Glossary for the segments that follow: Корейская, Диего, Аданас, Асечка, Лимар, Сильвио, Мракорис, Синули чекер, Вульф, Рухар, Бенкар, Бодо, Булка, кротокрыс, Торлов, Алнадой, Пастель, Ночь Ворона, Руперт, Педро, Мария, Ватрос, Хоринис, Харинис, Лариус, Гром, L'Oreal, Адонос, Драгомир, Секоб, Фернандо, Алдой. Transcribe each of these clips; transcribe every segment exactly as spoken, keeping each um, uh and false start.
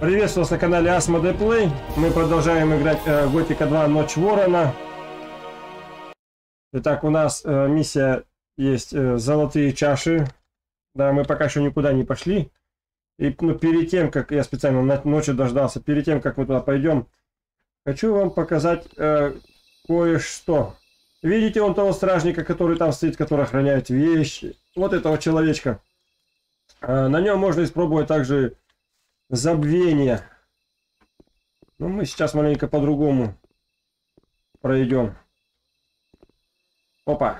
Приветствую вас на канале Asmodey Play. Мы продолжаем играть э, Готика два Ночь Ворона. Итак, у нас э, миссия есть э, золотые чаши. Да, мы пока еще никуда не пошли. И ну, перед тем, как я специально на, ночью дождался, перед тем, как мы туда пойдем, хочу вам показать э, кое-что. Видите вон того стражника, который там стоит, который охраняет вещи? Вот этого человечка. Э, на нем можно испробовать также... Забвение. Ну, мы сейчас маленько по-другому пройдем. Опа.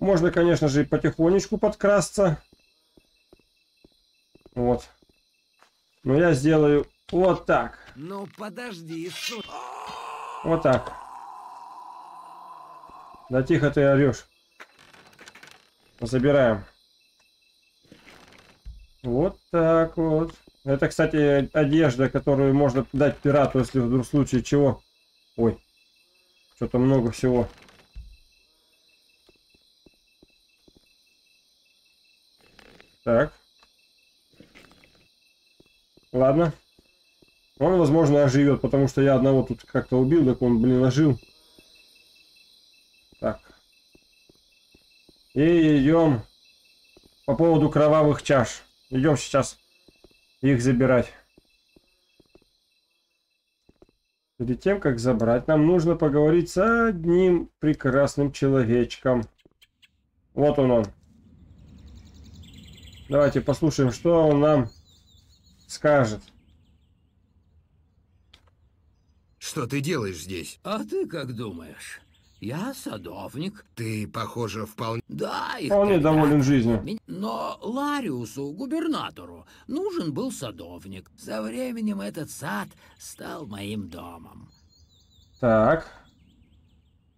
Можно, конечно же, потихонечку подкрасться. Вот. Но я сделаю вот так. Ну, подожди, су... Вот так. Да тихо ты орешь. Забираем. Вот так вот. Это, кстати, одежда, которую можно дать пирату, если вдруг в случае чего. Ой, что-то много всего. Так. Ладно. Он, возможно, оживет, потому что я одного тут как-то убил, так он, блин, ожил. Так. И идем по поводу кровавых чаш. Идем сейчас их забирать. Перед тем, как забрать, нам нужно поговорить с одним прекрасным человечком. Вот он он. Давайте послушаем, что он нам скажет. Что ты делаешь здесь? А ты как думаешь? Я садовник. Ты, похоже, вполне... Да, и вполне доволен жизнью. Но Лариусу, губернатору, нужен был садовник. Со временем этот сад стал моим домом. Так.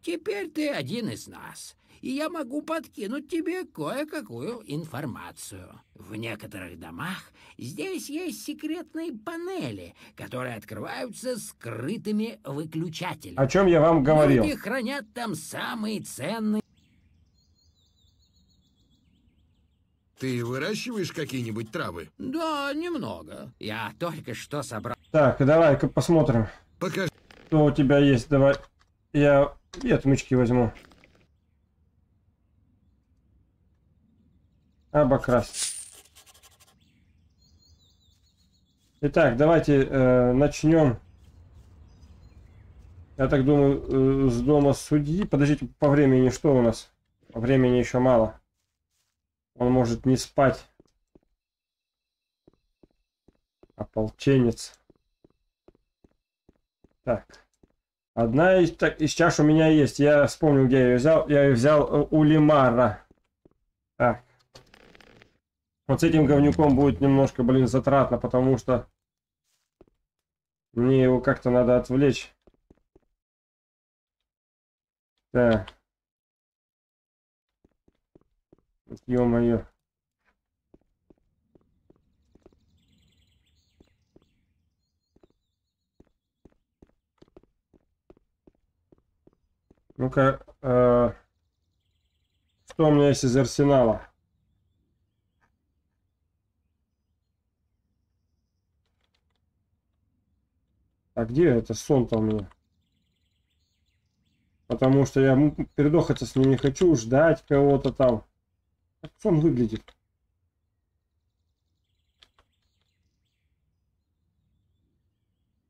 Теперь ты один из нас. И я могу подкинуть тебе кое-какую информацию. В некоторых домах здесь есть секретные панели, которые открываются скрытыми выключателями. О чем я вам говорил? Люди хранят там самые ценные... Ты выращиваешь какие-нибудь травы? Да, немного. Я только что собрал... Так, давай-ка посмотрим. Покажи. Что у тебя есть? Давай. Я и отмычки возьму. Апокрас. Итак, давайте э, начнем. Я так думаю, э, с дома судьи. Подождите, по времени что у нас? По времени еще мало. Он может не спать. Ополченец. Так. Одна из, так, из чаш у меня есть. Я вспомнил, где я ее взял. Я ее взял у Лимара. Так. Вот с этим говнюком будет немножко, блин, затратно, потому что мне его как-то надо отвлечь. Да. Ё-моё. Ну-ка, э-э, что у меня есть из арсенала? А где это сон-то у меня? Потому что я передохаться с ним не хочу, ждать кого-то там. Как сон выглядит?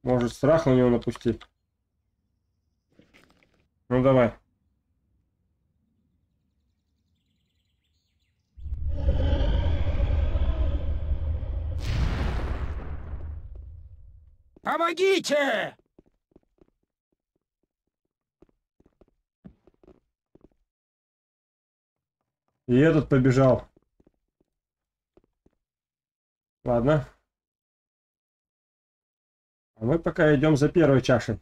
Может, страх на него напустить? Ну давай. Помогите! И этот побежал. Ладно. А мы пока идем за первой чашей.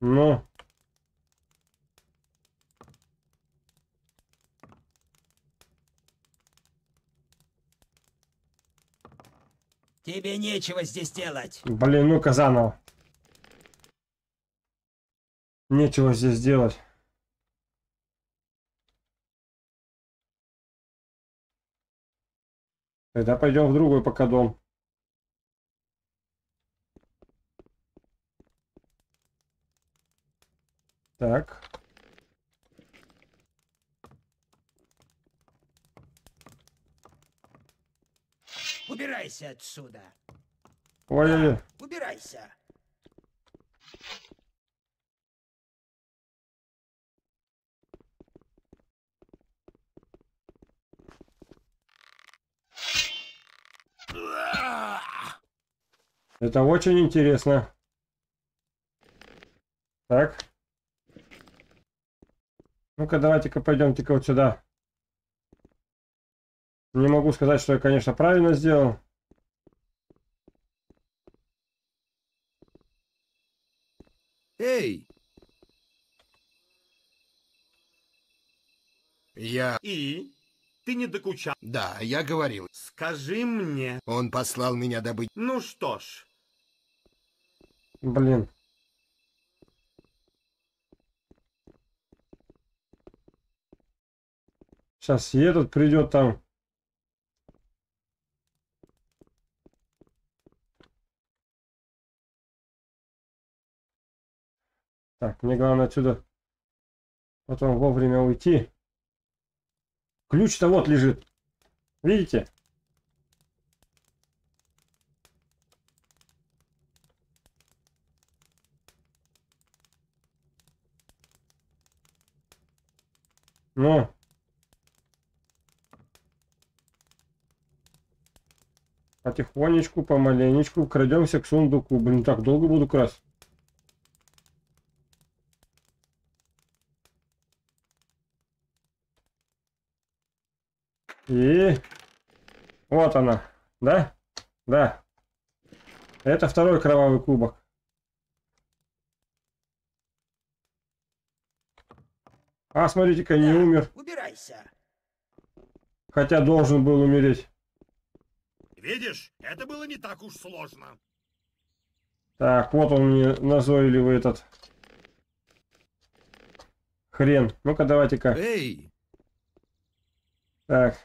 Ну... Тебе нечего здесь делать. Блин, ну-ка заново. Нечего здесь делать. Тогда пойдем в другой пока дом. Так. Убирайся отсюда. Ой, да, убирайся. Это очень интересно. Так. Ну-ка, давайте-ка пойдемте-ка вот сюда. Не могу сказать, что я, конечно, правильно сделал. Эй! Я... И? Ты не докучал? Да, я говорил. Скажи мне. Он послал меня добыть. Ну что ж. Блин. Сейчас едут, придет там. Так, мне главное отсюда потом вовремя уйти. Ключ-то вот лежит. Видите? Ну. Потихонечку, помаленечку крадемся к сундуку. Блин, так долго буду красить. И вот она, да? Да. Это второй кровавый кубок. А, смотрите-ка, не умер. Убирайся. Хотя должен был умереть. Видишь, это было не так уж сложно. Так, вот он мне назойливый этот хрен. Ну-ка, давайте-ка. Эй! Так.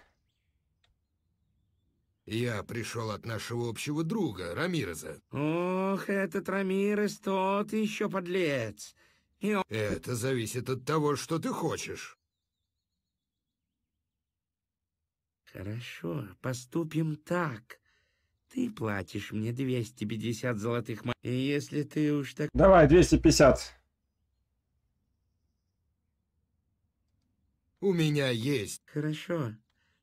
Я пришел от нашего общего друга, Рамиреза. Ох, этот Рамирез тот еще подлец. И он... Это зависит от того, что ты хочешь. Хорошо, поступим так. Ты платишь мне двести пятьдесят золотых монет. И если ты уж так... Давай, двести пятьдесят. У меня есть. Хорошо.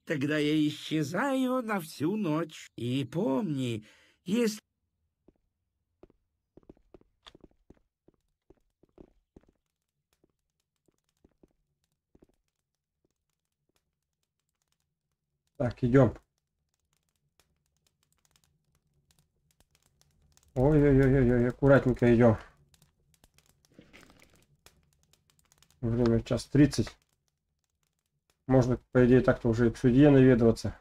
Тогда я исчезаю на всю ночь. И помни, если... Так, идем. Ой-ой-ой-ой, аккуратненько идем. Время час тридцать. Можно, по идее, так-то уже и к судье наведываться.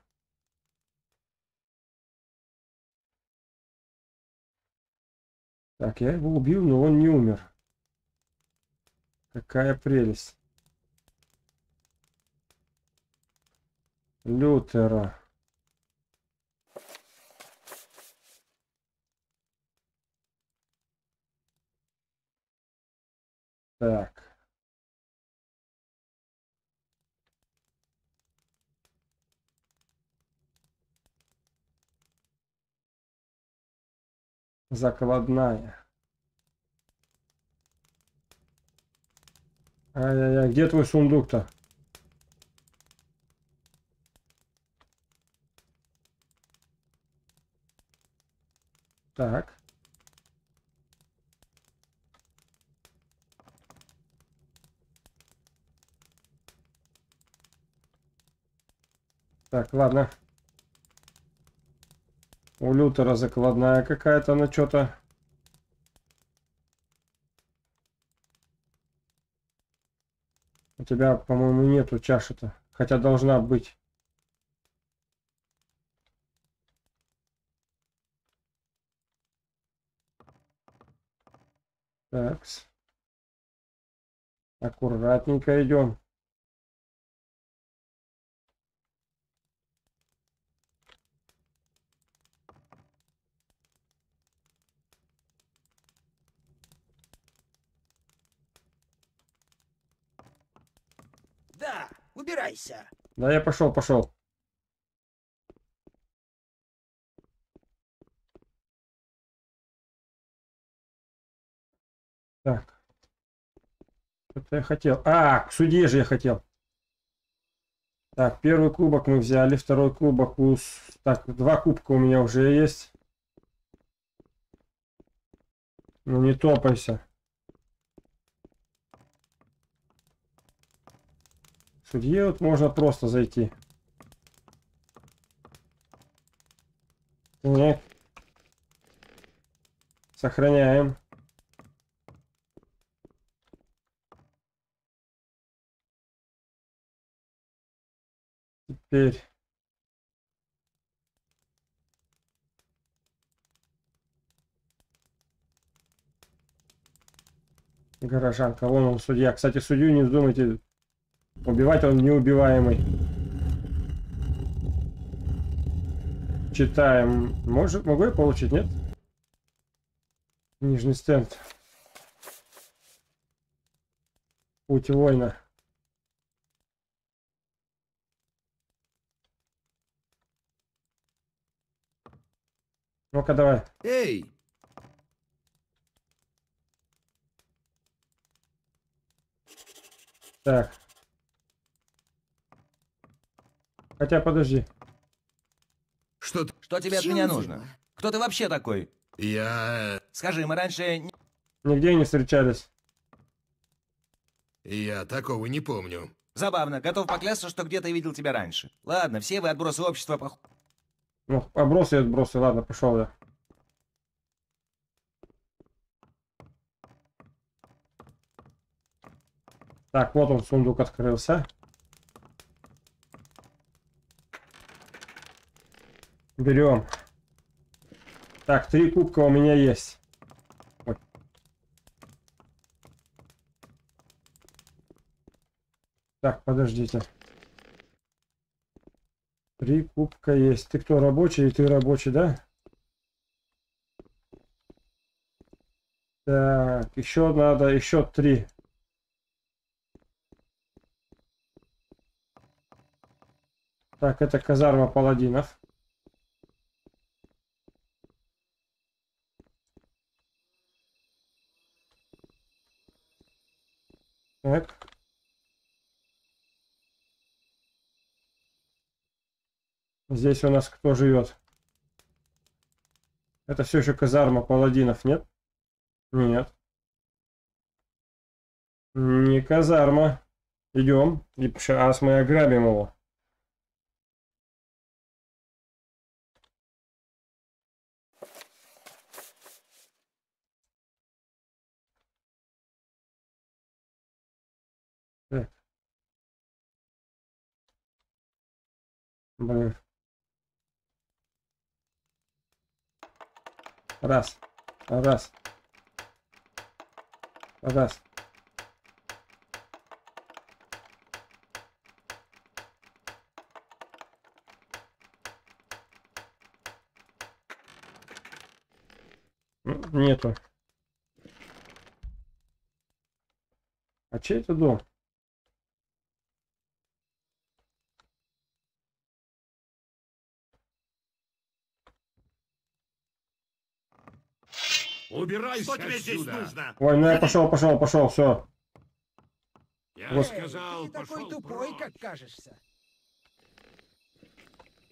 Так, я его убил, но он не умер. Какая прелесть. Лютера. Так. Закладная. Ай-яй-яй, где твой сундук-то? Так. Так, ладно. У Лютера закладная какая-то, она что-то. У тебя, по-моему, нету чаши-то. Хотя должна быть. Так. Аккуратненько идем. Да, убирайся. Да, я пошел, пошел. Так. Это я хотел. А, к судье же я хотел. Так, первый кубок мы взяли, второй кубок. У... Так, два кубка у меня уже есть. Ну не топайся. Судье вот можно просто зайти. Нет. Сохраняем. Теперь. Горожанка. Вон он, судья. Кстати, судью не вздумайте убивать, он неубиваемый. Читаем. Может, могу я получить, нет? Нижний стенд. Путь воина. Ну-ка, давай. Эй! Так. Хотя, подожди. Что ты... Что тебе от меня нужно? Кто ты вообще такой? Я... Скажи, мы раньше... Нигде не встречались. Я такого не помню. Забавно. Готов поклясться, что где-то видел тебя раньше. Ладно, все вы отбросы общества пох... Ну, обросы и отбросы. Ладно, пошел я. Так, вот он, сундук открылся. Берем. Так, три кубка у меня есть. Вот. Так, подождите. Три кубка есть. Ты кто, рабочий? И ты рабочий, да? Так, еще надо, еще три. Так, это казарма паладинов. Так. Здесь у нас кто живет? Это все еще казарма паладинов, нет? Нет. Не казарма. Идем. И сейчас мы ограбим его. Так. Блин. Раз, раз, раз. Нету. А чей это дом? Убирайся. Что тебе здесь нужно? Ой, ну я пошел, пошел, пошел, все. Я вот. Сказал, ты такой тупой, прочь. Как кажешься.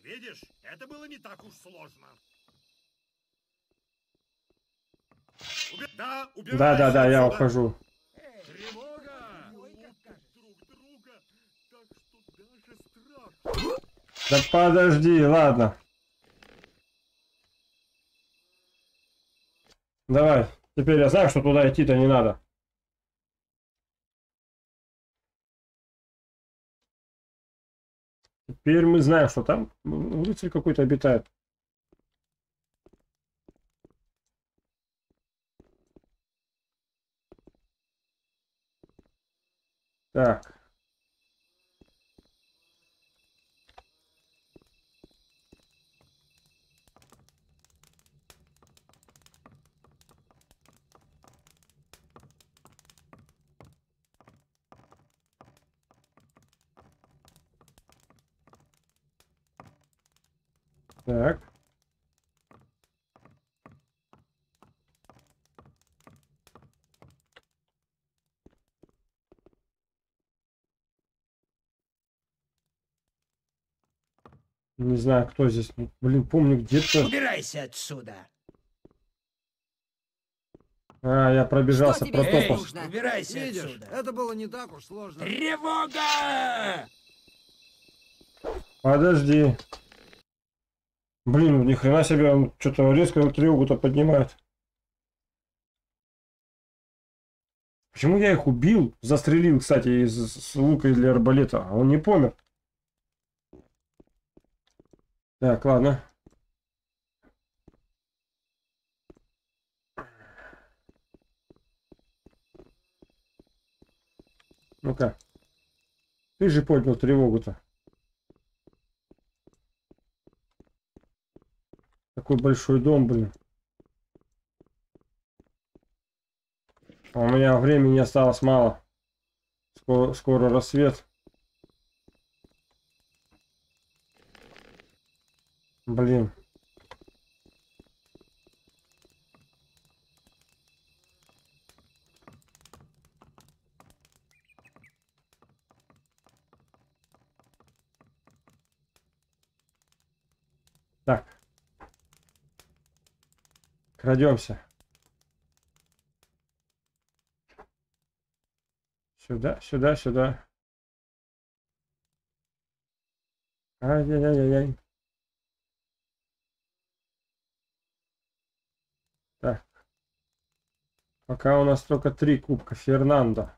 Видишь, это было не так уж сложно. Уби... Да, да, да, да, я ухожу. Тревога! Ой, как друг друга, так что даже страх. Да подожди, ладно. Давай, теперь я знаю, что туда идти-то не надо. Теперь мы знаем, что там рыцарь какой-то обитает. Так. Так. Не знаю, кто здесь. Блин, помню, где-то... Убирайся отсюда. А, я пробежался, протопал. Убирайся отсюда. Это было не так уж сложно. Тревога! Подожди. Блин, ни хрена себе, он что-то резко тревогу-то поднимает. Почему я их убил? Застрелил, кстати, из с лука или арбалета. А он не помер. Так, ладно. Ну-ка. Ты же поднял тревогу-то. Такой большой дом, блин. А у меня времени осталось мало. Скоро, скоро рассвет. Блин. Так. Крадемся. Сюда, сюда, сюда. Ай-яй-яй-яй-яй. Так. Пока у нас только три кубка Фернандо.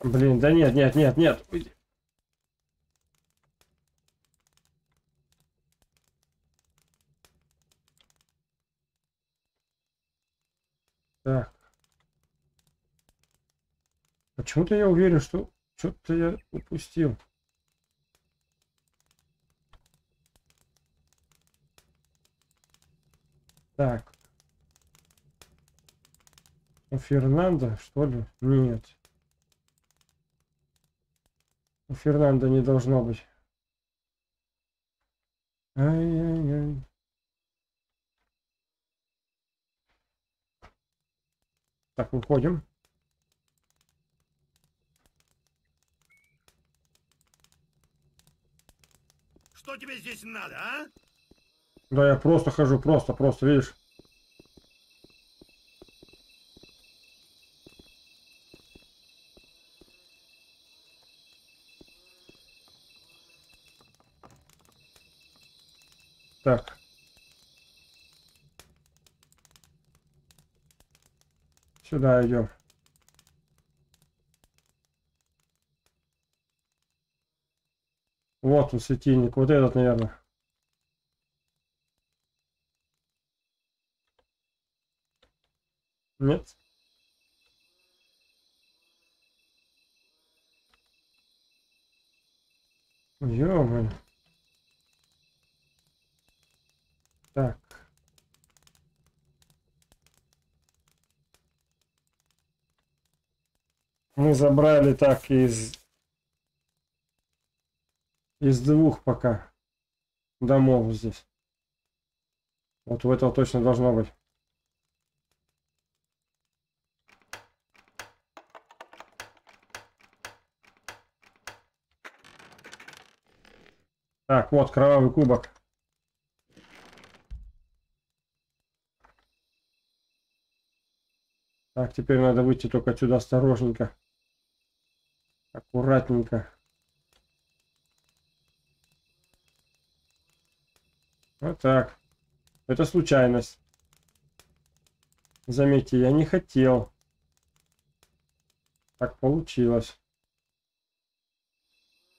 Блин, да нет, нет, нет, нет. Так. Почему-то я уверен, что что-то я упустил. Так. У Фернандо, что ли? Нет. У Фернандо не должно быть. Ай-яй-яй. Так, выходим. Что тебе здесь надо, а? Да я просто хожу, просто, просто, видишь? Так. Сюда идем. Вот он, светильник. Вот этот, наверное. Нет. Ё-моё. Так. Мы забрали так из из двух пока домов здесь. Вот у этого точно должно быть. Так, вот кровавый кубок. Так, теперь надо выйти только отсюда осторожненько. Аккуратненько. Вот так. Это случайность. Заметьте, я не хотел. Так получилось.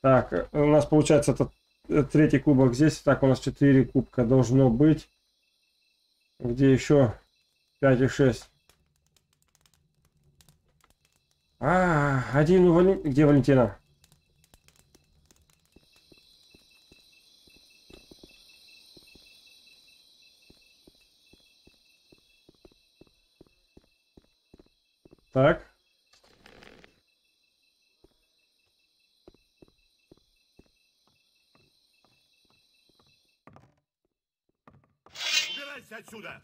Так, у нас получается этот третий кубок здесь. Так, у нас четыре кубка должно быть. Где еще пять и шесть? А, один у Вали... Где Валентина? Так. Убирайся отсюда.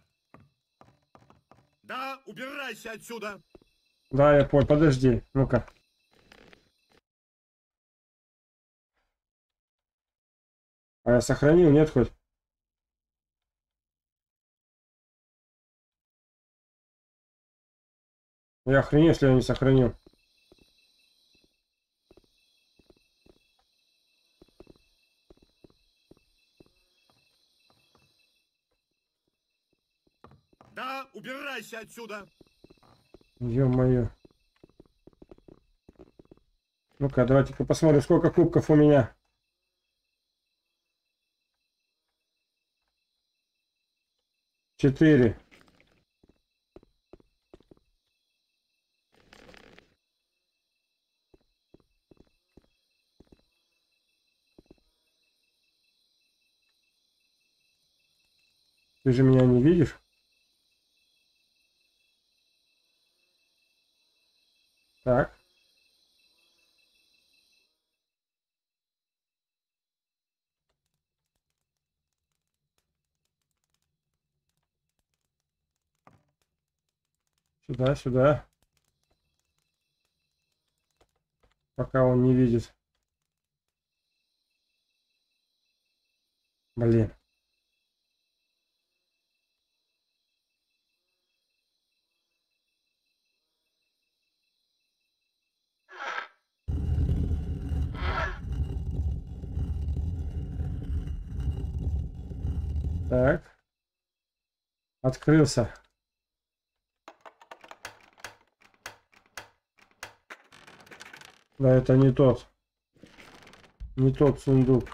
Да, убирайся отсюда. Да, я понял. Подожди. Ну-ка. А я сохранил, нет хоть? Я охренел, если я не сохранил. Да, убирайся отсюда. Ё-моё. Ну-ка, давайте-ка посмотрим, сколько кубков у меня. Четыре. Ты же меня не видишь? Так. Сюда, сюда. Пока он не видит. Блин. Так. Открылся. Да, это не тот. Не тот сундук.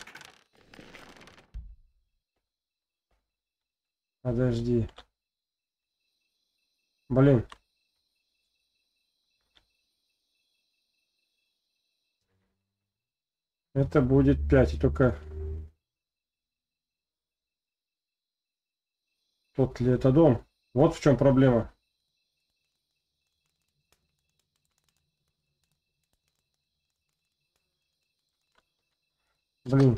Подожди. Блин. Это будет пять, только... Тот ли это дом? Вот в чем проблема. Блин.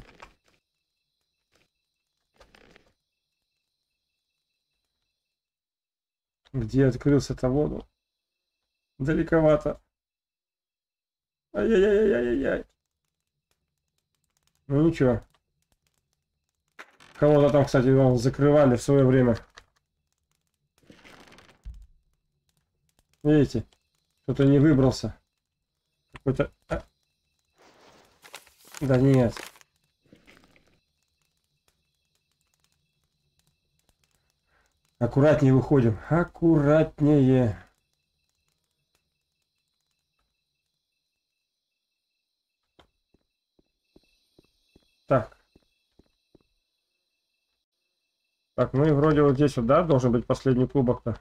Где открылся-то воду? Далековато. Ай-яй-яй-яй-яй-яй. Ну ничего. Кого-то там, кстати, закрывали в свое время. Видите, кто-то не выбрался. Какой-то... А? Да нет. Аккуратнее выходим. Аккуратнее. Так. Так, ну и вроде вот здесь вот, да, должен быть последний кубок-то.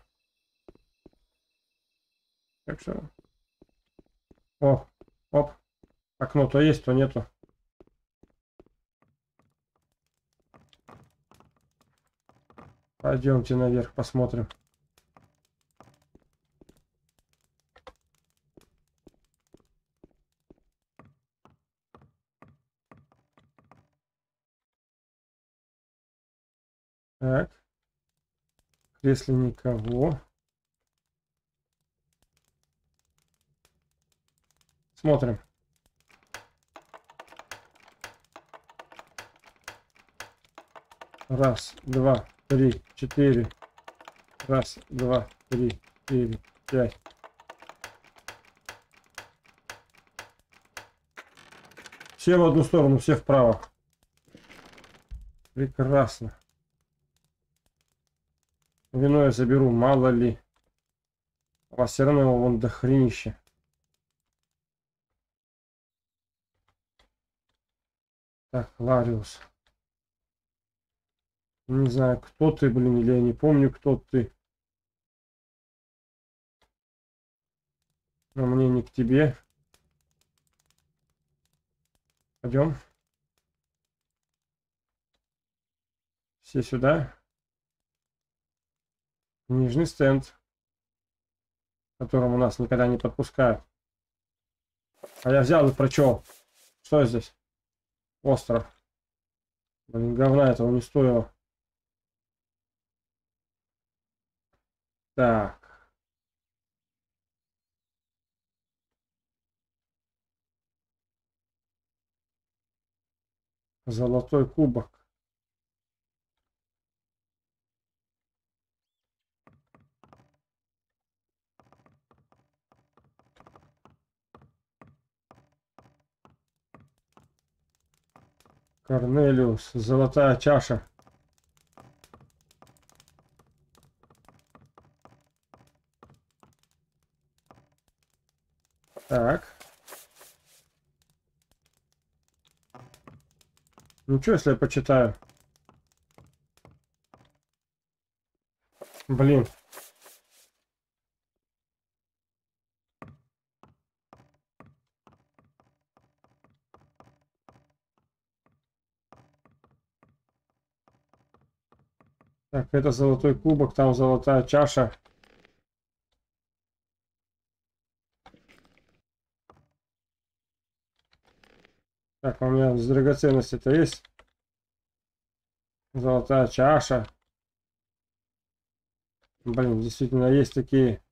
Так что... О, оп. Окно то есть, то нету. Пойдемте наверх, посмотрим. Так, если никого, смотрим. Раз, два, три, четыре. Раз, два, три, четыре, пять. Все в одну сторону, все вправо. Прекрасно. Вино я заберу, мало ли. А все равно его вон до хренища. Так, Лариус. Не знаю, кто ты, блин, или я не помню, кто ты. Но мне не к тебе. Пойдем. Все сюда. Нижний стенд, которым у нас никогда не подпускают. А я взял и прочел. Что здесь? Остров. Блин, говна этого не стоило. Так. Золотой кубок. Корнелиус, золотая чаша. Так. Ну что, если я почитаю? Блин. Так, это золотой кубок, там золотая чаша. Так, у меня с драгоценностей-то есть. Золотая чаша. Блин, действительно, есть такие.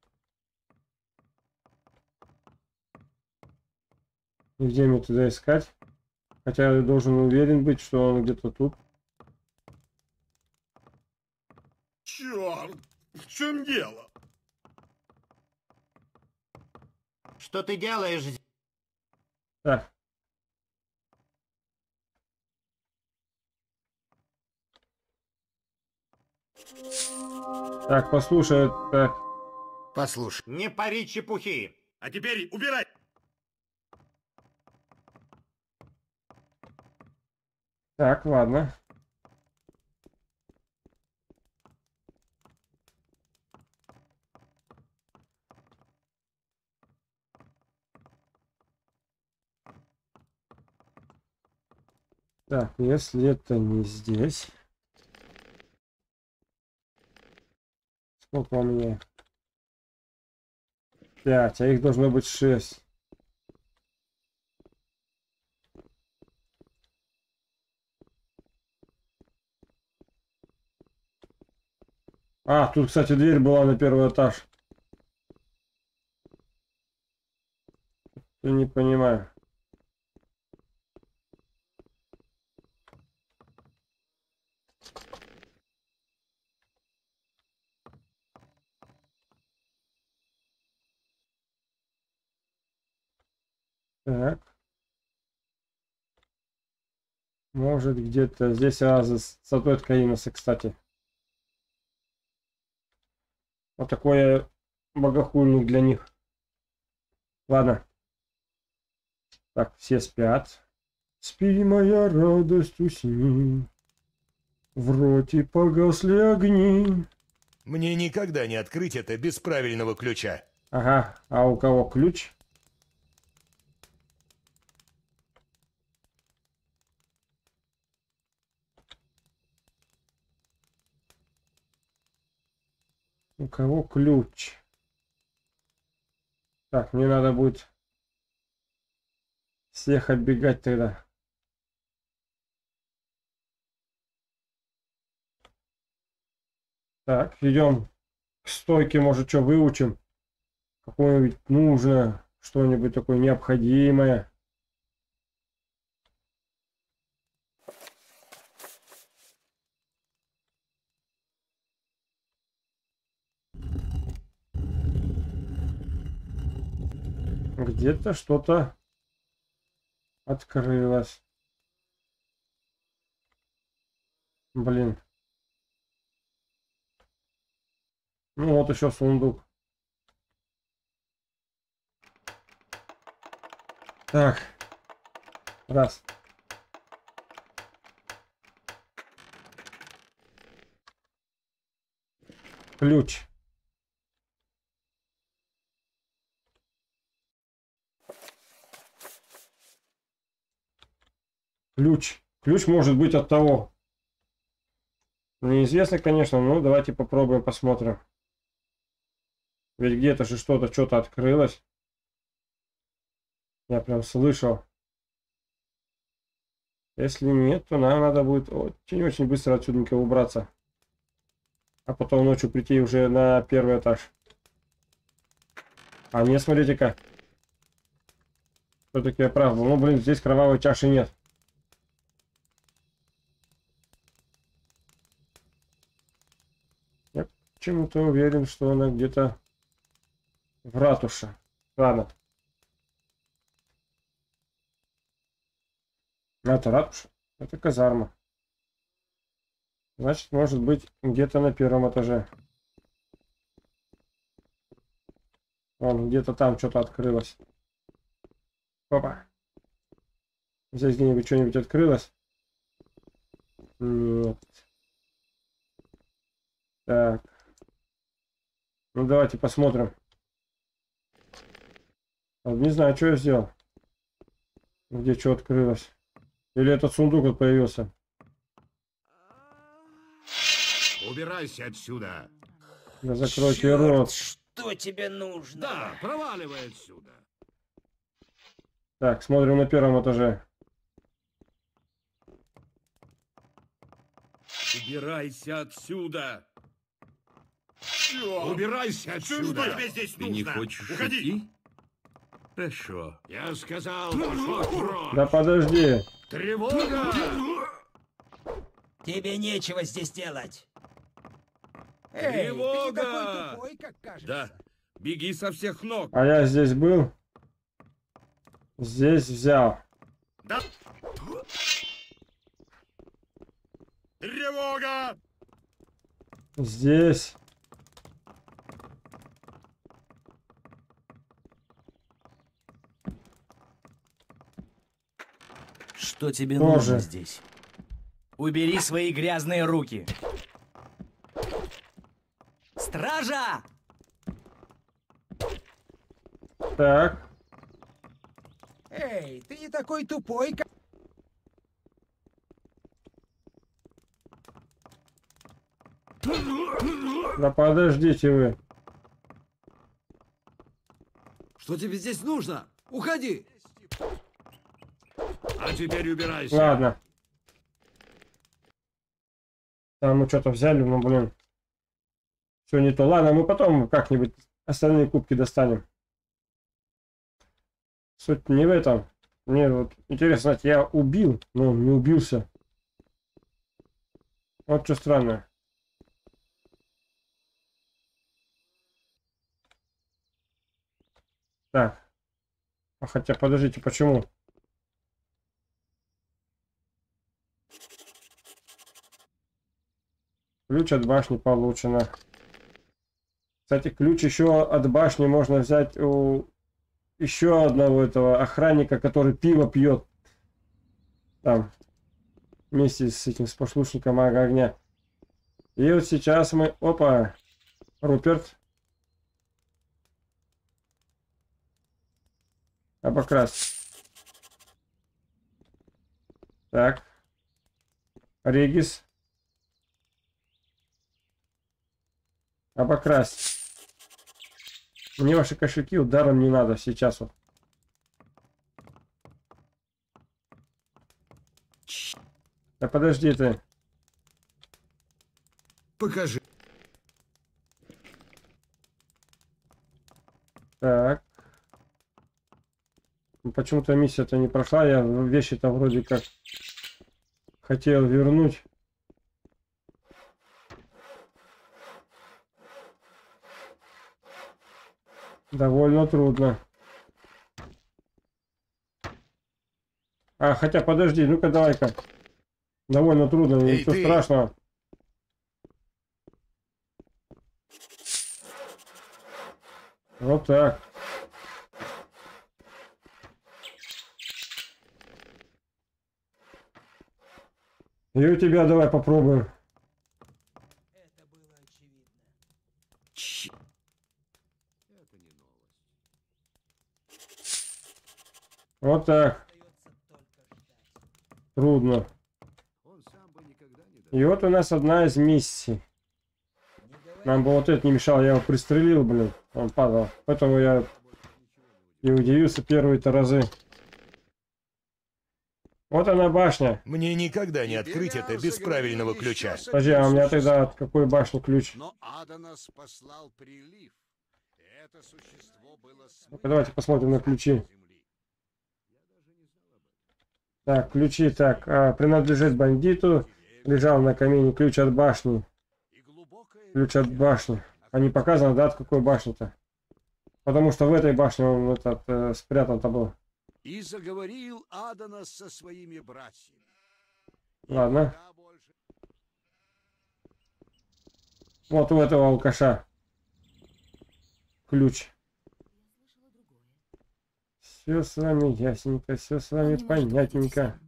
И где мне туда искать? Хотя я должен уверен быть, что он где-то тут. Черт, в чем дело? Что ты делаешь здесь? Так. Так, послушай, так. Послушай. Не пари чепухи. А теперь убирай. Так, ладно. Так, если это не здесь. Сколько у меня? пять, а их должно быть шесть. А, тут, кстати, дверь была на первый этаж. Я не понимаю. Так. Может, где-то здесь азы с статуэткой Иноса, кстати. Вот такой богохульник для них. Ладно. Так, все спят. Спи, моя радость, усни. В роте погасли огни. Мне никогда не открыть это без правильного ключа. Ага, а у кого ключ? У кого ключ? Так, мне надо будет всех оббегать тогда. Так, идем к стойке, может, что выучим. Какое-нибудь нужно, что-нибудь такое необходимое. Где-то что-то открылось. Блин. Ну вот еще сундук. Так. Раз. Ключ. Ключ. Ключ может быть от того. Неизвестно, конечно, но давайте попробуем, посмотрим. Ведь где-то же что-то, что-то открылось. Я прям слышал. Если нет, то нам надо будет очень-очень быстро отсюда убраться. А потом ночью прийти уже на первый этаж. А не, смотрите-ка. Все-таки я прав был. Ну, блин, здесь кровавой чаши нет. Я почему-то уверен, что она где-то в ратуше. Ладно. Это ратуша? Это казарма. Значит, может быть, где-то на первом этаже. Вон, где-то там что-то открылось. Опа. Здесь где-нибудь что-нибудь открылось? Нет. Так. Ну, давайте посмотрим. Не знаю, что я сделал. Где что открылось. Или этот сундук появился. Убирайся отсюда. Да закройте Черт, рот. Что тебе нужно? Да, проваливай отсюда. Так, смотрим на первом этаже. Убирайся отсюда. Черт. Убирайся отсюда. Что тебе здесь нужно? Ты не хочешь уходи. Идти? Хорошо. Я сказал, пошел. Да подожди. Тревога! Тебе нечего здесь делать. Эй, тревога! Ты такой тупой, как кажется. Да. Беги со всех ног. А я здесь был. Здесь взял. Да. Тревога! Здесь. Что тебе Тоже. нужно здесь? Убери свои грязные руки. Стража! Так. Эй, ты не такой тупой, как... Да подождите вы. Что тебе здесь нужно? Уходи! А теперь убирайся. Ладно. Там мы что-то взяли, но, блин. Все не то. Ладно, мы потом как-нибудь остальные кубки достанем. Суть не в этом. Мне вот интересно, знаете, я убил, но не убился. Вот что странное. Так. А хотя, подождите, почему? Ключ от башни получено. Кстати, ключ еще от башни можно взять у еще одного этого охранника, который пиво пьет. Там. Вместе с этим, с послушником огня. И вот сейчас мы... Опа! Руперт. Апокрас. Так. Регис. Апокрас. Мне ваши кошельки ударом не надо сейчас вот. Да подожди ты. Покажи. Так. Почему-то миссия-то не прошла. Я вещи-то вроде как хотел вернуть. Довольно трудно. А, хотя, подожди, ну-ка, давай-ка. Довольно трудно, Эй, ничего ты. страшного. Вот так. И у тебя давай попробуем. Это было очевидно. не новость. Вот так. Трудно. И вот у нас одна из миссий. Нам бы вот это не мешало, я его пристрелил, блин. Он падал. Поэтому я и удивился первые-то разы. Вот она башня. Мне никогда не открыть это без правильного ключа. Подожди, а у меня тогда от какой башни ключ? Давайте посмотрим на ключи. Так, ключи, так, принадлежит бандиту, лежал на камине ключ от башни. Ключ от башни. А не показано, да, от какой башни-то? Потому что в этой башне он этот, э, спрятан-то был. И заговорил Аданас со своими братьями. Ладно. Вот у этого алкаша ключ. Все с вами ясненько, все с вами понятненько.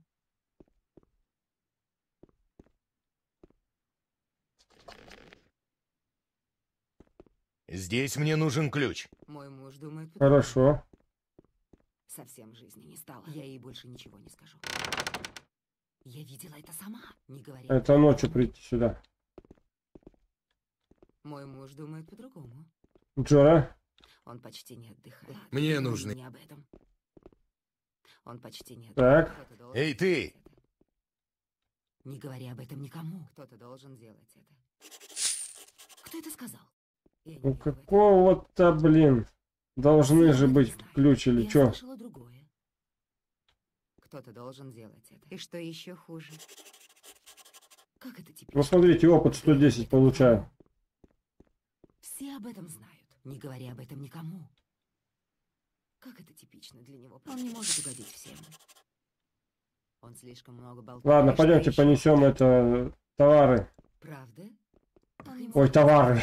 Здесь мне нужен ключ. Мой муж думает... Хорошо. Совсем жизни не стало. Я ей больше ничего не скажу. Я видела это сама. Не говори. Это ночью прийти сюда. Мой муж думает по-другому. Джора. Он почти не отдыхает. Мне нужны. Не об этом. Он почти не отдыхает. Так. Должен... Эй, ты! Не говори об этом никому. Кто-то должен делать это. Кто это сказал? Я ну какого-то, блин. Должны же быть ключ или что? Кто-то должен делать это. И что еще хуже? Как это теперь? Ну смотрите, опыт сто десять получаю. Все об этом знают. Не говори об этом никому. Как это типично для него? Он не может угодить всем. Он слишком много болтает. Ладно, пойдемте понесем это товары. Правда? Ой, товары.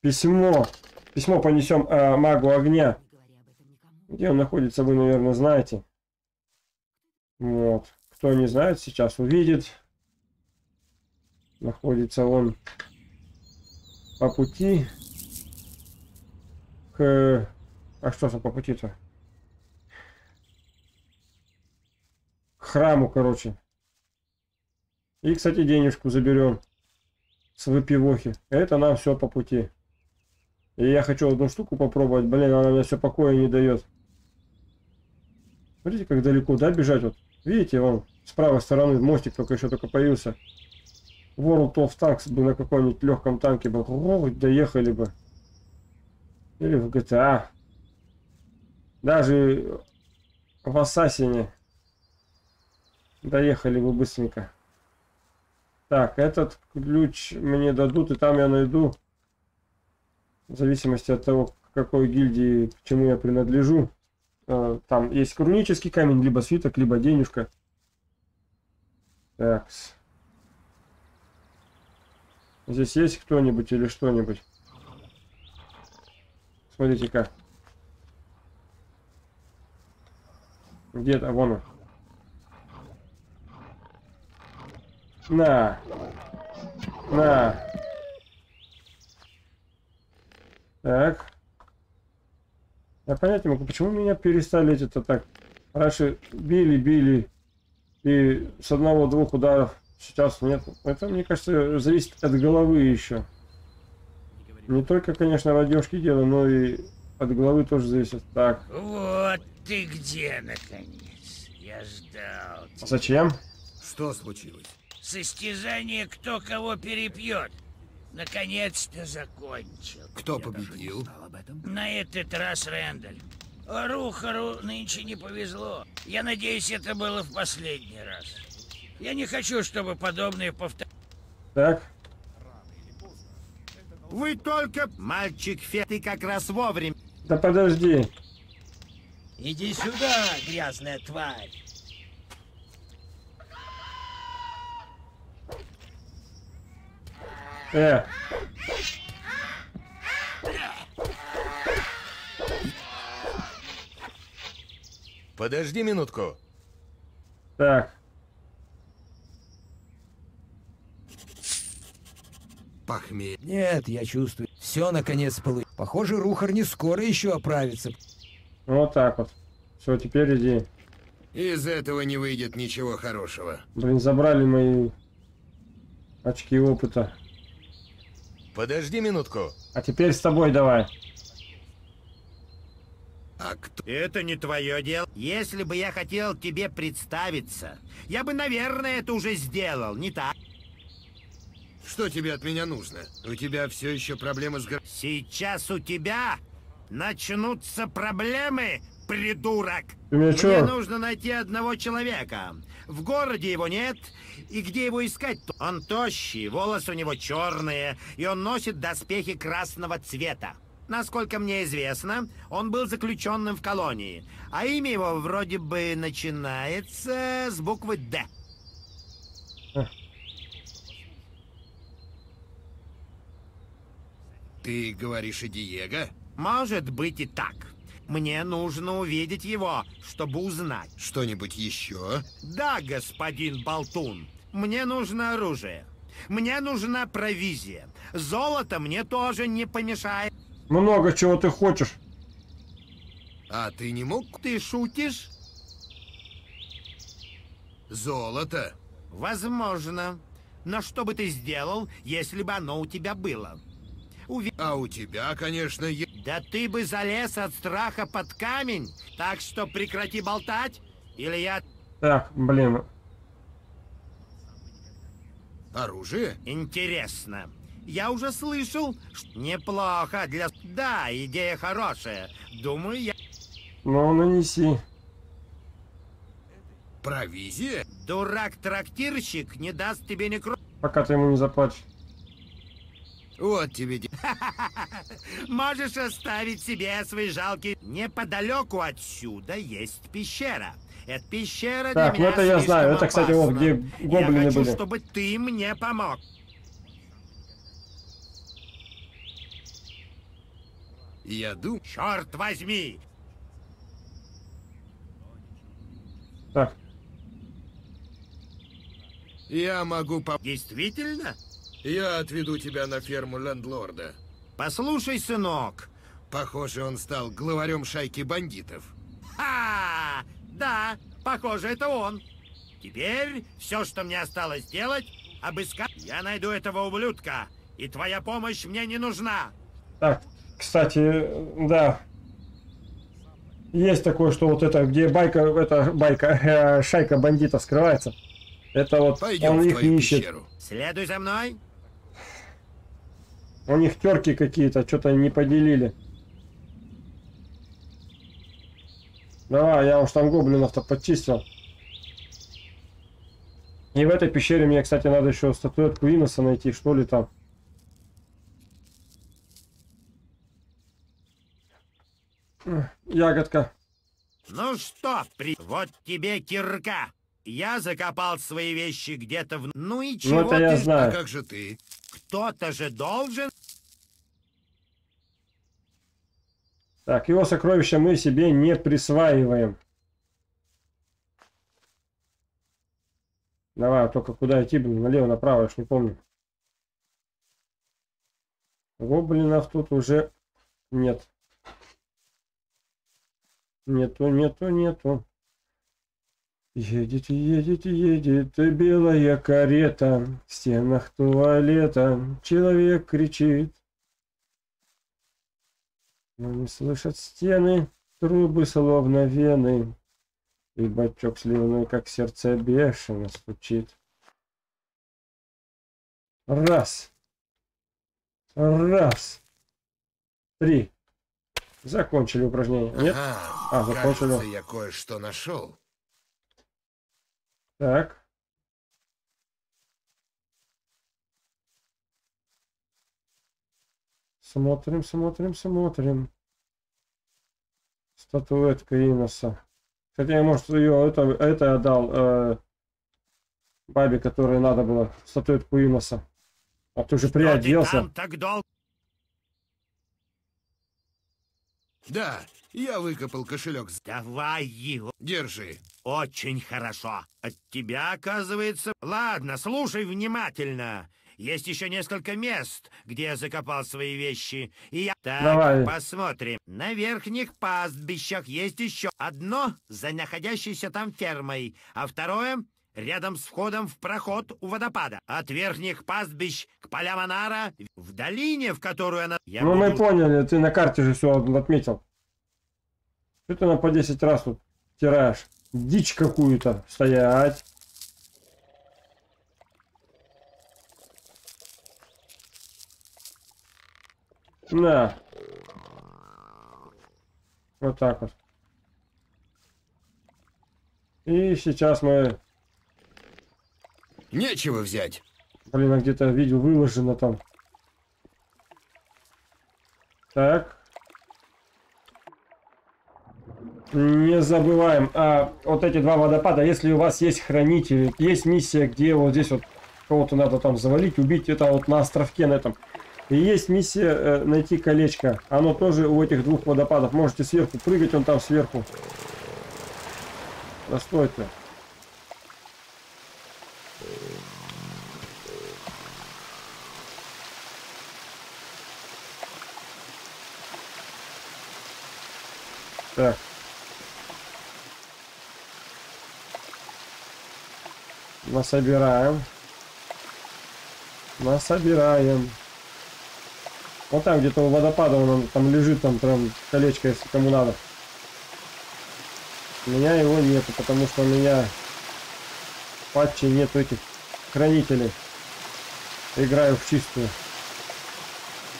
Письмо. Письмо понесем э, магу огня. Где он находится, вы, наверное, знаете. Вот. Кто не знает, сейчас увидит. Находится он по пути. К... А что за по пути-то? К храму, короче. И, кстати, денежку заберем. С выпивохи. Это нам все по пути. И я хочу одну штуку попробовать. Блин, она мне все покоя не дает. Смотрите, как далеко, да, бежать? Вот. Видите, вон с правой стороны мостик только еще только появился. World of Tanks бы на каком-нибудь легком танке был. О, доехали бы. Или в джи ти эй. Даже в Ассасине доехали бы быстренько. Так, этот ключ мне дадут, и там я найду... В зависимости от того, к какой гильдии, к чему я принадлежу. Там есть крунический камень, либо свиток, либо денежка. Так. Здесь есть кто-нибудь или что-нибудь? Смотрите-ка. Где-то, вон он. На! На! Так. Я понять не могу, почему меня перестали эти-то так. Раньше били, били. И с одного-двух ударов сейчас нет. Это, мне кажется, зависит от головы еще. Не только, конечно, в одежке дело, но и от головы тоже зависит. Так. Вот ты где, наконец. Я ждал. А зачем? Что случилось? Состязание, кто кого перепьет. Наконец-то закончил. Кто победил? На этот раз Рэндаль. Рухару нынче не повезло. Я надеюсь, это было в последний раз. Я не хочу, чтобы подобное повторилось. Так. Вы только... Мальчик Фе, ты как раз вовремя. Да подожди. Иди сюда, грязная тварь. Э. Подожди минутку. Так. Похмелье. Нет, я чувствую. все наконец получилось. Похоже, Рухар не скоро еще оправится. Вот так вот. Все, теперь иди. Из этого не выйдет ничего хорошего. Блин, забрали мои очки опыта. Подожди минутку. А теперь с тобой давай. А кто? Это не твое дело. Если бы я хотел тебе представиться, я бы, наверное, это уже сделал, не так? Что тебе от меня нужно? У тебя все еще проблемы с... Сейчас у тебя начнутся проблемы, придурок. Мне нужно найти одного человека. В городе его нет, и где его искать-то? Он тощий, волосы у него черные, и он носит доспехи красного цвета. Насколько мне известно, он был заключенным в колонии, а имя его вроде бы начинается с буквы «Д». Ты говоришь о Диего? Может быть и так. Мне нужно увидеть его, чтобы узнать. Что-нибудь еще? Да, господин Болтун. Мне нужно оружие. Мне нужна провизия. Золото мне тоже не помешает. Много чего ты хочешь. А ты не мог? Ты шутишь? Золото? Возможно. Но что бы ты сделал, если бы оно у тебя было? Уви... А у тебя, конечно, есть... Да ты бы залез от страха под камень, так что прекрати болтать, или я... Так, блин. Оружие? Интересно. Я уже слышал, что неплохо для... Да, идея хорошая. Думаю, я... Ну, нанеси. Провизия? Дурак-трактирщик не даст тебе ни кру... Пока ты ему не заплачешь. Вот тебе... Можешь оставить себе свои жалкие... Неподалеку отсюда есть пещера. Эта пещера... Так, ну это я знаю. Это, кстати, вот где гоблины были. Я хочу, чтобы ты мне помог. Я думаю... Черт возьми! Так. Я могу... по... Действительно? Я отведу тебя на ферму лендлорда. Послушай, сынок. Похоже, он стал главарем шайки бандитов. Ха! Да, похоже, это он. Теперь все, что мне осталось делать, обыскать... Я найду этого ублюдка, и твоя помощь мне не нужна. Так, кстати, да. Есть такое, что вот это, где байка, это байка, э, шайка бандитов скрывается. Это вот пойдем он в их ищет. Пещеру. Следуй за мной. У них терки какие-то, что-то не поделили. Давай, я уж там гоблинов-то подчистил. И в этой пещере мне, кстати, надо еще статуэтку Иноса найти, что ли там. Ягодка. Ну что, при... вот тебе кирка. Я закопал свои вещи где-то в... Ну и чего ну, это я ты... знаю. А как же ты? Кто-то же должен... Так, его сокровища мы себе не присваиваем. Давай, только куда идти, блин, налево, направо, я ж не помню. Гоблинов тут уже нет. Нету, нету, нету. Едет, едет, едет белая карета, в стенах туалета человек кричит. Но не слышат стены, трубы словно вены, и бачок сливной, как сердце бешено стучит. Раз. Раз. Три. Закончили упражнение. Нет? Ага, а, закончили. Кажется, я кое-что нашел. Так. Смотрим, смотрим, смотрим. Статуэтка Иноса. Хотя я, может, ее это, это отдал э, бабе, которой надо было. Статуэтку Иноса. А ты уже приоделся. Да, я выкопал кошелек. Давай его. Держи. Очень хорошо. От тебя, оказывается... Ладно, слушай внимательно. Есть еще несколько мест, где я закопал свои вещи. И я... Так, давай посмотрим. На верхних пастбищах есть еще одно за находящейся там фермой, а второе рядом с входом в проход у водопада. От верхних пастбищ к полям Анара, в долине, в которую она... Я ну буду... мы поняли, ты на карте же все отметил. Что ты на по десять раз тут тираешь? Дичь какую-то. Стоять. На. Вот так вот. И сейчас мы... Нечего взять. Блин, а где-то видео выложено там. Так. Не забываем. А вот эти два водопада, если у вас есть хранители, есть миссия, где вот здесь вот кого-то надо там завалить, убить, это вот на островке на этом. И есть миссия э, найти колечко. Оно тоже у этих двух водопадов. Можете сверху прыгать, он там сверху. Да что это? Так. Насобираем. Насобираем. Вот там где-то у водопада он там лежит, там прям колечко, если кому надо. У меня его нету, потому что у меня в патче нету этих хранителей. Играю в чистую.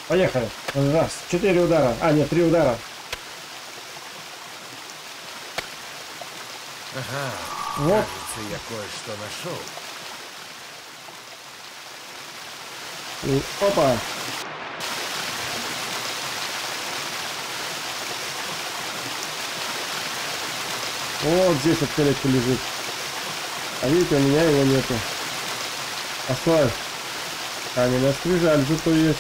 Поехали. Раз, четыре удара. А, нет, три удара. Ага. Вот. Кажется, я кое-что нашел. И, опа. Вот здесь вот колечко лежит. А видите, у меня его нету. А что? А, меня скрижаль, зато есть.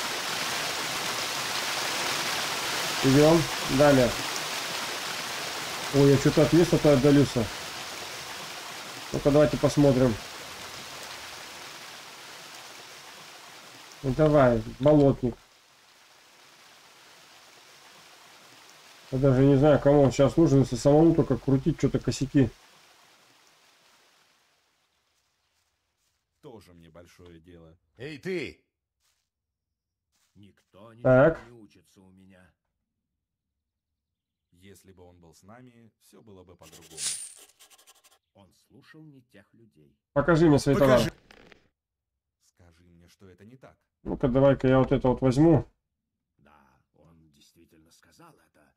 Идем далее. Ой, я что-то от леса-то отдалился. Ну-ка, давайте посмотрим. Ну, давай, болотник. Я даже не знаю, кому он сейчас нужен, если самому только крутить что-то косяки. Тоже мне большое дело. Эй, ты! Никто не учится у меня. Если бы он был с нами, все было бы по-другому. Он слушал не тех людей. Покажи мне свои товары. Скажи мне, что это не так. Ну-ка, давай-ка я вот это вот возьму. Да, он действительно сказал это.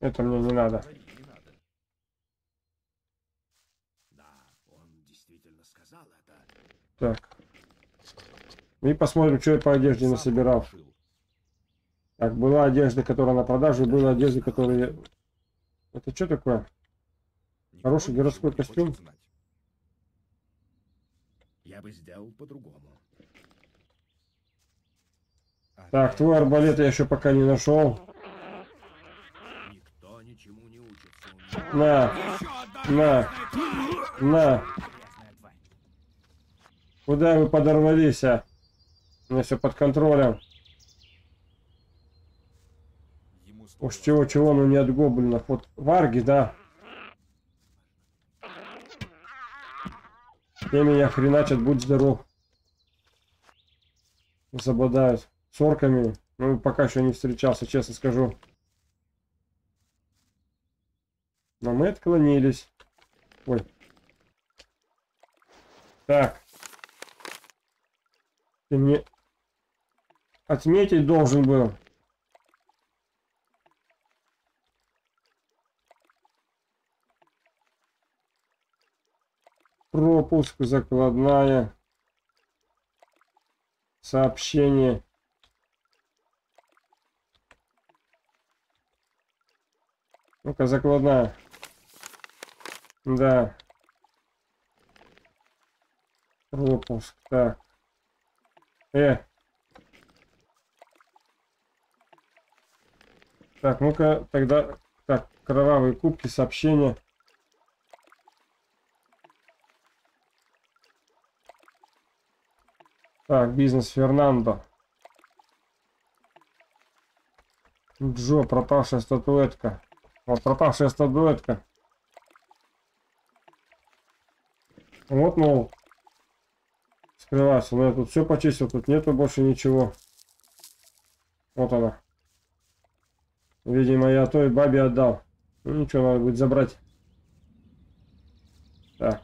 Это мне не надо. Да, он действительно сказал это. Так. И посмотрим, что я по одежде насобирал. Так, была одежда, которая на продажу, была одежда, которая... Это что такое? Хороший городской костюм? Я бы сделал по-другому. Так, твой арбалет я еще пока не нашел. На, на, на. Куда вы подорвались, а? У меня все под контролем. Уж чего-чего, но не от гоблинов. Вот варги, да. Те меня хреначат, будь здоров. Забодают. С орками. Ну, пока еще не встречался, честно скажу. Но мы отклонились. Ой. Так. Ты мне отметить должен был. Пропуск, закладная. Сообщение. Ну-ка, закладная. Да. Пропуск. Так. Э. Так, ну-ка, тогда... Так, кровавые кубки, сообщения. Так, бизнес Фернандо. Джо, пропавшая статуэтка. Вот пропавшая статуэтка. Вот, мол, скрывается. Но я тут все почистил, тут нету больше ничего. Вот она. Видимо, я той бабе отдал. Ну, ничего, надо будет забрать. Так.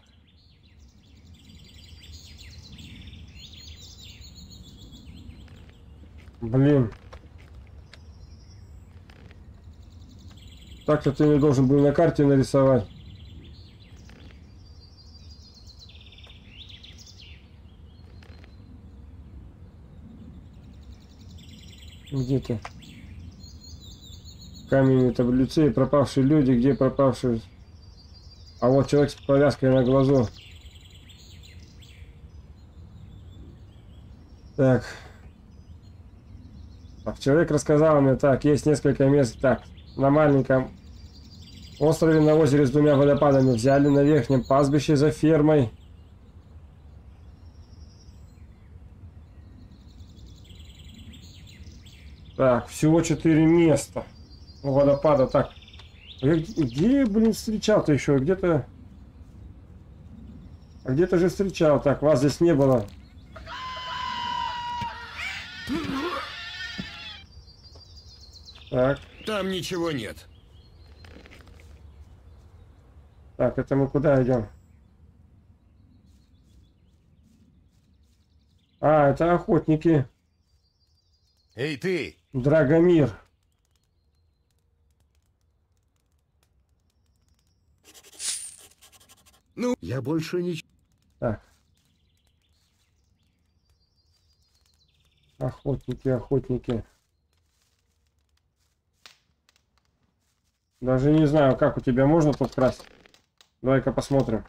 Блин. Так-то ты не должен был на карте нарисовать. Где ты? Каменные таблицы и пропавшие люди. Где пропавшие? А вот человек с повязкой на глазу. Так. Так, человек рассказал мне. Так, есть несколько мест. Так, на маленьком острове на озере с двумя водопадами. Взяли на верхнем пастбище за фермой. Так, всего четыре места у водопада. Так, где, блин, встречал-то еще? Где-то... А где-то же встречал. Так, вас здесь не было. Так. Там ничего нет. Так, это мы куда идем? А, это охотники. Эй, ты! Драгомир. Ну, я больше ничего. Так. Охотники, охотники. Даже не знаю, как у тебя можно тут красть. Давай-ка посмотрим.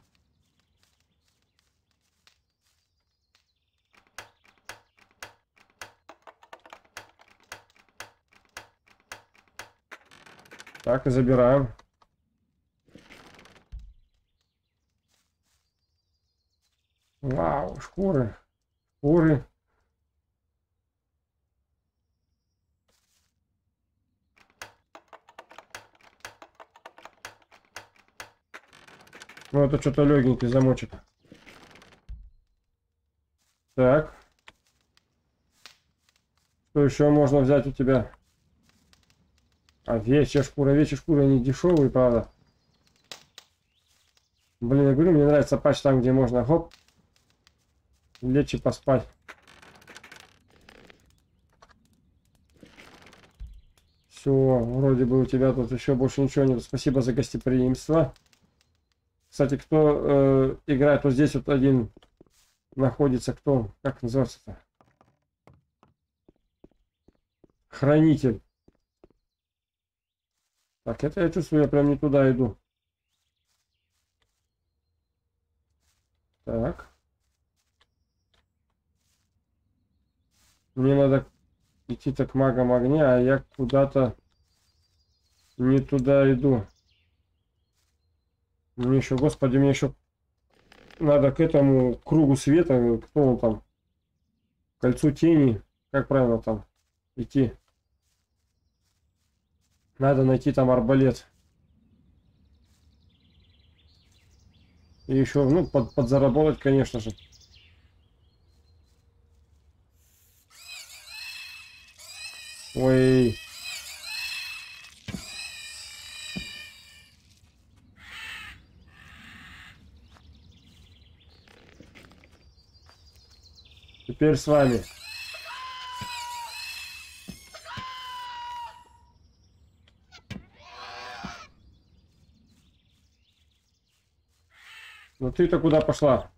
Так, и забираем. Вау, шкуры. Шкуры. Ну, это что-то легенький замочек. Так. Что еще можно взять у тебя? Овечья шкура. Овечья шкура не дешевые, правда. Блин, я говорю, мне нравится патч там, где можно, хоп, лечь и поспать. Все, вроде бы у тебя тут еще больше ничего нет. Спасибо за гостеприимство. Кстати, кто э, играет, вот здесь вот один находится, кто, как называется-то? Хранитель. Так, это я чувствую, я прям не туда иду. Так. Мне надо идти-то к магам огня, а я куда-то не туда иду. Мне еще, господи, мне еще надо к этому кругу света, кто он там, кольцу тени, как правило там, идти. Надо найти там арбалет. И еще, ну, под, подзаработать, конечно же. Ой. Теперь с вами. Ну ты-то куда пошла?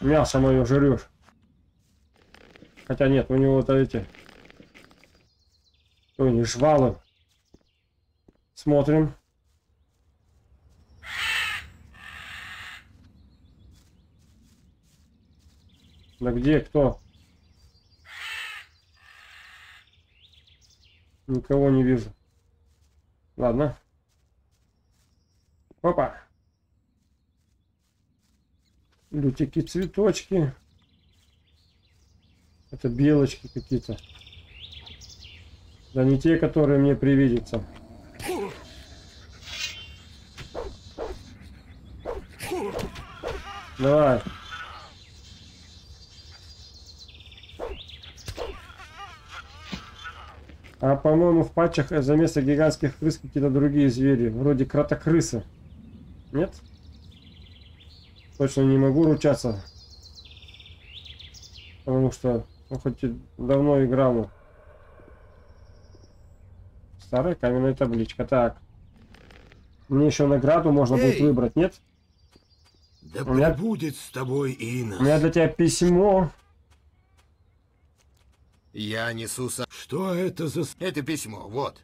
Мясо мое жрешь. Хотя нет, у него-то эти... Кто не жвалы. Смотрим. Да где кто? Никого не вижу. Ладно. Опа. Лютики, цветочки. Это белочки какие-то. Да не те, которые мне привидятся. Давай. А по-моему в патчах за место гигантских крыс какие-то другие звери. Вроде кротокрысы. Нет? Точно не могу ручаться. Потому что ну, хоть и давно играл. Старая каменная табличка. Так. Мне еще награду можно Эй! будет выбрать, нет? Да у меня... будет с тобой, Инос. У меня для тебя письмо. Я несу со... Что это за... Это письмо, вот.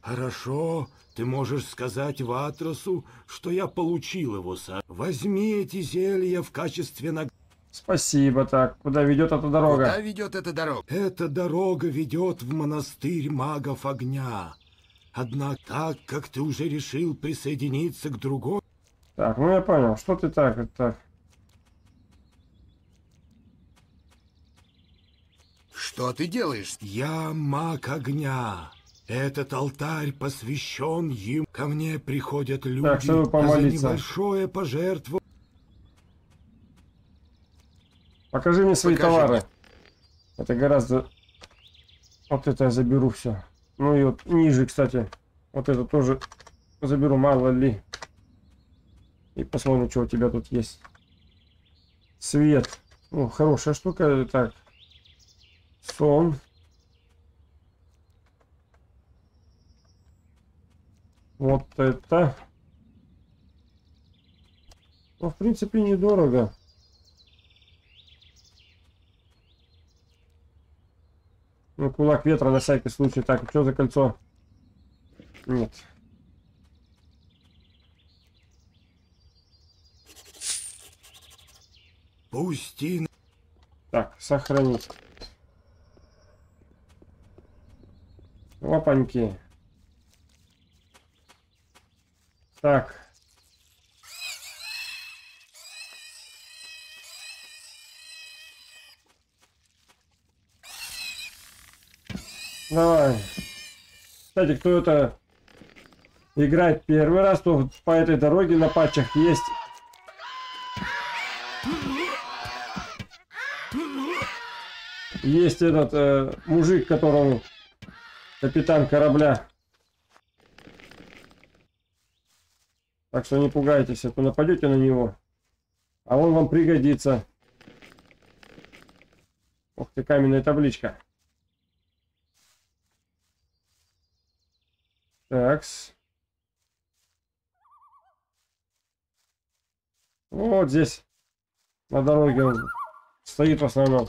Хорошо, ты можешь сказать Ватросу, что я получил его, Сар. Возьми эти зелья в качестве награды. Спасибо, так. Куда ведет эта дорога? Куда ведет эта дорога? Эта дорога ведет в монастырь магов огня. Однако, так как ты уже решил присоединиться к другому... Так, ну я понял, что ты так, так. Что ты делаешь? Я маг огня. Этот алтарь посвящен им. Ко мне приходят люди. Так, чтобы помолиться. За небольшое пожертвование. Покажи мне свои Покажи. товары. Это гораздо... Вот это я заберу все. Ну и вот ниже, кстати. Вот это тоже заберу, мало ли. И посмотрим, что у тебя тут есть. Свет. Ну, хорошая штука. Так. Сон. Вот это. Ну, в принципе, недорого. Ну, кулак ветра на всякий случай. Так, что за кольцо? Нет. Пусти. Так, сохранить. Лопаньки. Так. Давай. Кстати, кто это играет первый раз, то по этой дороге на патчах есть. Есть этот э, мужик, которому капитан корабля. Так что не пугайтесь, а то нападете на него. А он вам пригодится. Ох ты, каменная табличка. Такс. Вот здесь на дороге он стоит в основном.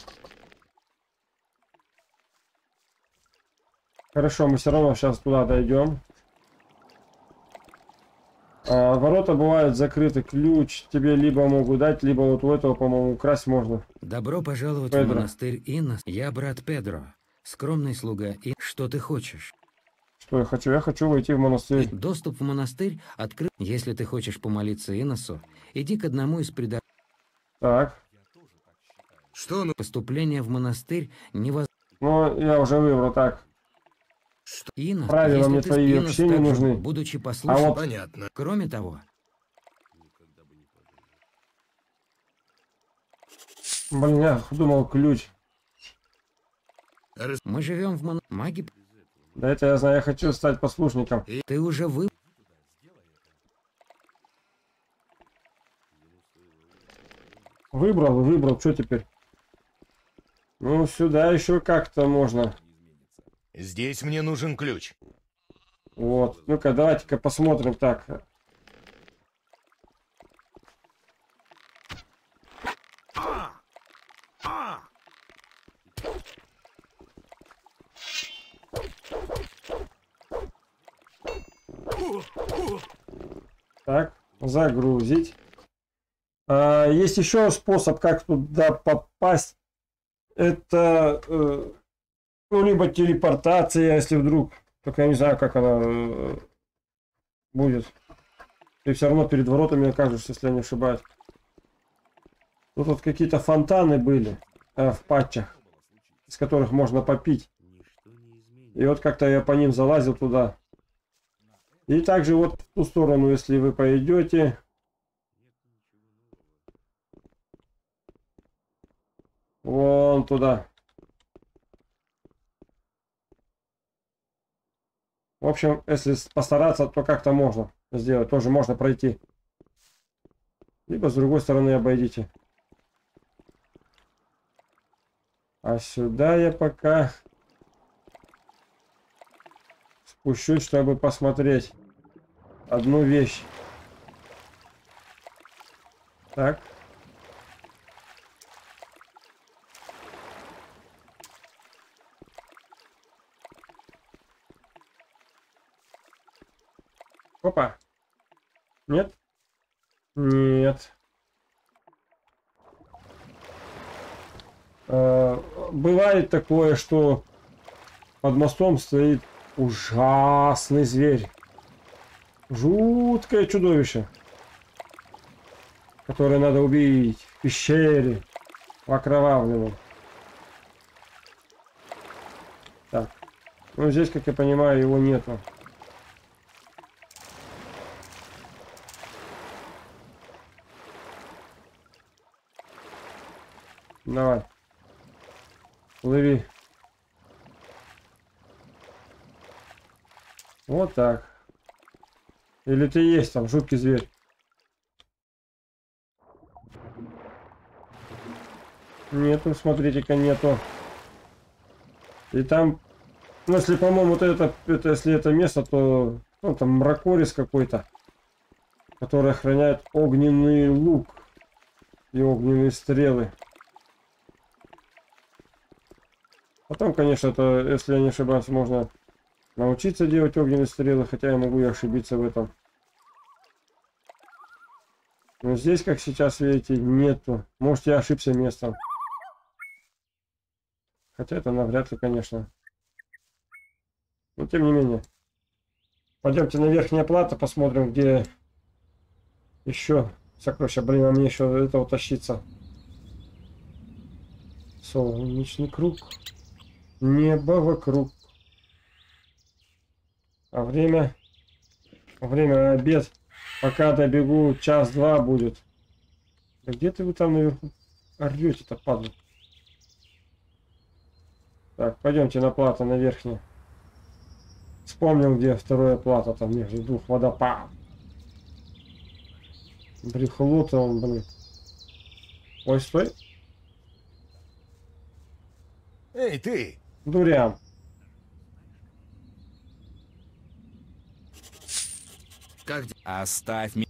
Хорошо, мы все равно сейчас туда дойдем. А, ворота бывают закрыты. Ключ тебе либо могу дать, либо вот у этого, по-моему, украсть можно. Добро пожаловать Педро. в монастырь Инос. Я брат Педро, скромный слуга. И что ты хочешь? Что я хочу? Я хочу войти в монастырь. Доступ в монастырь открыт. Если ты хочешь помолиться Иносу, иди к одному из предателей. Так. Что? Ну... Поступление в монастырь невозможно. Ну, я уже выбрал, так. Что? Инос, правила мне твои Инос, вообще не нужны. Будучи послушным, а вот... понятно. Кроме того... Блин, я думал ключ. Мы живем в мон... маги... Да это я знаю, я хочу стать послушником. И ты уже вы... Выбрал, выбрал, что теперь? Ну, сюда еще как-то можно. Здесь мне нужен ключ. Вот, ну-ка, давайте-ка посмотрим так. Так, загрузить. А, есть еще способ, как туда попасть. Это э, ну, либо телепортация, если вдруг. Только я не знаю, как она э, будет. Ты все равно перед воротами окажешься, если я не ошибаюсь. Ну, тут какие-то фонтаны были э, в патчах, из которых можно попить. И вот как-то я по ним залазил туда. И также вот в ту сторону, если вы пойдете. Вон туда. В общем, если постараться, то как-то можно сделать. Тоже можно пройти. Либо с другой стороны обойдите. А сюда я пока спущусь, чтобы посмотреть одну вещь. Так. Опа. Нет? Нет. Э, бывает такое, что под мостом стоит ужасный зверь. Жуткое чудовище, которое надо убить в пещере, в окровавленном. Так. Ну здесь, как я понимаю, его нету. Давай. Плыви. Вот так. Или ты есть там, жуткий зверь? Нету, смотрите-ка, нету. И там, ну, если, по-моему, вот это, это, если это место, то, ну, там мракорис какой-то, который охраняет огненный лук и огненные стрелы. Потом, конечно, это, если я не ошибаюсь, можно научиться делать огненные стрелы, хотя я могу и ошибиться в этом. Но здесь, как сейчас видите, нету. Может, я ошибся местом. Хотя это навряд ли, конечно. Но тем не менее. Пойдемте на верхнюю плату, посмотрим, где еще сокровища. Блин, а мне еще этого тащиться. Солнечный круг. Небо вокруг. А время... Время обед. Пока добегу, час-два будет. Да где ты вы там наверху орёте-то, падла? Так, пойдемте на плато, на верхнюю. Вспомнил, где вторая плата, там между двух водопадов. Брехло-то он, блин. Ой, стой. Эй, ты! Дурям. Как... Оставь меня.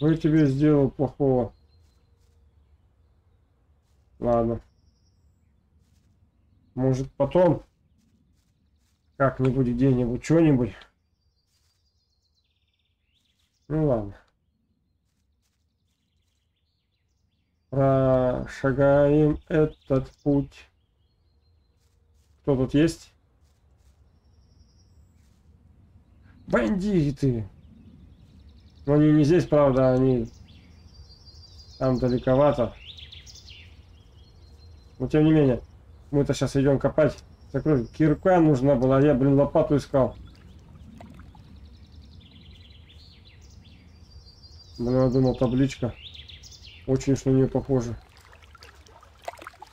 Вы тебе сделал плохого. Ладно. Может, потом как-нибудь где-нибудь что-нибудь. Ну ладно. Прошагаем этот путь. Кто тут есть? Бандиты. Но они не здесь, правда, они там далековато. Но тем не менее, мы-то сейчас идем копать. Закрой. Кирка нужна была, я, блин, лопату искал. Блин, я думал, табличка. Очень уж на нее похоже.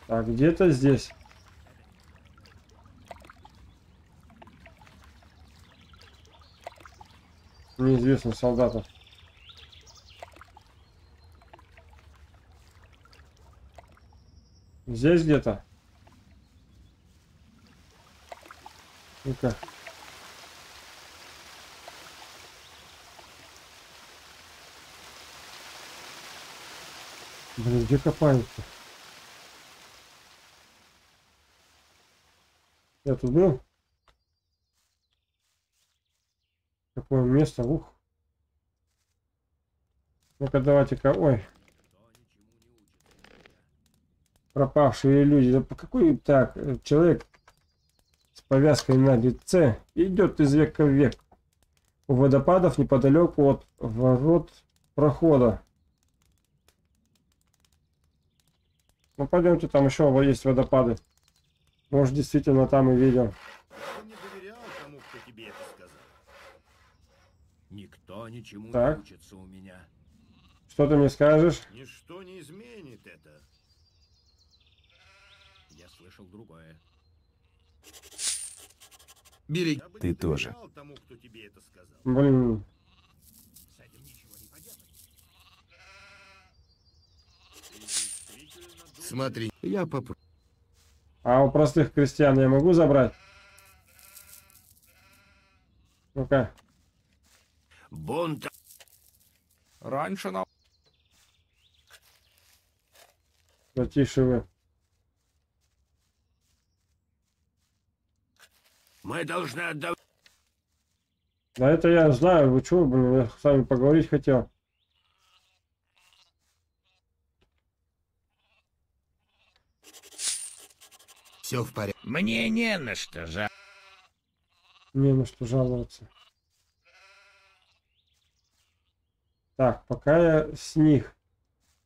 Так, где-то здесь. Неизвестно солдату. Здесь где-то. Ну-ка. Блин, где копают-то? Я тут был? Какое место, ух. Ну-ка, давайте-ка, ой. Пропавшие люди. Да какой так, человек с повязкой на лице идет из века в век. у водопадов неподалеку от ворот прохода. Ну пойдемте, там еще есть водопады. Может, действительно там и видел. Ты не доверял тому, кто тебе это сказал? Никто ничему так. не учится у меня. Что ты мне скажешь? Ничто не изменит это. Я слышал другое. Бери. Ты тоже. Тому, кто тебе это сказал. Блин. С этим ничего не поделать. Смотри, я попробую. А у простых крестьян я могу забрать? Ну-ка. Бунт. Раньше на... Да тише вы. Мы должны отдавать... Да это я знаю, вы чего, блин, я с вами поговорить хотел. Все в порядке. Мне не на что жаловаться. Не на что жаловаться. Так, пока я с них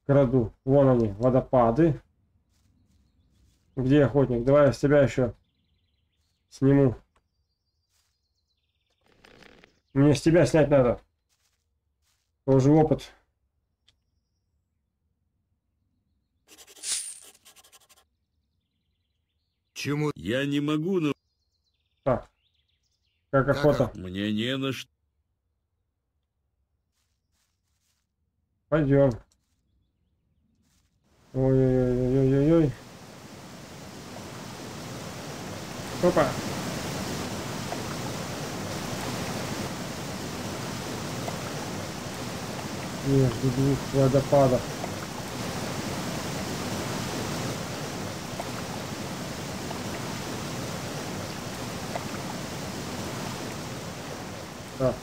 краду. Вон они, водопады. Где охотник? Давай я с тебя еще сниму. Мне с тебя снять надо. Тоже опыт. Чему? Я не могу, но... Так. Как охота? Мне не на что. Пойдем. Ой-ой-ой-ой-ой-ой. Опа. Между двух водопадов. Так.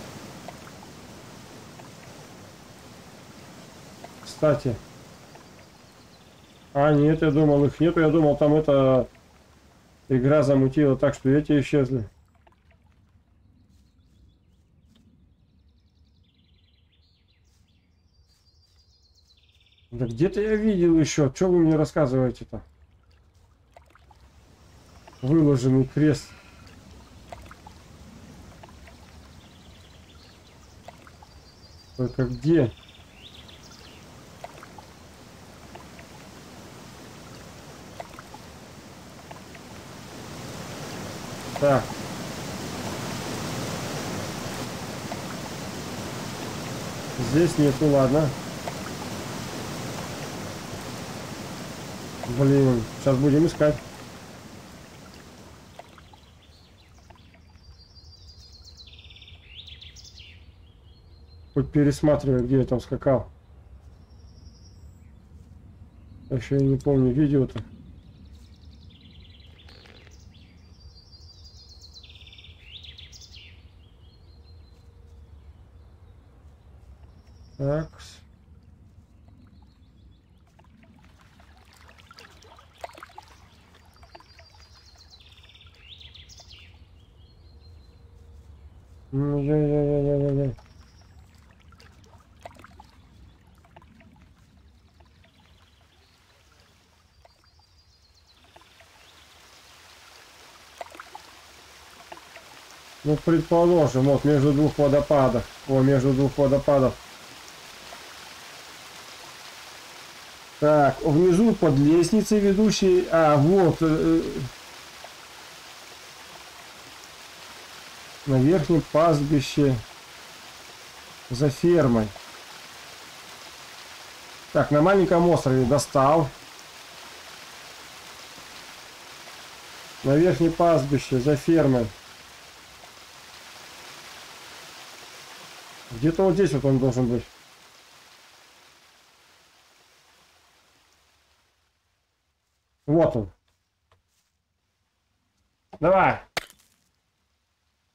Кстати. А, нет, я думал, их нету. Я думал, там эта игра замутила так, что эти исчезли. Да где-то я видел еще. Что вы мне рассказываете-то? Выложенный крест. Только где? Так. Здесь нету, ладно. Блин, сейчас будем искать. Хоть пересматриваю, где я там скакал. Я еще не помню видео-то. Так. Ну, я, я, я, я, я, я. Ну, предположим, вот между двух водопадов. О, между двух водопадов. Так, внизу под лестницей ведущей... А, вот... Э, на верхнем пастбище за фермой. Так, на маленьком острове достал. На верхнем пастбище за фермой. Где-то вот здесь вот он должен быть. Вот он. Давай.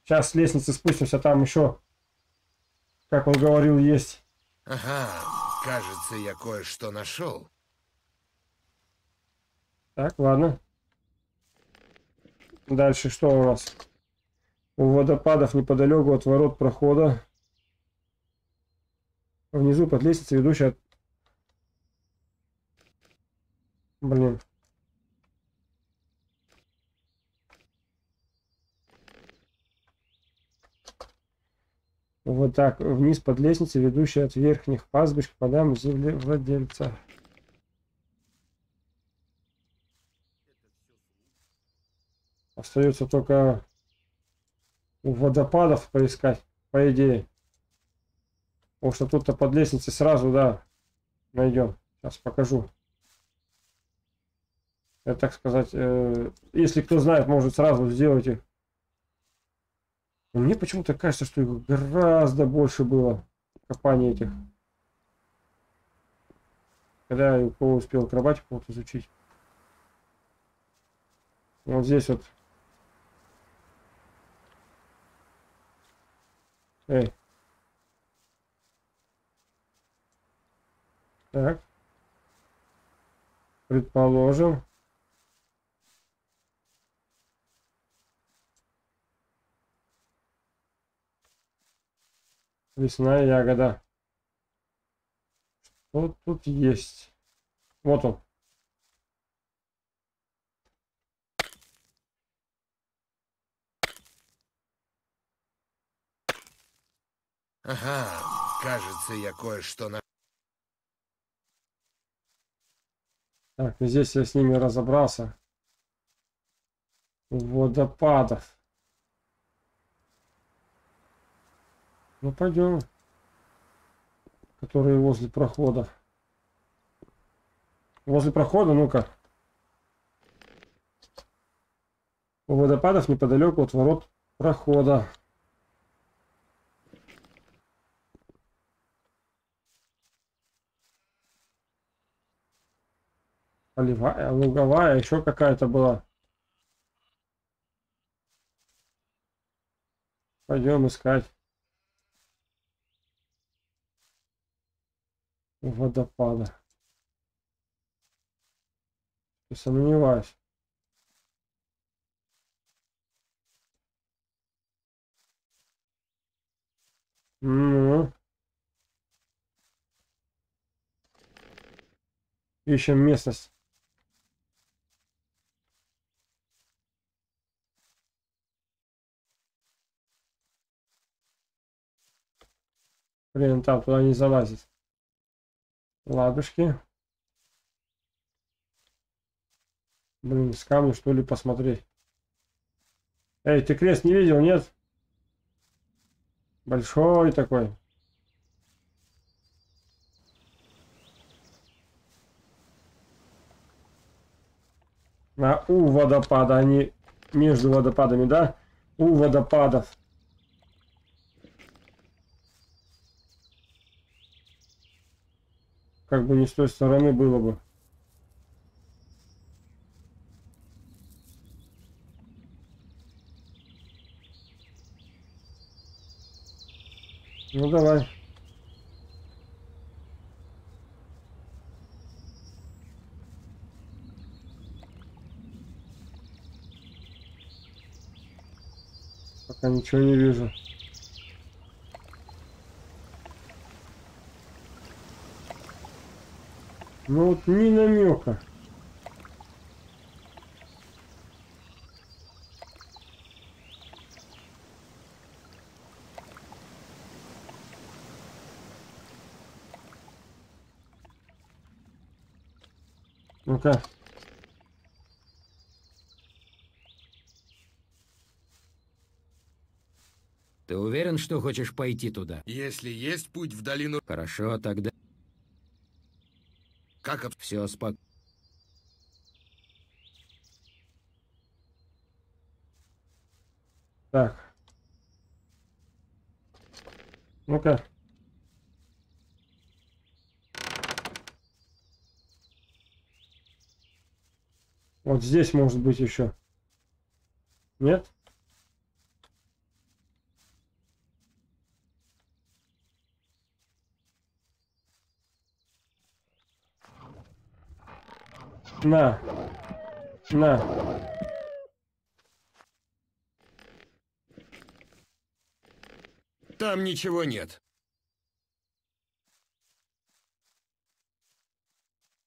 Сейчас с лестницы спустимся, там еще, как он говорил, есть. Ага, кажется, я кое-что нашел. Так, ладно. Дальше что у нас? у водопадов неподалеку от ворот прохода. Внизу под лестницей, ведущей от... Блин. Вот так. Вниз под лестницей, ведущей от верхних пастбищ к подам землевладельца. Остается только у водопадов поискать, по идее. Потому что тут-то под лестницей сразу, да, найдем. Сейчас покажу. Это, так сказать, э, если кто знает, может сразу сделать их. Но мне почему-то кажется, что их гораздо больше было, копаний этих. Когда я у кого успел акробатику вот изучить. Вот здесь вот. Эй. Так. Предположим. Лесная ягода. Что тут есть? Вот он. Ага, кажется, я кое-что на... Так, здесь я с ними разобрался. Водопадов. Ну пойдем, которые возле прохода. Возле прохода, ну-ка. У водопадов неподалеку от ворот прохода. Полевая, луговая, еще какая-то была. Пойдем искать. Водопада. Не сомневаюсь. Ну. Ищем местность. Блин, там туда не залазит. Ладушки. Блин, с камня что ли посмотреть? Эй, ты крест не видел, нет? Большой такой. На у водопада, они между водопадами, да? У водопадов. Как бы не с той стороны было бы. Ну давай. Пока ничего не вижу. Ну вот ни намека. Ну-ка. Ты уверен, что хочешь пойти туда? Если есть путь в долину... Хорошо, тогда... Как об... Все спокойно. Так. Ну-ка. Вот здесь может быть еще. Нет? На, на. Там ничего нет.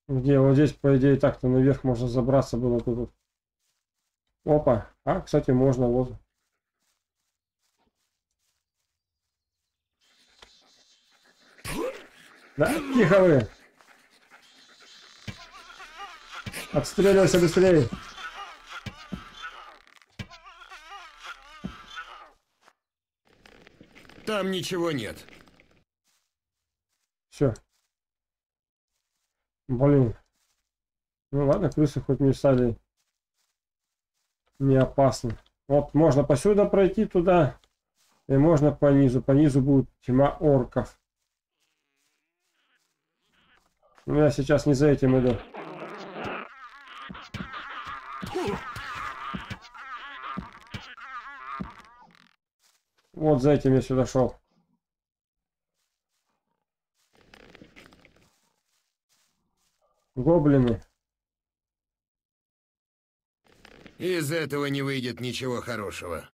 Где вот здесь, по идее, так-то наверх можно забраться было тут. Опа. А, кстати, можно вот. Да, тихо вы. Отстреливайся быстрее. Там ничего нет. Все. Блин. Ну ладно, крысы хоть не стали не опасны. Вот можно посюда пройти туда. И можно по низу. По низу будет тьма орков. Но я сейчас не за этим иду. Вот за этим я сюда шел. Гоблины. Из этого не выйдет ничего хорошего.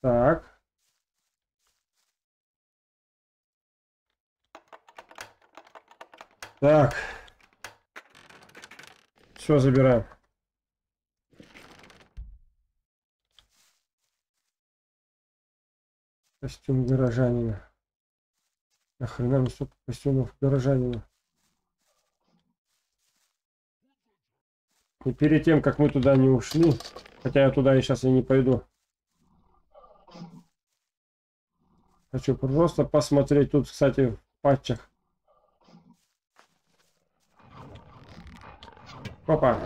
Так. Так. Все, забираем. Костюм горожанина. Нахрена мне столько костюмов горожанина. И перед тем, как мы туда не ушли, хотя я туда и сейчас и не пойду. Хочу просто посмотреть тут, кстати, в патчах. Опа.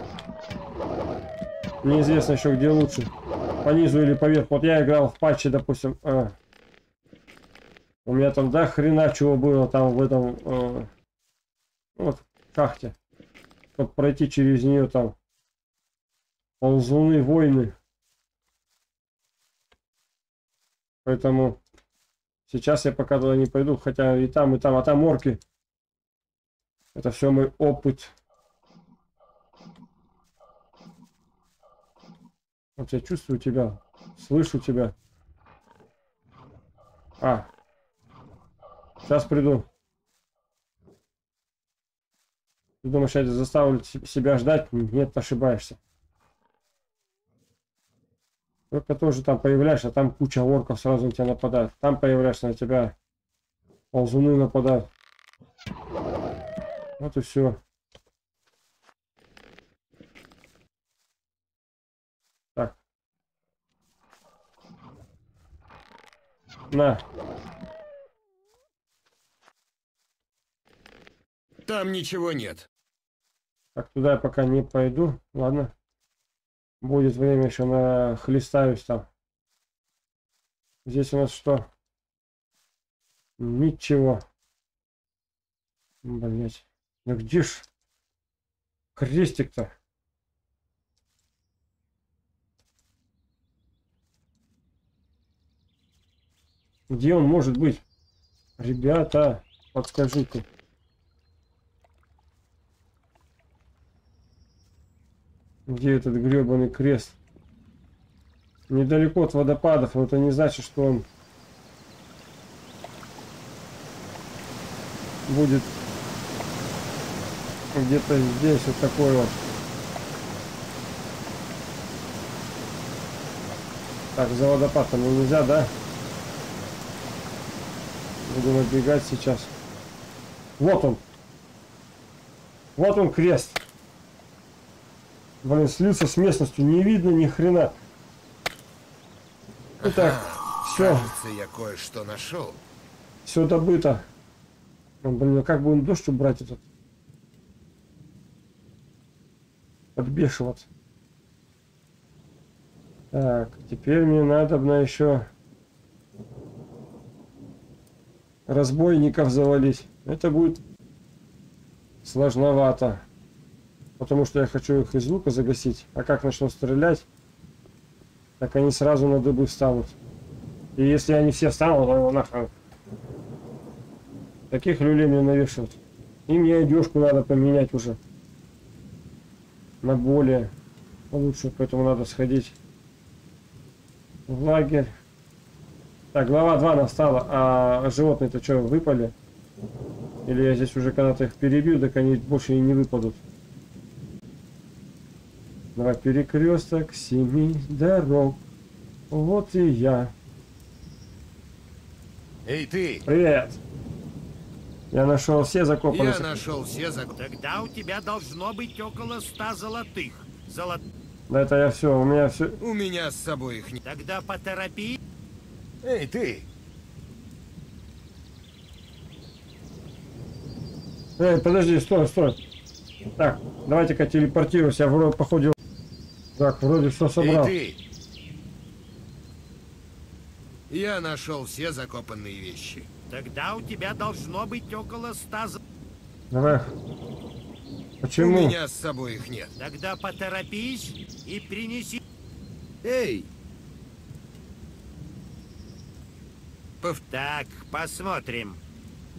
Неизвестно еще, где лучше. По низу или поверх. Вот я играл в патче, допустим... А. У меня там до хрена чего было там в этом э, вот кахте, чтобы пройти через нее там ползуны войны. Поэтому сейчас я пока туда не пойду, хотя и там, и там, а там орки. Это все мой опыт. Вот я чувствую тебя, слышу тебя. А. Сейчас приду. Ты думаешь, я заставлю себя ждать? Нет, ошибаешься. Только тоже там появляешься, там куча орков сразу на тебя нападает. Там появляешься, на тебя ползуны нападают. Вот и все. Так. На. Там ничего нет. Так, туда я пока не пойду. Ладно. Будет время еще нахлестаюсь там. Здесь у нас что? Ничего. Блять. Ну где ж крестик-то? Где он может быть? Ребята, подскажите. Где этот гребаный крест? Недалеко от водопадов, но это не значит, что он будет где-то здесь, вот такой вот. Так, за водопадом нельзя, да? Будем отбегать сейчас. Вот он! Вот он крест! Блин, слиться с местностью не видно ни хрена. Итак, ага, все. Кажется, я кое-что нашел. Все добыто. Блин, а как будем дождь убрать этот? Подбешиваться. Так, теперь мне надо бы еще разбойников завалить. Это будет сложновато. Потому что я хочу их из лука загасить. А как начну стрелять, так они сразу на дыбы встанут. И если они все встанут, то нахрен. Таких люлей мне навешивают. И мне одежку надо поменять уже. На более лучше, поэтому надо сходить. в лагерь. Так, глава два настала, а животные-то что, выпали? Или я здесь уже когда-то их перебью, так они больше и не выпадут. Давай, перекресток семи дорог. Вот и я. Эй, ты! Привет! Я нашел все закопанные. Я нашел все закопанные. Тогда у тебя должно быть около ста золотых. Золот... Да это я все, у меня все. У меня с собой их нет. Тогда поторопи. Эй, ты! Эй, подожди, стой, стой. Так, давайте-ка телепортируйся, вроде походил. Так, вроде все собрал. Эй, ты! Я нашел все закопанные вещи. Тогда у тебя должно быть около ста... Давай. Почему? У меня с собой их нет. Тогда поторопись и принеси... Эй! Так, посмотрим.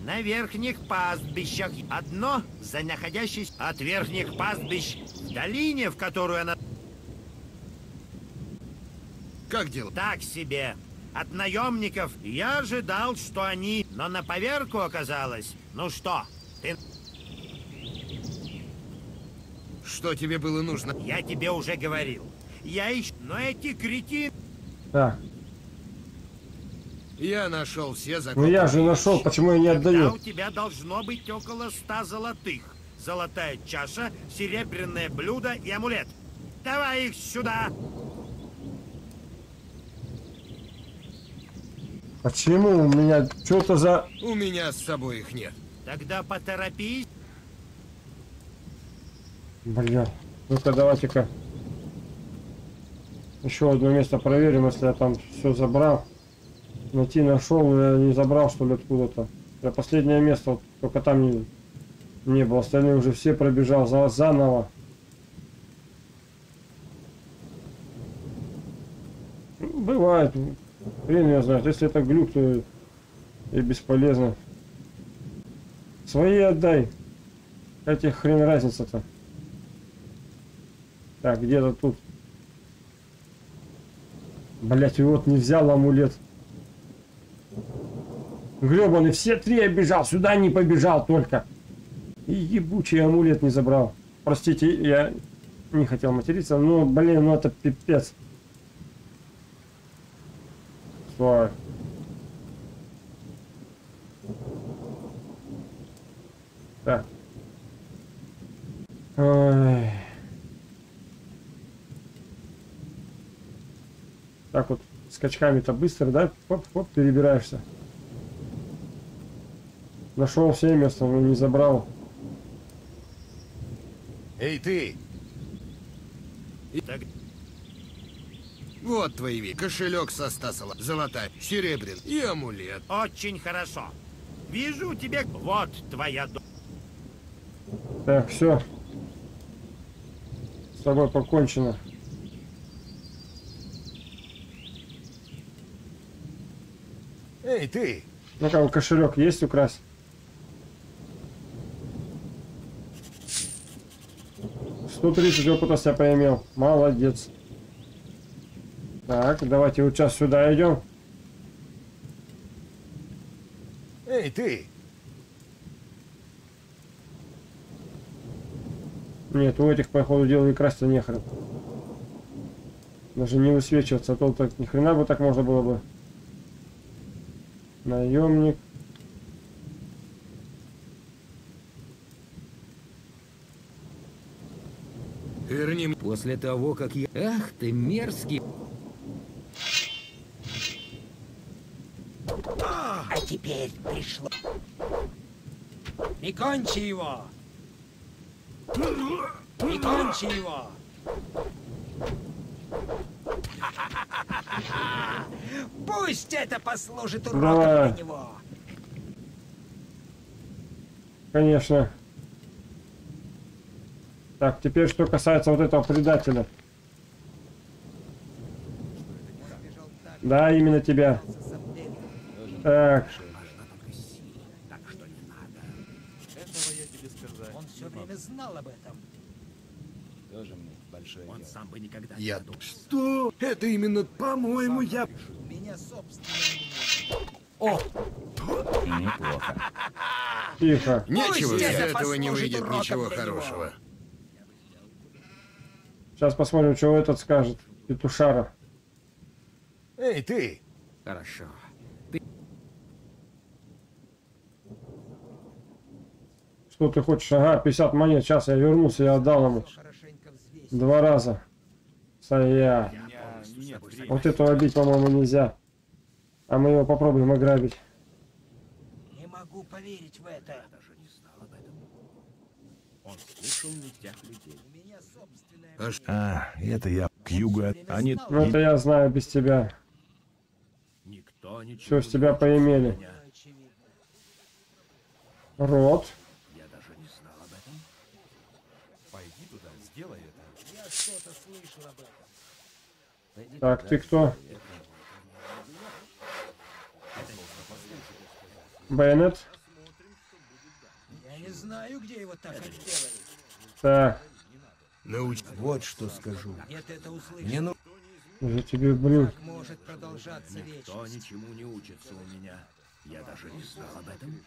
На верхних пастбищах одно, за находящееся от верхних пастбищ в долине, в которую она... Как дела? Так себе. От наемников я ожидал, что они... Но на поверку оказалось. Ну что, ты... Что тебе было нужно? Я тебе уже говорил. Я ищу... Но эти кретины... Да. Я нашел все закопанные. Ну я же нашел, почему я не отдаю? Тогда у тебя должно быть около ста золотых. Золотая чаша, серебряное блюдо и амулет. Давай их сюда. Почему у меня что-то за... У меня с собой их нет. Тогда поторопись. Блин, ну-ка давайте-ка еще одно место проверим, если я там все забрал. Найти нашел, я не забрал, что ли, откуда-то. Это последнее место, вот, только там не, не было. Остальные уже все пробежал за, заново. Бывает. Хрен я знаю. Если это глюк, то и бесполезно. Свои отдай. Хотя хрен разница-то. Так, где-то тут. Блять, вот не взял амулет. Гребаный, все три оббежал, сюда не побежал только. И ебучий амулет не забрал. Простите, я не хотел материться, но, блин, ну это пипец. Стой. Так. Ой. Так вот, скачками-то быстро, да? Хоп-хоп, перебираешься. Нашел все места, но не забрал. Эй, ты! Итак. Вот твои вещи. Кошелек со стасала. Золотая, серебряный и амулет. Очень хорошо. Вижу тебе. Вот твоя дом. Так, все. С тобой покончено. Эй, ты! Ну-ка, кошелек есть украсть? сто тридцать опыта себя поимел. Молодец. Так, давайте вот сейчас сюда идем. Эй, ты! Нет, у этих, по ходу дела, и красть-то нехрен. Даже не высвечиваться, а то так ни хрена бы так можно было бы. Наемник. Верни. После того, как я... Ах ты мерзкий. А, а теперь пришло. Не кончи его. Не кончи его. Пусть это послужит уроком давай. Для него. Конечно. Так, теперь что касается вот этого предателя. Да, именно тебя. Так. Тоже мне большое Он дело. сам бы никогда я... не Что? Это именно, по-моему, я... Меня собственно... О! Неплохо. Тихо. Нечего, из этого не выйдет ничего хорошего. Сейчас посмотрим, что этот скажет. Петушара. Эй, ты! Хорошо. Ты... Что ты хочешь? Ага, пятьдесят монет. Сейчас я вернулся, я отдал ему. Два раза. Сая. Вот этого обить, по-моему, нельзя. А мы его попробуем ограбить. Не могу поверить в это. Я даже не знал об этом. Он слышал нитях людей. А, это я к югу от... А нет... Ну это я знаю без тебя. Никто ничего. Все, с тебя поимели. Рот. Я даже не знал об этом. Пойди туда, сделай это. Я что-то слышал об этом. Так, ты кто? Байонет? Я не знаю, где его так отделали. Так. Науч... Вот что скажу. Нет, это Мне ну... Я тебе, блин. Может продолжаться Никто ничему не учится у меня. Я даже не знал об этом.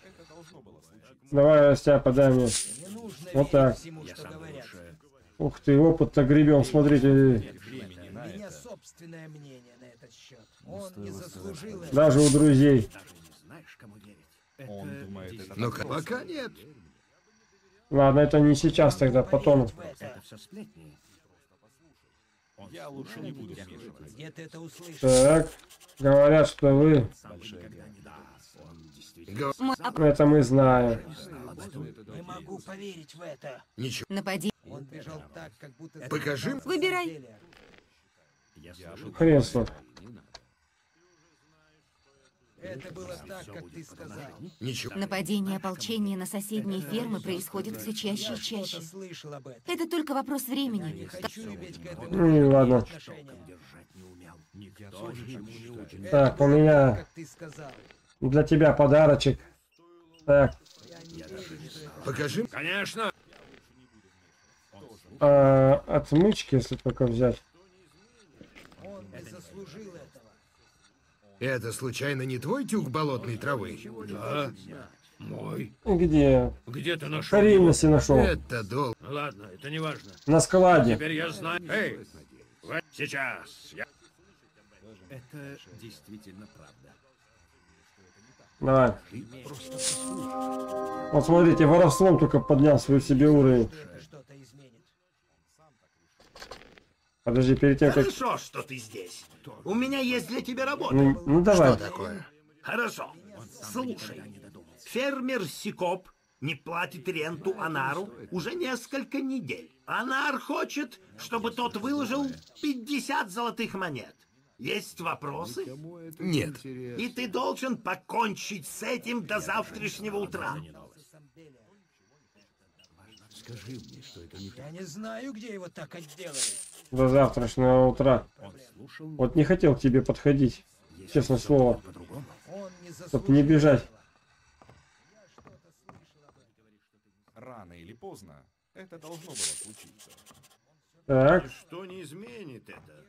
Давай я с тебя подам. Вот так. Всему, Ух ты, опыт-то гребем, смотрите. Меня собственное мнение на этот счет. Он не заслужил. Даже у друзей. Он думает, ну -ка. Пока нет. Ладно, это не сейчас тогда, потом. Это все сплетни. Я лучше не буду смешивать. Где-то это услышал. Так, говорят, что вы... Это мы знаем. Не могу поверить в это. Ничего. Напади. Он бежал так, как будто... Покажи. Выбирай. Кресло. Это было так, как ты сказал. Ничего. Нападение ополчения на соседние фермы происходит все чаще и чаще. Это только вопрос времени. Ну ладно. Так, у меня для тебя подарочек. Так. Покажи. Конечно. А, отмычки, если только взять. Он заслужил это. Это случайно не твой тюк болотной травы? Да. Мой. Где? Где ты нашел? В Римосе нашел. Это долго. Ладно, это не важно. На складе. Теперь я знаю. Эй, сейчас. Я... Это действительно правда. Давай. Вот смотрите, воровством только поднял свой себе уровень. Подожди, перед тем, как... Хорошо, что ты здесь. У меня есть для тебя работа. Ну, ну давай. Что такое? Хорошо. Слушай. Фермер Секоб не платит ренту Анару уже несколько недель. Анар хочет, чтобы тот выложил пятьдесят золотых монет. Есть вопросы? Нет. И ты должен покончить с этим до завтрашнего утра. Скажи мне, что это не так. Я не знаю, где его так отделали. До завтрашнего утра. Вот не хотел к тебе подходить, честное слово, чтоб не бежать. Рано или поздно это должно было случиться. Так. Что не изменит это?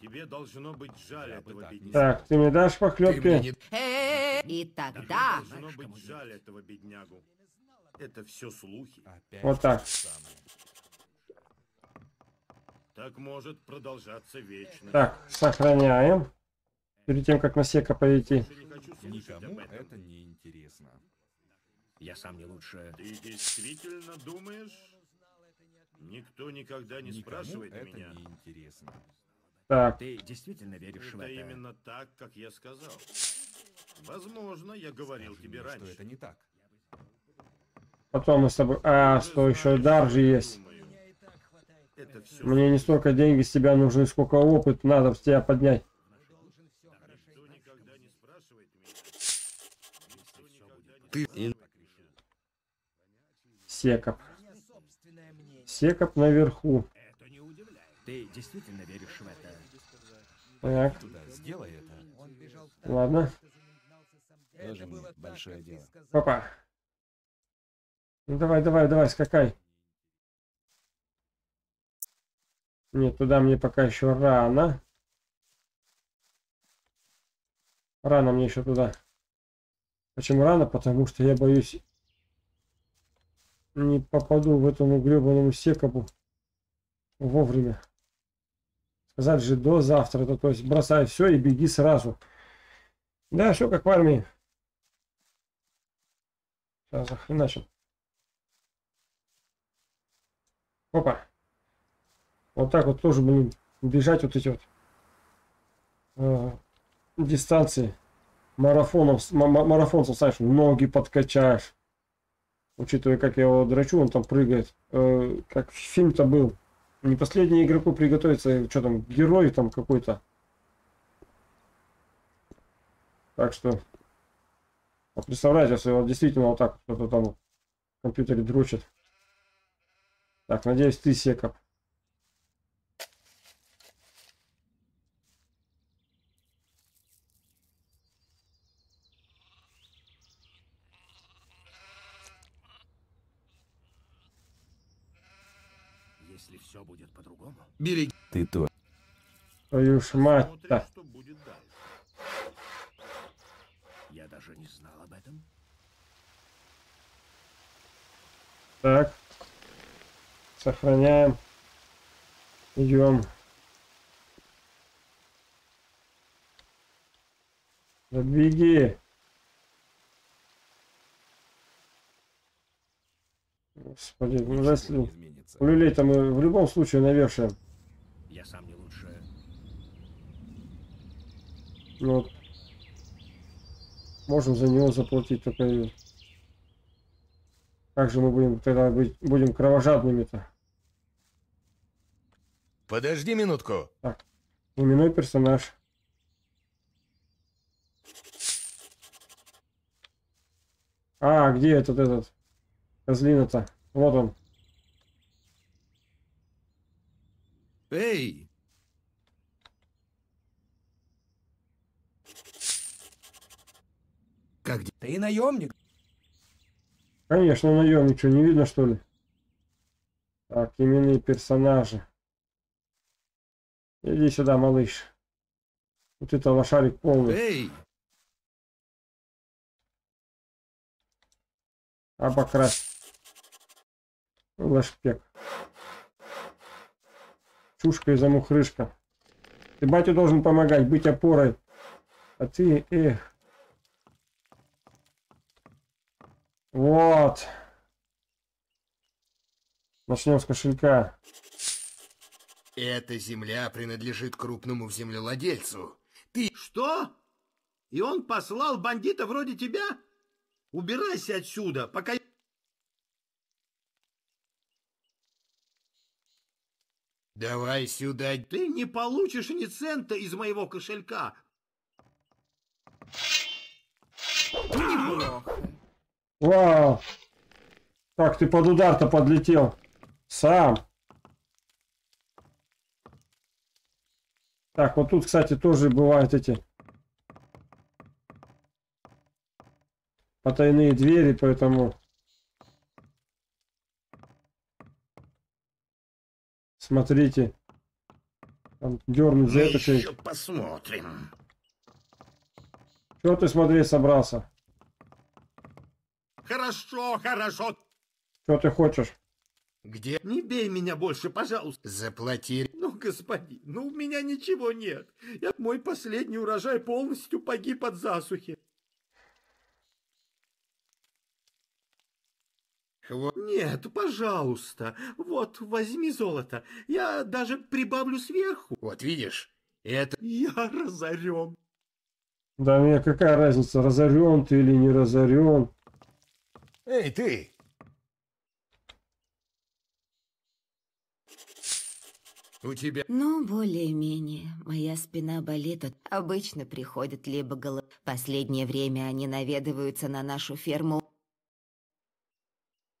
Тебе должно быть жаль этого бедняка. Так, ты мне дашь похлебки? И тогда. Должно быть жаль этого беднягу. Это все слухи. Вот так. Так может продолжаться вечно. Так, сохраняем. Перед тем, как на Сека пойти. Никому это не интересно. Я сам не лучше. Ты действительно думаешь? Никто никогда не Никому спрашивает это меня. Не интересно. Так. Ты действительно веришь это в это? Именно так, как я сказал. Возможно, я говорил Скажи тебе мне, раньше. Что это не так. Потом мы с тобой... А, Ты что знаешь, еще дар же есть. Мне не столько деньги с тебя нужны, сколько опыт надо с тебя поднять. Ты... Секоб. Секоб наверху. Ты действительно веришь в это? Так. Сделай это. Ладно. Это было большое дело. Папа. Ну давай, давай, давай, скакай. Нет, туда мне пока еще рано. Рано мне еще туда. Почему рано? Потому что я боюсь, не попаду в этому гребаному секопу вовремя. Сказать же до завтра, то, то есть бросай все и беги сразу. Да, все как в армии. Сейчас захреначим. Опа. Вот так вот тоже, блин, бежать вот эти вот э, дистанции. Марафоном, марафон составишь, ноги подкачаешь. Учитывая, как я его драчу, он там прыгает. Э, как фильм-то был. Не последний игроку приготовиться, что там, герой там какой-то. Так что, вот представляете, если вот действительно вот так кто-то там в компьютере дрочит. Так, надеюсь, ты Секоб. Береги. Ты то. Твою ж мать-то. Я даже не знал об этом. Так. Сохраняем. Идем. Беги. Господи, если люлей-то мы в любом случае навешаем. Я сам не лучше. Вот. Можем за него заплатить только. Как же мы будем тогда быть, будем кровожадными-то? Подожди минутку. Так. Именной персонаж. А, где этот этот? Козлина-то. Вот он. Эй! Как ты наемник? Конечно, наемник, что не видно, что ли? Так, именные персонажи. Иди сюда, малыш. Вот это лошарик полный. Эй! Апокрас. Лошпек. Чушка и замухрышка. Ты батю должен помогать, быть опорой. А ты, эх. Вот. Начнем с кошелька. Эта земля принадлежит крупному землевладельцу. Ты... Что? И он послал бандита вроде тебя? Убирайся отсюда, пока... Давай сюда. Ты не получишь ни цента из моего кошелька. Вау. Так, ты под удар-то подлетел. Сам. Так, вот тут, кстати, тоже бывают эти потайные двери, поэтому... Смотрите, дернуть за это еще посмотрим. Что ты смотреть собрался? Хорошо, хорошо. Что ты хочешь? Где? Не бей меня больше, пожалуйста. Заплати. Ну, господин, ну у меня ничего нет. Я... Мой последний урожай полностью погиб от засухи. Нет, пожалуйста. Вот, возьми золото. Я даже прибавлю сверху. Вот видишь, это... Я разорен. Да мне какая разница, разорен ты или не разорен. Эй, ты! У тебя... Ну, более-менее. Моя спина болит. Обычно приходят либо голова. Последнее время они наведываются на нашу ферму.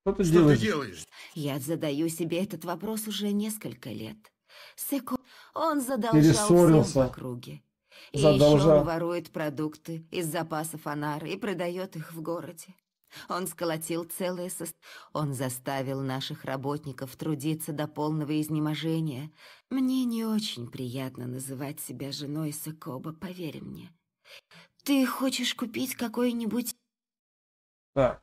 Что, ты, Что делаешь? ты делаешь? Я задаю себе этот вопрос уже несколько лет. Секоб, он задолжал всем в округе. И еще он ворует продукты из запасов Анары и продает их в городе. Он сколотил целое состояние. Он заставил наших работников трудиться до полного изнеможения. Мне не очень приятно называть себя женой Секоба, поверь мне. Ты хочешь купить какой-нибудь... Так.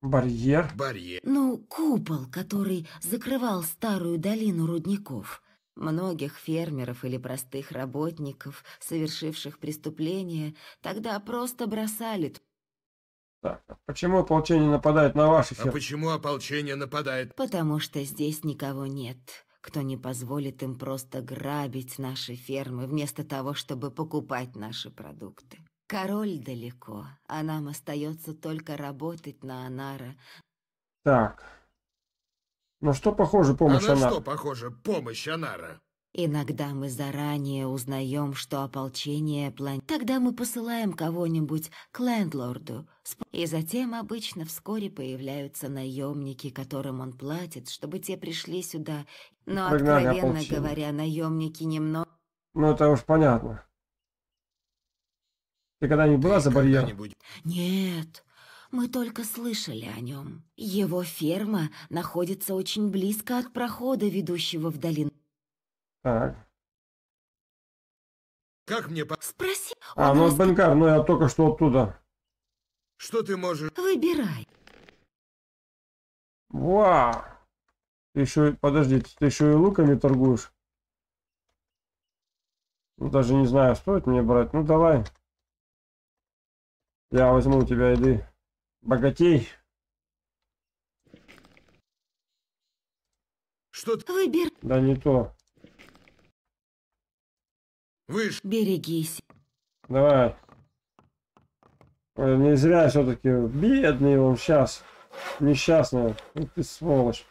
Барьер. Барьер. Ну, купол, который закрывал старую долину рудников. Многих фермеров или простых работников, совершивших преступления, тогда просто бросали... Так, а почему ополчение нападает на ваши фермы? А почему ополчение нападает? Потому что здесь никого нет, кто не позволит им просто грабить наши фермы, вместо того, чтобы покупать наши продукты. Король далеко, а нам остается только работать на Анара. Так. Ну что похоже помощь Анара? А на что похоже помощь Анара? Иногда мы заранее узнаем, что ополчение планирует. Тогда мы посылаем кого-нибудь к лендлорду, и затем обычно вскоре появляются наемники, которым он платит, чтобы те пришли сюда. Но, Прогнали откровенно ополчение. говоря, наемники немного... Ну, это уж понятно. Ты когда-нибудь была за барьером? Нет, мы только слышали о нем. Его ферма находится очень близко от прохода, ведущего в долину. Так. Как мне по... Спроси... А, ну, Бенкар, ну я только что оттуда. Что ты можешь... Выбирай. Вау. Ты еще... Подожди, ты еще и луками торгуешь? Ну, даже не знаю, стоит мне брать. Ну, давай. Я возьму у тебя еды. Богатей. Что ты... Выбирай. Да не то. Выше. Берегись. Давай. Ой, не зря все-таки. Бедный он сейчас. Несчастный. Ну ты сволочь.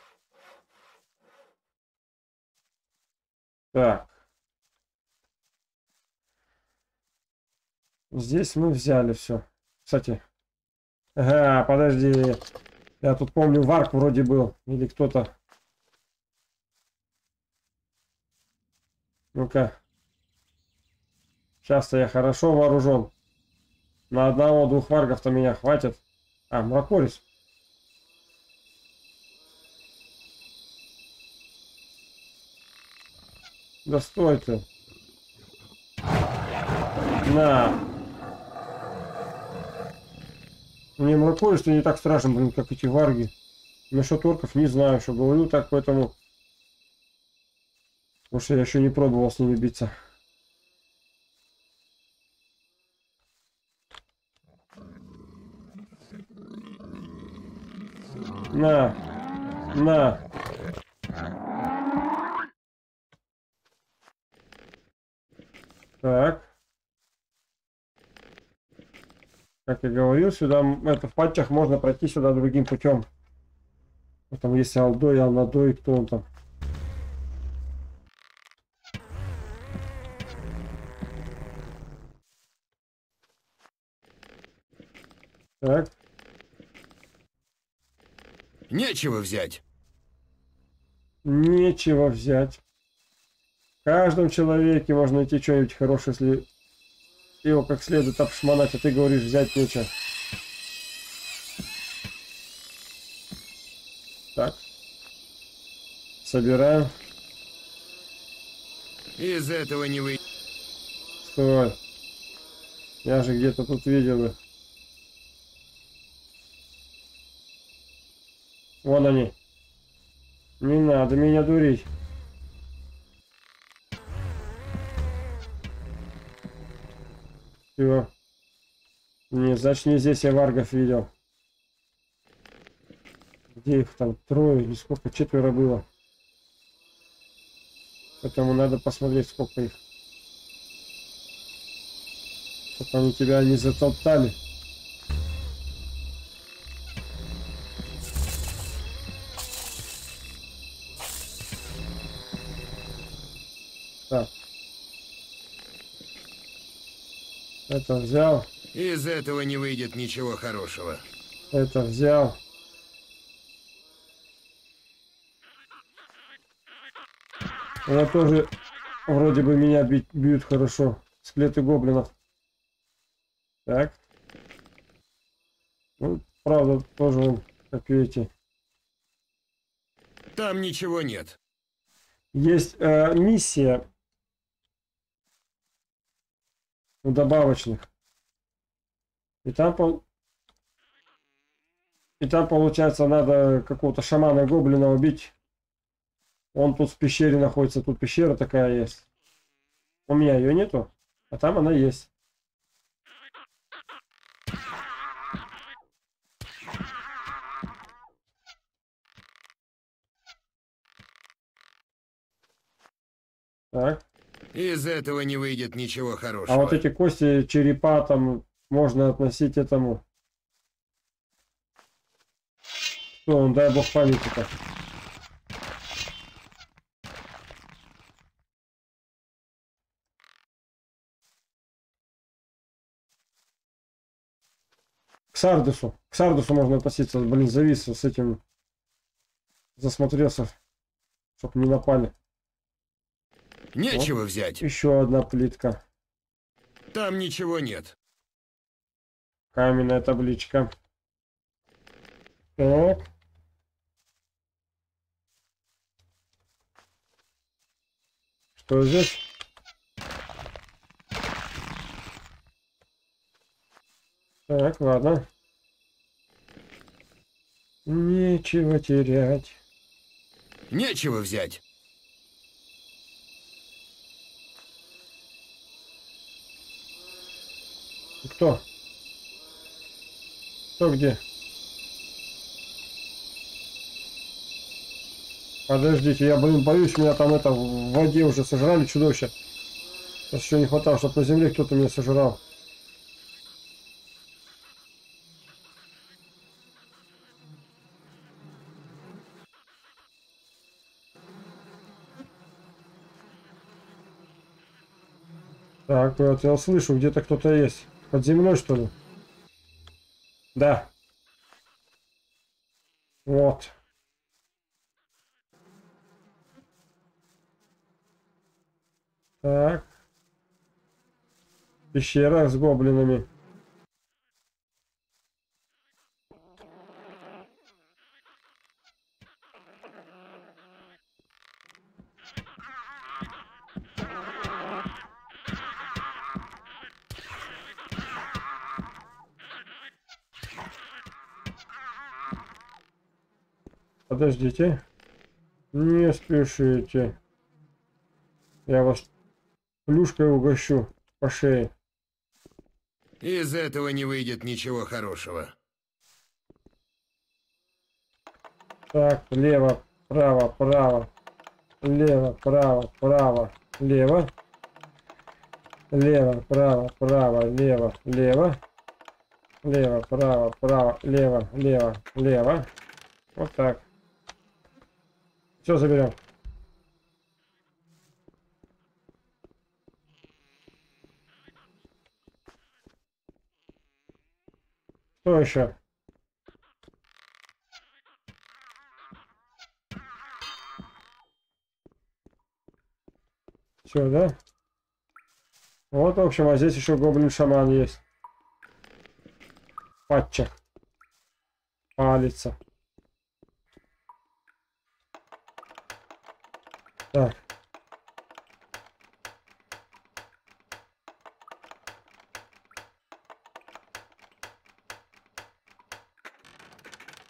Так. Здесь мы взяли все. Кстати. Ага, подожди. Я тут помню, Варк вроде был. Или кто-то. Ну-ка. Сейчас-то я хорошо вооружен. На одного-двух варгов-то меня хватит. А, мракорис. Да стой ты. На. Мне мракорис-то не так страшен, блин, как эти варги. Насчет орков не знаю, что говорю так, поэтому... Потому что я еще не пробовал с ними биться. На, на. Так. Как я говорил, сюда, это в патчах можно пройти сюда другим путем. Потом есть Алдой, Алнадой, кто он там. Так. Нечего взять. Нечего взять. В каждом человеке можно найти что-нибудь хорошее, если его как следует обшмонать, а ты говоришь, взять нечего. Так. Собираем. Из этого не выйдет. Стой. Я же где-то тут видел их. Вон они. Не надо меня дурить. Все. Не, значит, не здесь я варгов видел. Где их там? Трое или сколько? Четверо было. Поэтому надо посмотреть, сколько их. Чтобы они тебя не затоптали. Так. Это взял. Из этого не выйдет ничего хорошего. Это взял. Она тоже вроде бы меня бить, бьют хорошо. Скелеты гоблинов. Так. Ну, Правда, тоже, как видите. Там ничего нет. Есть э, миссия у добавочных. И там, по... И там, получается, надо какого-то шамана-гоблина убить. Он тут в пещере находится. Тут пещера такая есть. У меня ее нету, а там она есть. Так. Из этого не выйдет ничего хорошего. А вот эти кости, черепа, там можно относить этому. Что он, дай бог памяти-то. К Сардусу. К Сардусу можно относиться. Блин, завис с этим. Засмотрелся. Чтоб не напали. Нечего вот взять. Еще одна плитка. Там ничего нет. Каменная табличка. Так. Что здесь? Так, ладно. Нечего терять. Нечего взять. Кто? Кто где? Подождите, я, блин, боюсь, меня там это в воде уже сожрали чудовище. Сейчас еще не хватало, чтобы на земле кто-то меня сожрал. Так, вот я слышу, где-то кто-то есть. Под землей, что ли? Да. Вот. Так. Пещера с гоблинами. Подождите. Не спешите. Я вас плюшкой угощу по шее. Из этого не выйдет ничего хорошего. Так, лево, право, право. Лево, право, право, лево. Лево, право, право, лево, лево. Лево, право, право, лево, лево, лево. Вот так. Все заберем. Что еще? Все, да? Вот, в общем, а здесь еще гоблин-шаман есть. Патча. Палится. Так.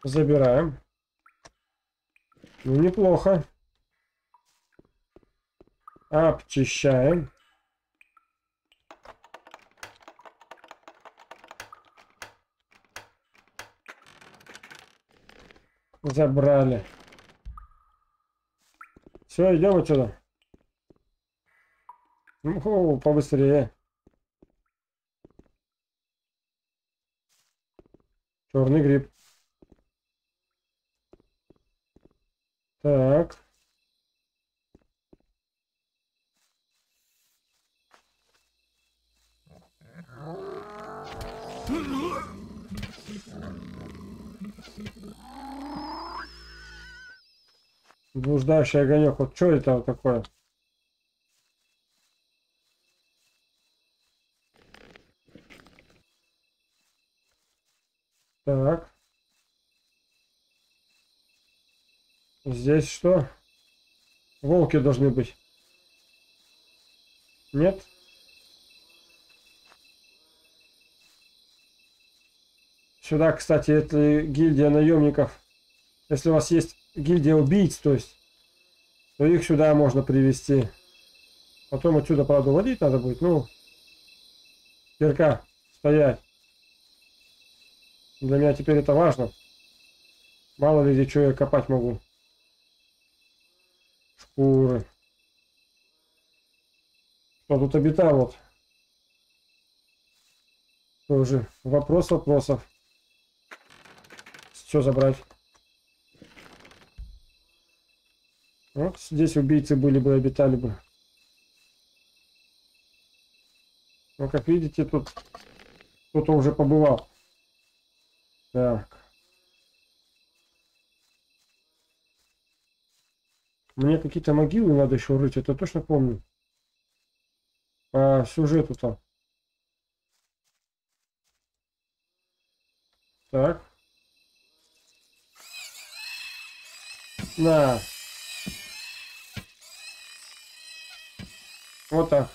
Забираем. Ну, неплохо. Обчищаем. Забрали. Все, идем отсюда. Ну, побыстрее. Черный гриб. Так. Блуждающий огонек. Вот что это вот такое? Так. Здесь что? Волки должны быть. Нет? Сюда, кстати, это гильдия наемников. Если у вас есть гильдия убийц, то есть, то их сюда можно привести. Потом отсюда, правда, водить надо будет. Ну, Кирка, стоять. Для меня теперь это важно. Мало ли, где что я копать могу. Шкуры. Что тут обитало? Вот. Тоже вопрос вопросов. Все забрать. Вот здесь убийцы были бы, обитали бы. Но, как видите, тут кто-то уже побывал. Так. Мне какие-то могилы надо еще рыть, это точно помню. По сюжету там. Так. На. Вот так.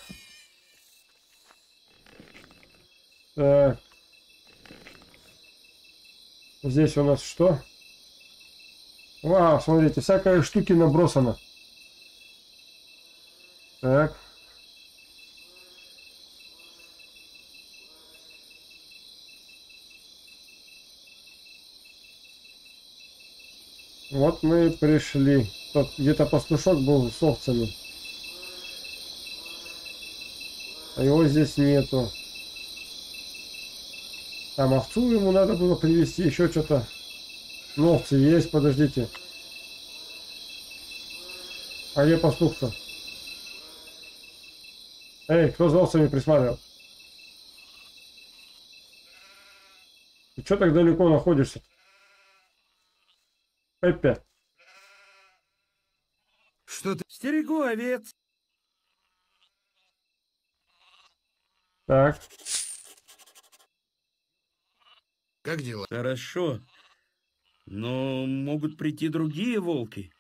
Так. Здесь у нас что? Вау, смотрите, всякая штуки набросана. Так. Вот мы и пришли. Тут где-то пастушок был с овцами. А его здесь нету. Там овцу ему надо было привезти, еще что-то. Ну, овцы есть, подождите. А где пастух-то? Эй, кто за овцами присматривал? Ты что так далеко находишься? Пеппе. Что ты? Стерегу овец. Так. Как дела? Хорошо. Но могут прийти другие волки.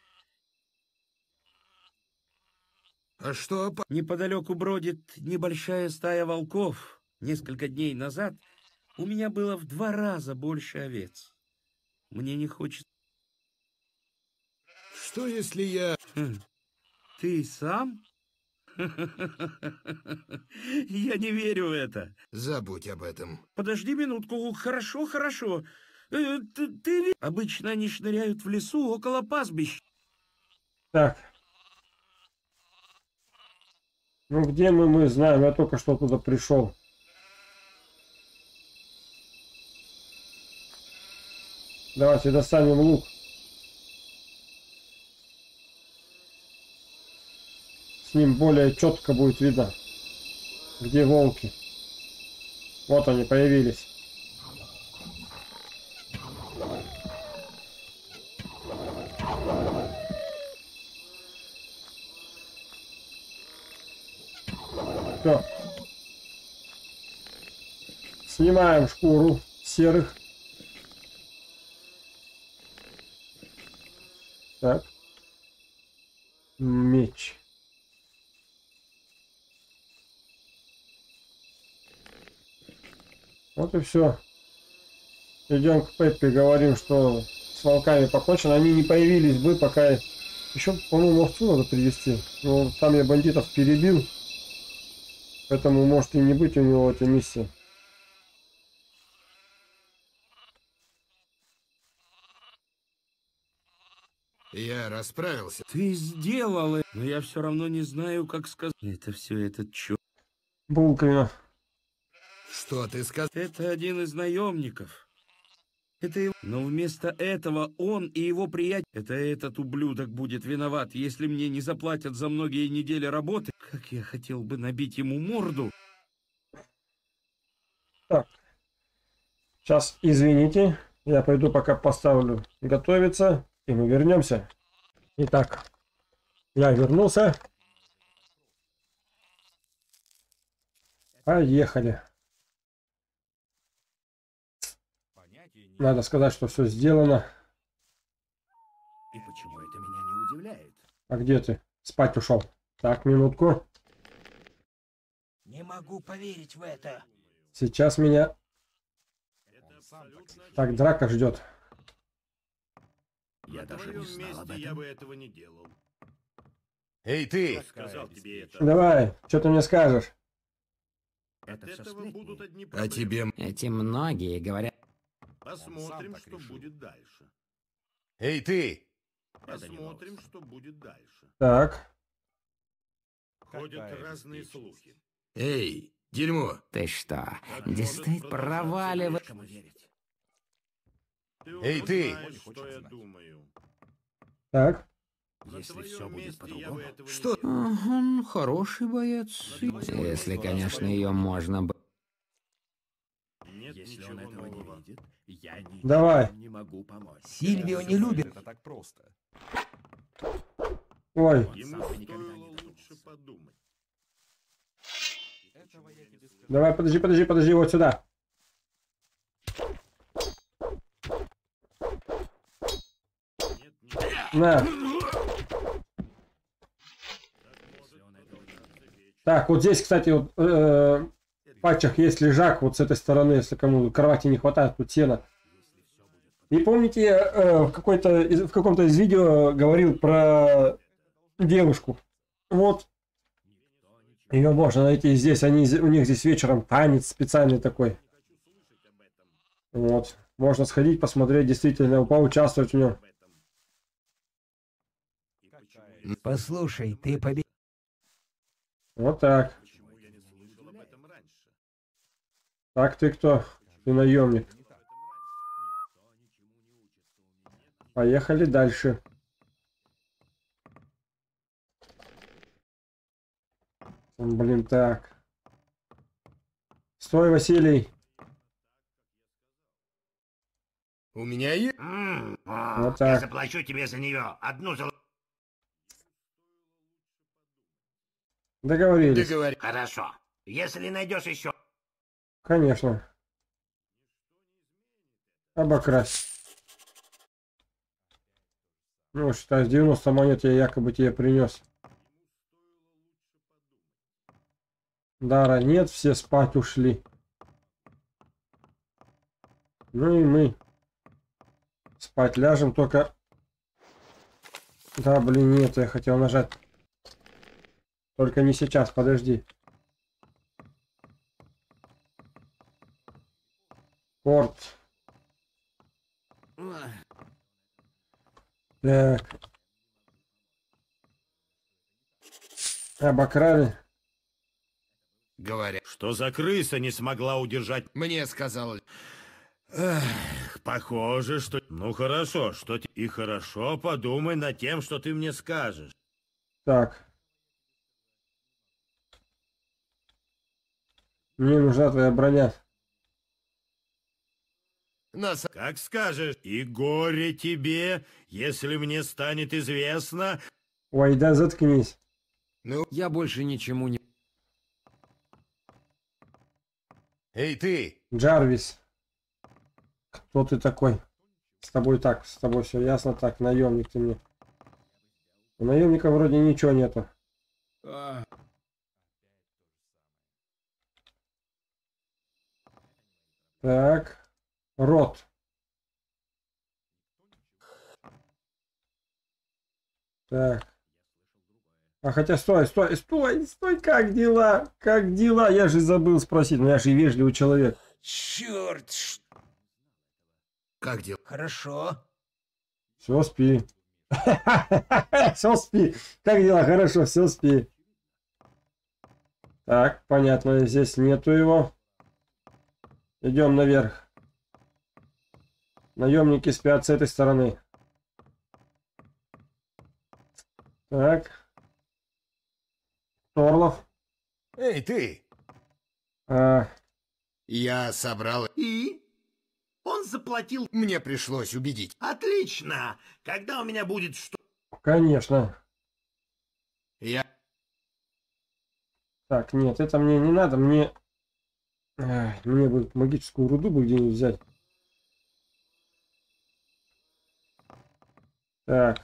А что? Неподалеку бродит небольшая стая волков. Несколько дней назад у меня было в два раза больше овец. Мне не хочется. Что если я... Ты сам? Я не верю в это. Забудь об этом. Подожди минутку. Хорошо, хорошо. Ты, ты... Обычно они шныряют в лесу около пастбищ. Так. Ну где мы, мы знаем. Я только что туда пришел. Давайте достанем лук. С ним более четко будет видно, где волки. Вот они появились. Все. Снимаем шкуру серых. Так. Меч. Вот и все. Идем к Пеппе, говорим, что с волками покончено. Они не появились бы, пока... Еще, по-моему, овцу надо привезти. Но там я бандитов перебил. Поэтому может и не быть у него этой миссии. Я расправился. Ты сделал это. Но я все равно не знаю, как сказать. Это все этот чёрт. Булка. Что ты сказал? Это один из наемников. Это его... Но вместо этого он и его приятель... Это этот ублюдок будет виноват, если мне не заплатят за многие недели работы. Как я хотел бы набить ему морду. Так. Сейчас, извините. Я пойду пока поставлю готовиться. И мы вернемся. Итак. Я вернулся. Поехали. Надо сказать, что все сделано. И почему это А где ты? Спать ушел. Так, минутку. Не могу поверить в это. Сейчас меня... Так, драка ждет. Я даже не знал об этом. Я бы этого не делал. Эй, ты! Давай, что ты мне скажешь? Это а тебе... Эти многие говорят... Посмотрим, что будет дальше. Эй, ты! Посмотрим, что будет дальше. Так. Ходят разные слухи. Эй, дерьмо! Ты что, действительно проваливаешь? Эй, ты! Что я думаю? Так. Если все будет по-другому. Что? Ага, хороший боец. Если, конечно, ее можно бы. Если он этого не видит, я Давай. не могу помочь. Сильвио не любит. Это так просто. Ой. Ему стоило лучше подумать. Давай, подожди, подожди, подожди, вот сюда. На. Так, вот здесь, кстати, вот, э, в патчах есть лежак вот с этой стороны, если кому кровати не хватает, тут сена. И помните, э, в, в каком-то из видео говорил про девушку. Вот. Ее можно найти здесь. Они, у них здесь вечером танец специальный такой. Вот. Можно сходить, посмотреть, действительно, поучаствовать в нем. Послушай, ты победил. Вот так. Так, ты кто? Ты наемник. Поехали дальше. Блин, так. Стой, Василий. У меня есть... Вот так. Я заплачу тебе за нее. Одну за... Договорились. Договорились. Хорошо. Если найдешь еще... Конечно. Обокрась. Ну, считай, с девяноста монет я якобы тебе принес. Дара нет, все спать ушли. Ну и мы. Спать ляжем только... Да, блин, нет, я хотел нажать... Только не сейчас, подожди. Порт. Так. Обокрали. Говорят, что за крыса не смогла удержать. Мне сказала. Эх, похоже, что... Ну хорошо, что ты... И хорошо подумай над тем, что ты мне скажешь. Так. Мне нужна твоя броня. Нас... Как скажешь. И горе тебе, если мне станет известно... Ой, да заткнись. Ну, я больше ничему не... Эй, ты! Джарвис. Кто ты такой? С тобой так, с тобой все ясно. Так, наемник ты мне. У наемника вроде ничего нету. А... Так, рот. Так. А хотя стой, стой, стой, стой, как дела? Как дела? Я же забыл спросить, но я же вежливый человек. Черт! Как дела? Хорошо. Все, спи. Все, спи. Как дела? Хорошо, все, спи. Так, понятно, здесь нету его. Идем наверх. Наемники спят с этой стороны. Так. Торлов. Эй, ты! А... Я собрал... И? Он заплатил. Мне пришлось убедить. Отлично! Когда у меня будет что... Конечно. Я... Так, нет, это мне не надо, мне... Мне бы магическую руду бы где-нибудь взять. Так.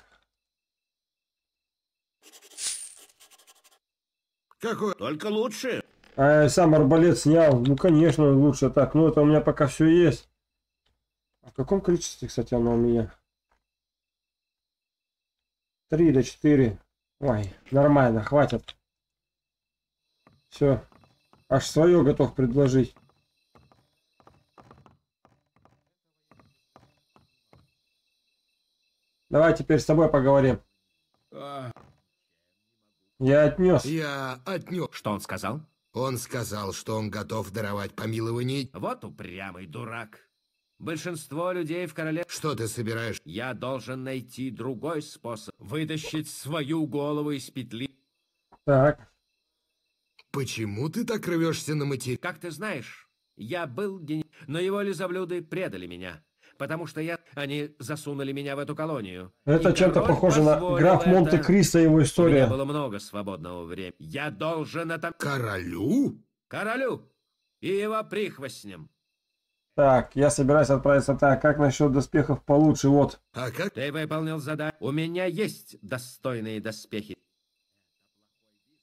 Какой? Только лучше. А я сам арбалет снял. Ну, конечно, лучше так. Ну, это у меня пока все есть. А в каком количестве, кстати, оно у меня? Три или четыре. Ой, нормально, хватит. Все. Аж свое готов предложить. Давай теперь с тобой поговорим. А... Я отнес. Я отнес. Что он сказал? Он сказал, что он готов даровать помилование. Вот упрямый дурак. Большинство людей в королевстве... Что ты собираешь? Я должен найти другой способ вытащить свою голову из петли. Так. Почему ты так рвешься на материк? Как ты знаешь, я был гений, но его лизоблюды предали меня. Потому что я... Они засунули меня в эту колонию. Это чем-то похоже на граф Монте-Кристо и его история. У меня было много свободного времени. Я должен это... Королю? Королю. И его прихвостням. Так, я собираюсь отправиться так. Как насчет доспехов получше? Вот. А как? Ты выполнил задание. У меня есть достойные доспехи.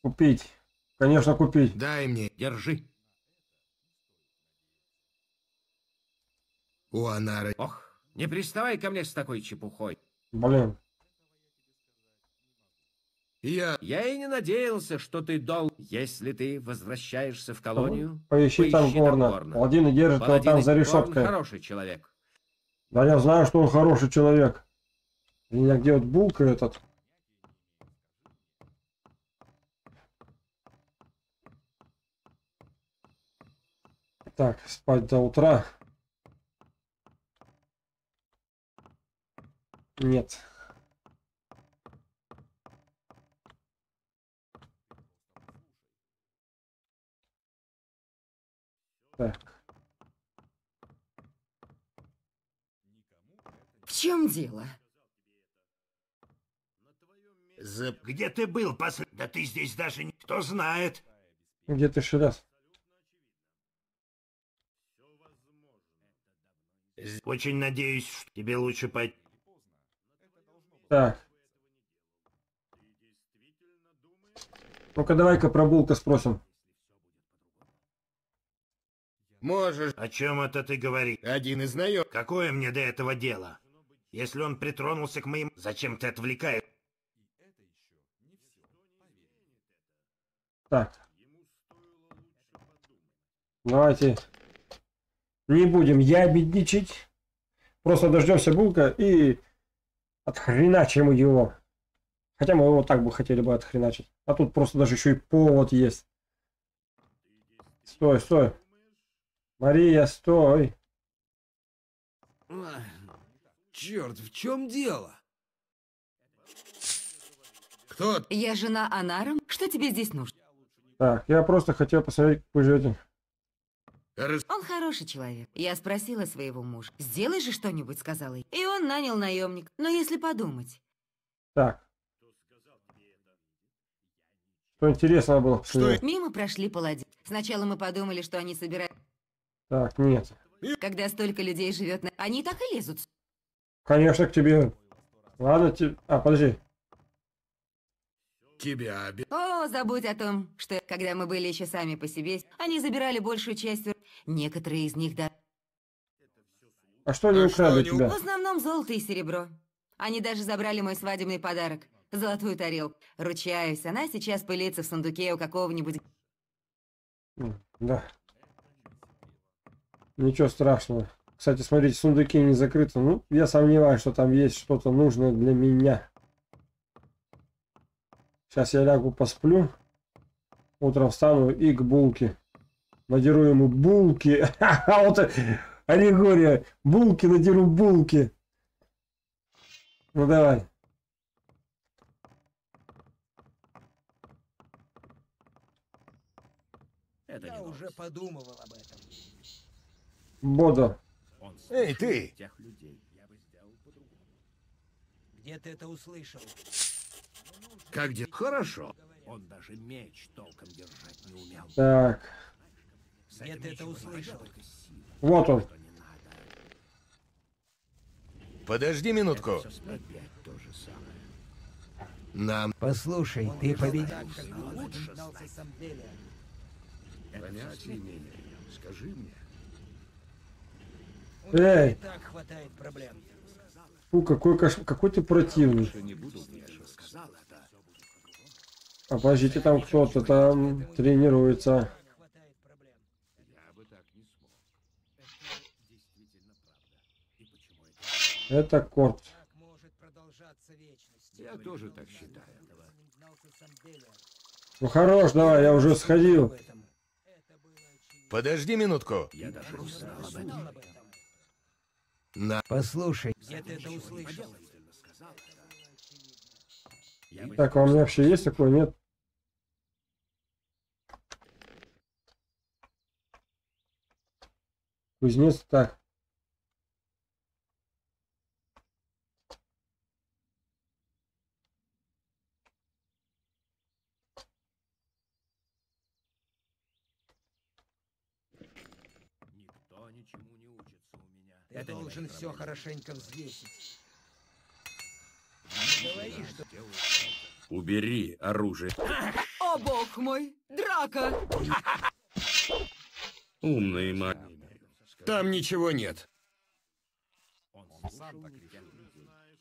Купить. Конечно, купить. Дай мне. Держи. У Анары. Ох, не приставай ко мне с такой чепухой. Блин. Я... Я и не надеялся, что ты дол... Если ты возвращаешься в колонию... Поищи, поищи там горно. Паладин держит его там за решеткой. Хороший человек. Да я знаю, что он хороший человек. У меня где вот Булка этот? Так, спать до утра. Нет. Так. В чем дело? За... Где ты был? Пос... Да ты здесь даже никто знает. Где ты сейчас? Очень надеюсь, что тебе лучше пойти. Так. Ну-ка, давай-ка про Булка спросим. Можешь. О чем это ты говоришь? Один из наем. Какое мне до этого дело? Если он притронулся к моим... Зачем ты отвлекаешь? Так. Давайте. Не будем я ябедничать. Просто дождемся Булка и... Отхреначим его. Хотя мы его так бы хотели бы отхреначить. А тут просто даже еще и повод есть. Стой, стой. Мария, стой. Черт, в чем дело? Кто? Я жена Анара. Что тебе здесь нужно? Так, я просто хотел посмотреть, как вы живете. Он хороший человек. Я спросила своего мужа. Сделай же что-нибудь, сказала ей. И он нанял наемника. Но если подумать. Так. Что интересного было? Что? Мимо прошли паладин. Сначала мы подумали, что они собирают. Так, нет. Когда столько людей живет, на... они так и лезут. Конечно, к тебе. Ладно, тебе... А, подожди. Тебя обе... О, забудь о том, что когда мы были еще сами по себе, они забирали большую часть... Некоторые из них, да... А что они а украли что тебя? В основном золото и серебро. Они даже забрали мой свадебный подарок. Золотую тарелку. Ручаюсь, она сейчас пылится в сундуке у какого-нибудь... Да. Ничего страшного. Кстати, смотрите, сундуки не закрыты. Ну, я сомневаюсь, что там есть что-то нужное для меня. Сейчас я лягу, посплю. Утром встану и к Булке. Надеру ему Булки. Ха-ха, вот аллегория. Булки, надеру Булки. Ну давай. Это я уже подумывал об этом. Бодо. Эй, ты! Где ты это услышал? Как где? Хорошо. Он даже меч толком держать не умел. Так. Где ты это услышал? Вот он. Подожди минутку. Нам. Послушай, ты победил. связался с Амделием. Понятия не имею. Скажи мне. Эй! Так хватает проблем. Фу, какой кош... какой ты противный. Обождите, там кто-то там тренируется. Это корт. Я тоже так считаю. Ну хорош, давай, я уже сходил. Подожди минутку. Я даже узнал об этом. На... Послушай. Так, а у меня вообще есть такое? Нет? Кузнец, так. Ты должен все хорошенько взвесить. Говори, что... Убери оружие. О, бог мой! Драка! Умные маги. Там ничего нет.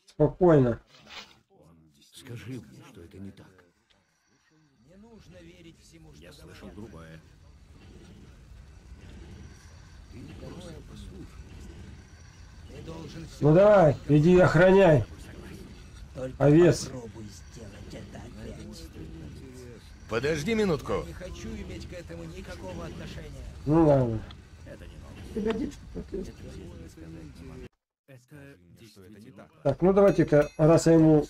Спокойно. Скажи мне, что это не так. Не нужно верить всему, что я слышал другое. Ты не просто послушай. Ну давай, иди охраняй. Овес. Подожди минутку. Я не хочу иметь к этому никакого отношения. Ну ладно. Так, ну давайте-ка, раз я ему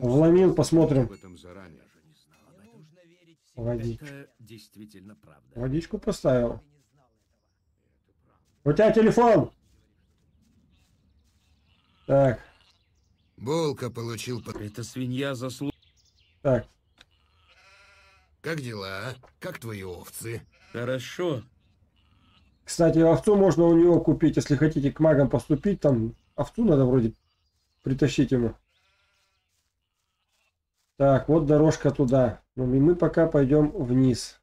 вломил, посмотрим. Водичку. Водичку поставил. У тебя телефон! Так. Булка получил... Это свинья заслуг... Так. Как дела? Как твои овцы? Хорошо. Кстати, овцу можно у него купить, если хотите к магам поступить. Там овцу надо вроде притащить ему. Так, вот дорожка туда. Ну и мы пока пойдем вниз.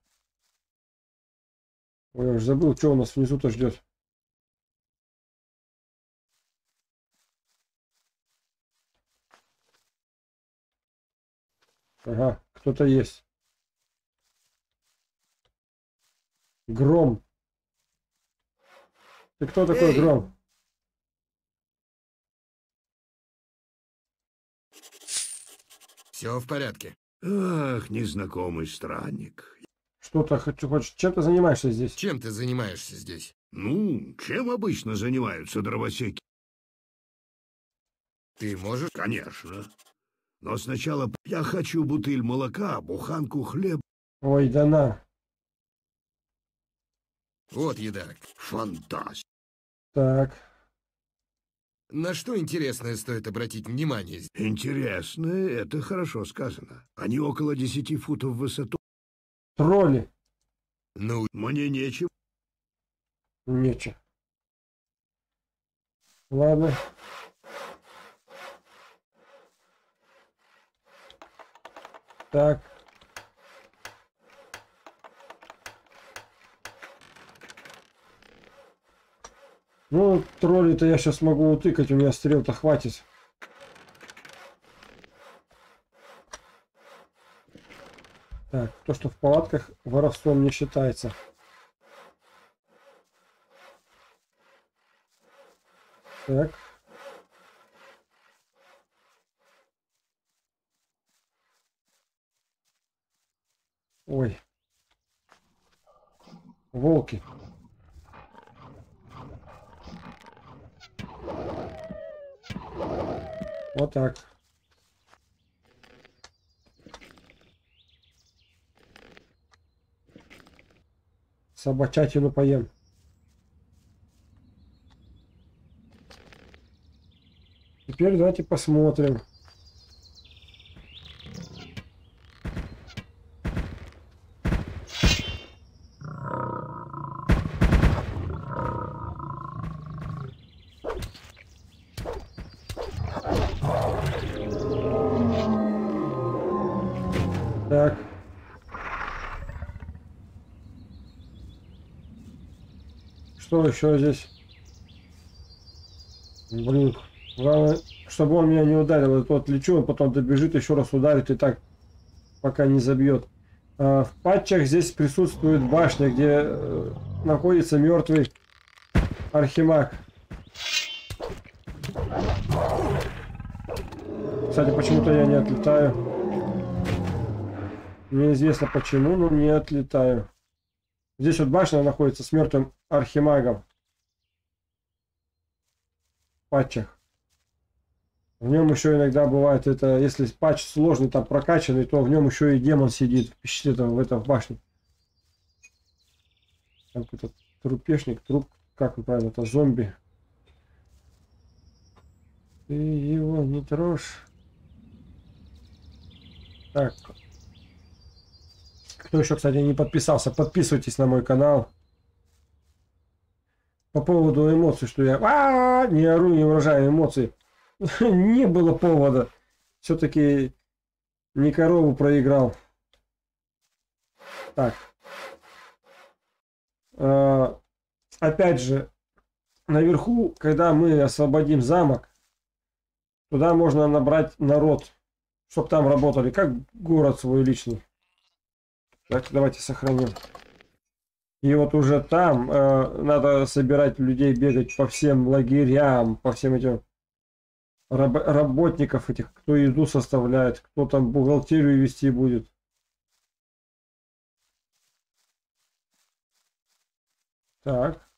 Ой, я уже забыл, что у нас внизу-то ждет. Ага, кто-то есть. Гром. Ты кто такой, эй! Гром? Все в порядке. Ах, незнакомый странник. Что-то хочу, хочешь. Чем ты занимаешься здесь? Чем ты занимаешься здесь? Ну, чем обычно занимаются дровосеки? Ты можешь? Конечно. Но сначала я хочу бутыль молока, буханку хлеба. Ой, да на. Вот еда. Фантастика. Так. На что интересное стоит обратить внимание? Интересное, это хорошо сказано. Они около десяти футов в высоту. Тролли. Ну, мне нечего. Нечего. Ладно. Так. Ну, тролли-то я сейчас могу утыкать, у меня стрел-то хватит. Так, то, что в палатках, воровством не считается. Так. Ой. Волки. Вот так. Собачатину поем. Теперь давайте посмотрим. Так. Что еще здесь? Блин, главное, чтобы он меня не ударил. Вот, вот лечу, он потом добежит, еще раз ударит и так, пока не забьет. А, в патчах здесь присутствует башня, где э, находится мертвый архимаг. Кстати, почему-то я не отлетаю. Неизвестно почему, но не отлетаю. Здесь вот башня находится с мертвым архимагом. В патчах. В нем еще иногда бывает это, если патч сложный, там прокачанный, то в нем еще и демон сидит в печи, там в этом башне. Там какой-то трупешник, труп, как правильно, это зомби. Ты его не трожь. Так. Кто еще, кстати, не подписался, подписывайтесь на мой канал. По поводу эмоций, что я а -а -а, не ору, не выражаю эмоций. Не было повода. Все-таки не корову проиграл. Так. А, опять же, наверху, когда мы освободим замок, туда можно набрать народ, чтобы там работали, как город свой личный. Так, давайте сохраним. И вот уже там э, надо собирать людей, бегать по всем лагерям, по всем этим раб работников этих, кто еду составляет, кто там бухгалтерию вести будет. Так.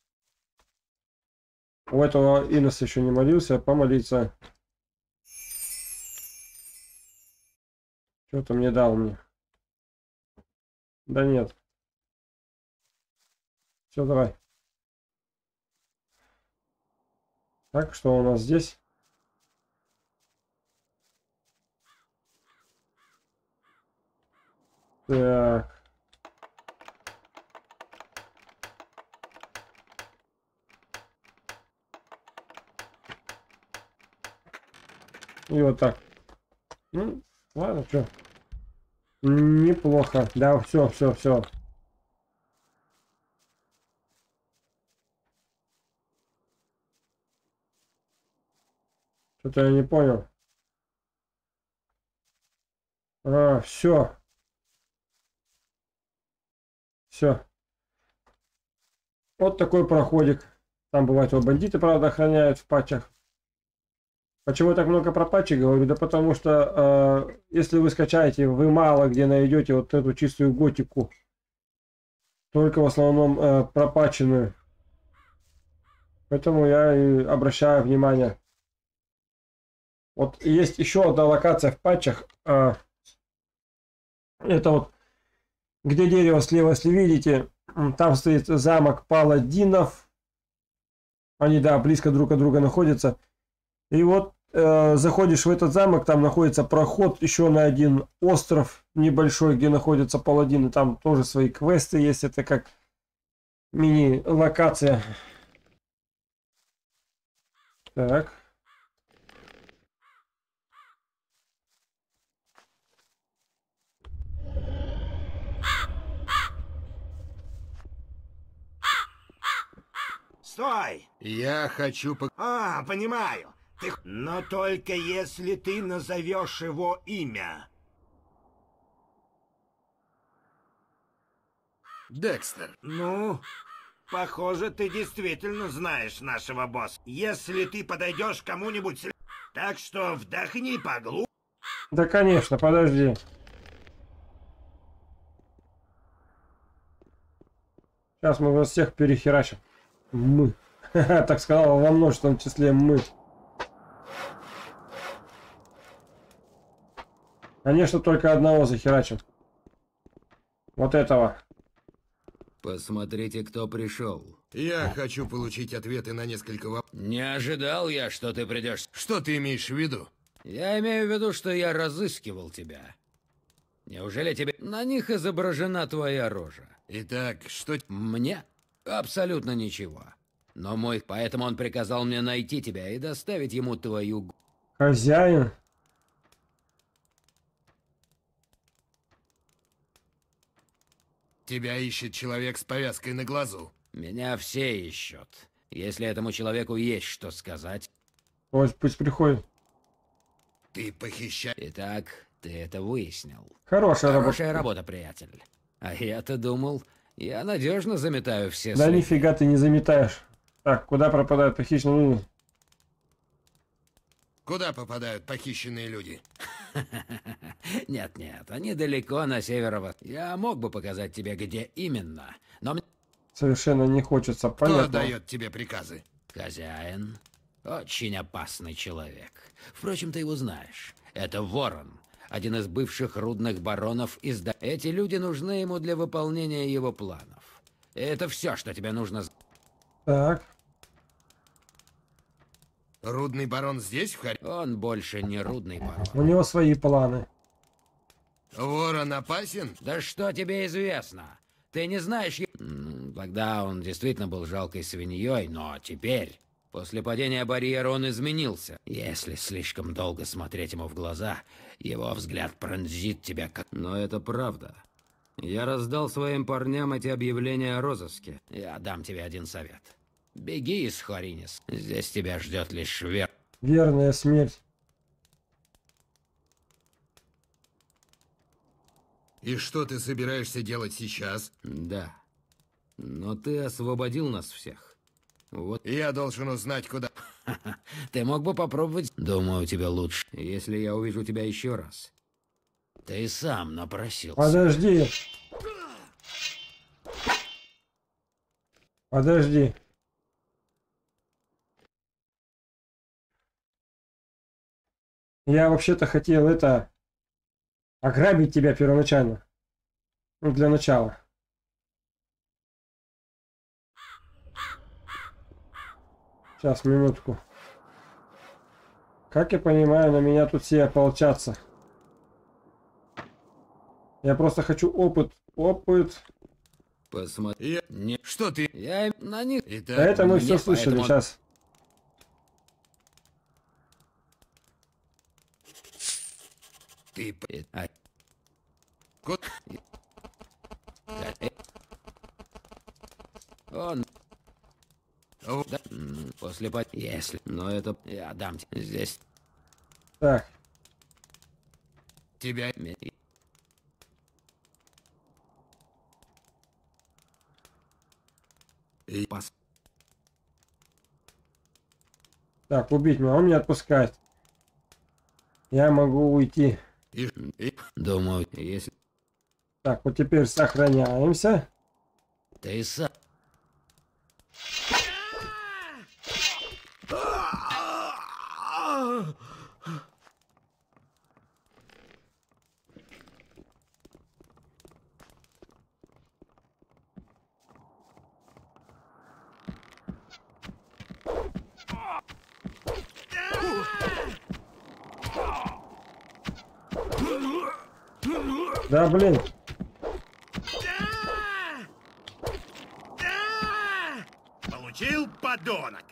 У этого Инос еще не молился, помолиться. Что-то мне дал мне. Да нет. Все, давай. Так, что у нас здесь? Так. И вот так. Ну, ладно, что? Неплохо. Да, все, все, все. Что-то я не понял. А, все. Все. Вот такой проходик. Там бывает его бандиты, правда, охраняют в патчах. Почему я так много про патчи говорю? Да потому что э, если вы скачаете, вы мало где найдете вот эту чистую готику. Только в основном э, пропаченную. Поэтому я и обращаю внимание. Вот есть еще одна локация в патчах. Э, это вот где дерево слева, если видите, там стоит замок паладинов. Они, да, близко друг от друга находятся. И вот э, заходишь в этот замок, там находится проход еще на один остров небольшой, где находятся паладины. Там тоже свои квесты есть, это как мини-локация. Так. Стой! Я хочу по... А, понимаю! Ты... Но только если ты назовешь его имя. Декстер. Ну, похоже, ты действительно знаешь нашего босса. Если ты подойдешь кому-нибудь... Так что вдохни поглубже. Да, конечно, подожди. Сейчас мы вас всех перехерачим. Мы. Так сказал во множественном числе мы. Конечно, только одного захерачим. Вот этого. Посмотрите, кто пришел. Я хочу получить ответы на несколько вопросов. Не ожидал я, что ты придешь. Что ты имеешь в виду? Я имею в виду, что я разыскивал тебя. Неужели тебе... На них изображена твоя рожа. Итак, что... Мне? Абсолютно ничего. Но мой... Поэтому он приказал мне найти тебя и доставить ему твою... Хозяин? Тебя ищет человек с повязкой на глазу. Меня все ищут. Если этому человеку есть что сказать... Ой, пусть приходит. Ты похищаешь... Итак, ты это выяснил. Хорошая, Хорошая работа. работа, приятель. А я-то думал, я надежно заметаю все... Да слухи. Нифига ты не заметаешь. Так, куда пропадают похищенные люди? Куда попадают похищенные люди? Нет-нет, они далеко на северо-восток. Я мог бы показать тебе, где именно, но... Совершенно не хочется, понятно. Кто дает тебе приказы? Хозяин. Очень опасный человек. Впрочем, ты его знаешь. Это Ворон, один из бывших рудных баронов из... Эти люди нужны ему для выполнения его планов. Это все, что тебе нужно... Так... Рудный барон здесь в Харькове? Он больше не рудный барон. У него свои планы. Ворон опасен? Да что тебе известно? Ты не знаешь... Тогда он действительно был жалкой свиньей, но теперь, после падения барьера, он изменился. Если слишком долго смотреть ему в глаза, его взгляд пронзит тебя как... Но это правда. Я раздал своим парням эти объявления о розыске. Я дам тебе один совет. Беги из Хоринис. Здесь тебя ждет лишь вер... верная смерть. И что ты собираешься делать сейчас? Да. Но ты освободил нас всех. Вот. Я должен узнать, куда... Ты мог бы попробовать... Думаю, тебе лучше. Если я увижу тебя еще раз. Ты сам напросился. Подожди. Подожди. Я вообще-то хотел это ограбить тебя первоначально. Ну, для начала. Сейчас, минутку. Как я понимаю, на меня тут все ополчатся. Я просто хочу опыт. Опыт. Посмотри. Не... Что ты? Я на них. Это, да, это мы все слышали поэтому... сейчас. Ты... Он... Да. После под... Если... Но это... Я дам тебе здесь. Так. Тебя... И... Пас... Так, убить меня. Он меня отпускает. Я могу уйти. И... И... Думаю, если... Так, вот теперь сохраняемся. Ты сам... Да, блин. Получил, подонок.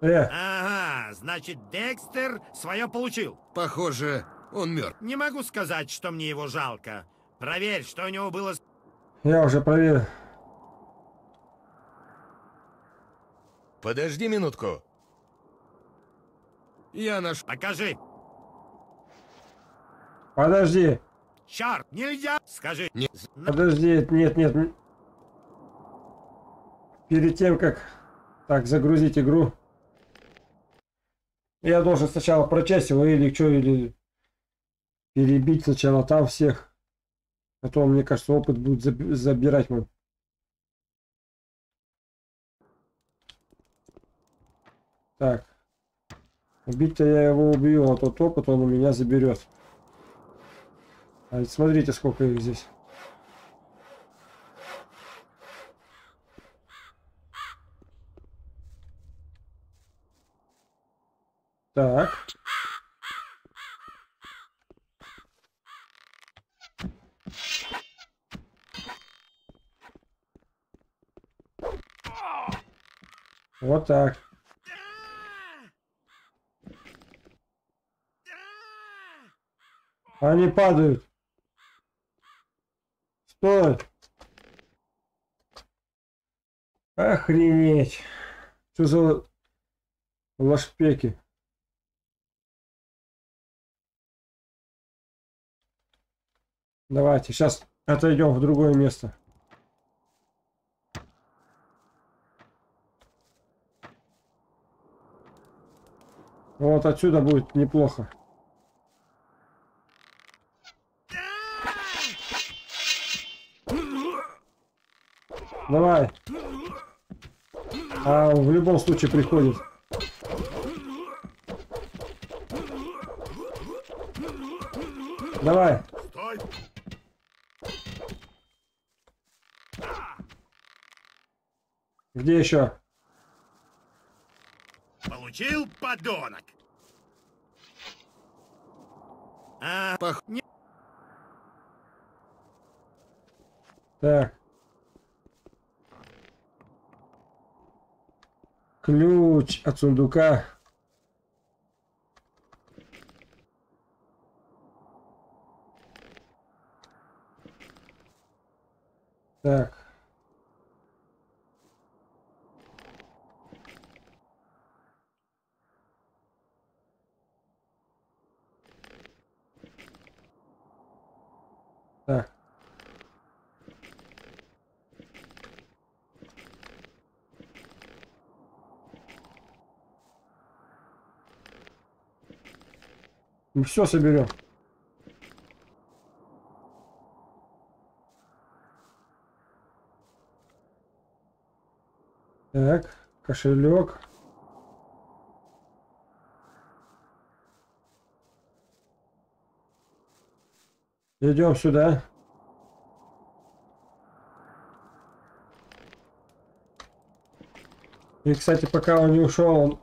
Э. Ага, значит, Декстер свое получил. Похоже, он мертв. Не могу сказать, что мне его жалко. Проверь, что у него было. Я уже проверил. Подожди минутку. Я наш. Покажи. Подожди. Чар, нельзя. Скажи. Нет. Подожди, нет, нет. Перед тем, как так загрузить игру, я должен сначала прочесть его или что, или перебить сначала там всех. А то, мне кажется, опыт будет забирать мой. Так. Убить-то я его убью, а тот опыт он у меня заберет. А ведь смотрите, сколько их здесь. Так. Вот так. Они падают. Стой! Охренеть. Что за лошпеки? Давайте, сейчас отойдем в другое место. Вот отсюда будет неплохо. Давай. А в любом случае приходит. Давай. Стой. Где еще? Получил подонок. А, пох... Так. Ключ от сундука. Так. Так. Ну все соберем. Так, кошелек. Идем сюда. И, кстати, пока он не ушел, он...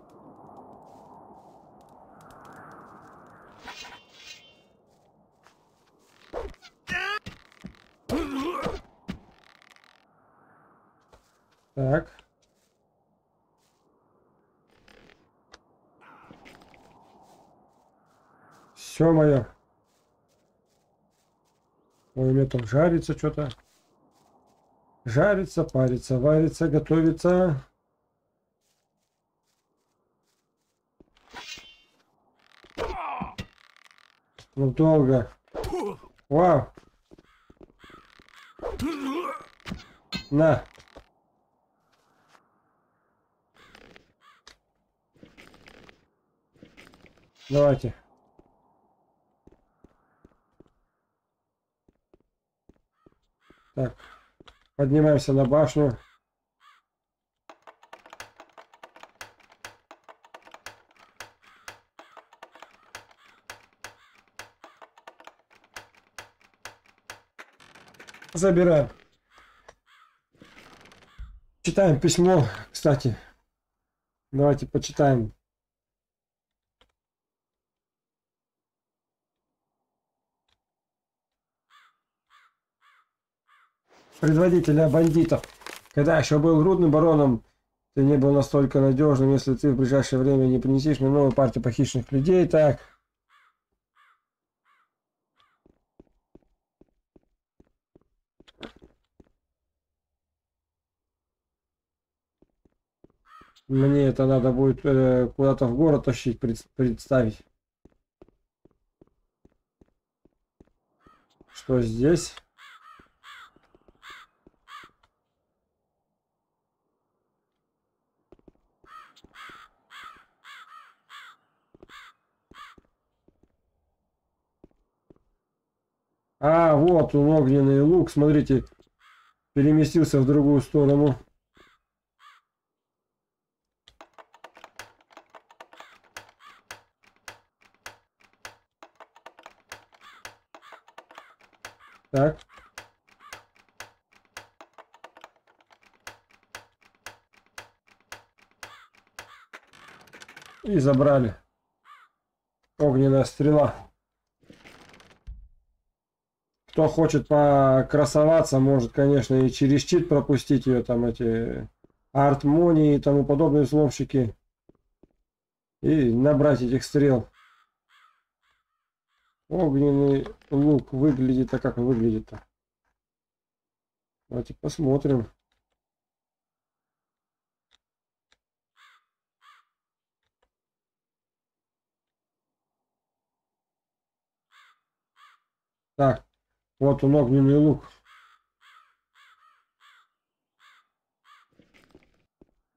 Так. Все мое. Ой, у меня там жарится что-то. Жарится, парится, варится, готовится. Ну долго. Вау. На. Давайте. Так, поднимаемся на башню. Забираем. Читаем письмо, кстати. Давайте почитаем. Предводителя бандитов. Когда еще был рудным бароном, ты не был настолько надежным, если ты в ближайшее время не принесешь мне новую партию похищенных людей. Так. Мне это надо будет э, куда-то в город тащить, пред, представить. Что здесь? А, вот он, огненный лук, смотрите, переместился в другую сторону. Так. И забрали. Огненная стрела. Кто хочет покрасоваться, может, конечно, и через чит пропустить ее, там эти артмонии и тому подобные сломщики, и набрать этих стрел. Огненный лук выглядит, а как он выглядит-то? Давайте посмотрим. Так, вот он, огненный лук.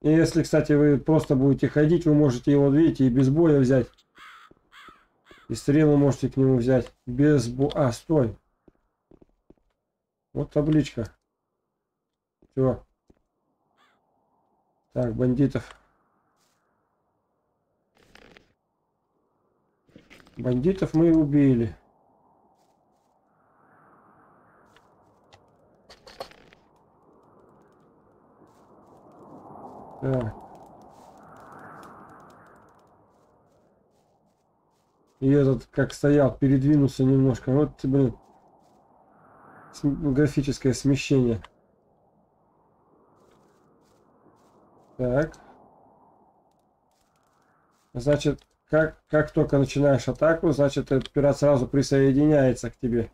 И если, кстати, вы просто будете ходить, вы можете его, видите, и без боя взять. И стрелы можете к нему взять. Без боя. А, стой. Вот табличка. Все. Так, бандитов. Бандитов мы убили. Так. И этот, как стоял, передвинулся немножко. Вот, блин, графическое смещение. Так. Значит, как, как только начинаешь атаку, значит, этот пират сразу присоединяется к тебе.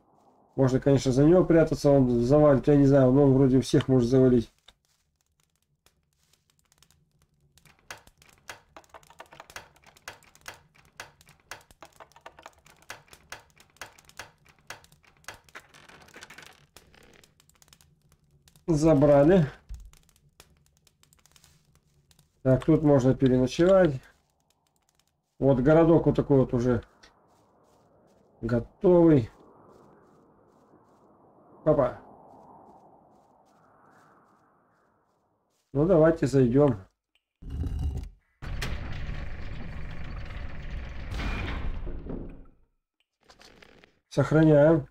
Можно, конечно, за него прятаться, он завалит. Я не знаю, но он вроде всех может завалить. Забрали. Так, тут можно переночевать. Вот городок вот такой вот уже готовый. Папа. Ну давайте зайдем. Сохраняем.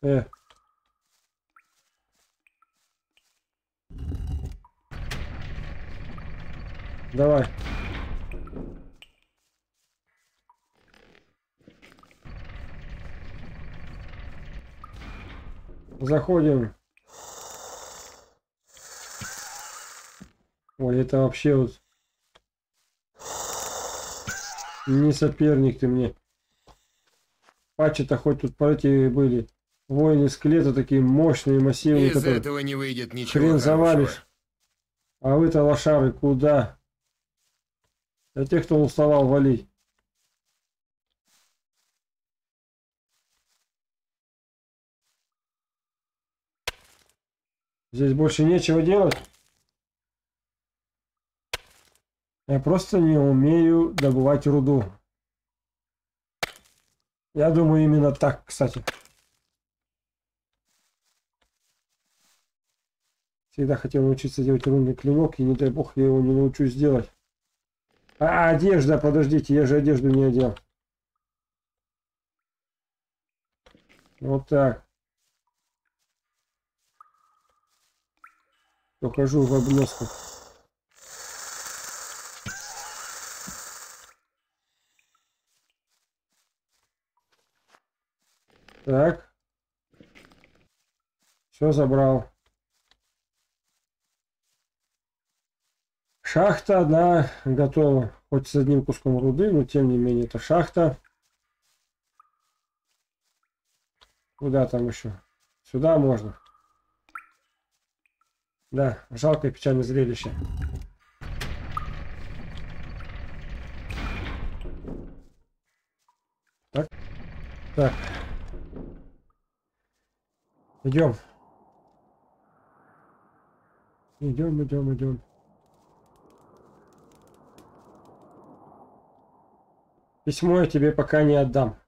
Э. Давай. Заходим. Ой, это вообще вот не соперник ты мне. Патчи-то хоть тут партии были. Воины скелета такие мощные, массивные. Из этого не выйдет ничего. Хрен завалишь. А вы-то, лошары, куда? Для тех, кто уставал валить. Здесь больше нечего делать. Я просто не умею добывать руду. Я думаю, именно так, кстати. Всегда хотел научиться делать рунный клинок, и не дай бог я его не научусь делать. А, одежда, подождите, я же одежду не одел. Вот так. Ухожу в обноску. Так. Все забрал. Шахта одна готова, хоть с одним куском руды, но тем не менее это шахта. Куда там еще? Сюда можно. Да, жалкое печальное зрелище. Так, так. Идем. Идем, идем, идем. Письмо я тебе пока не отдам.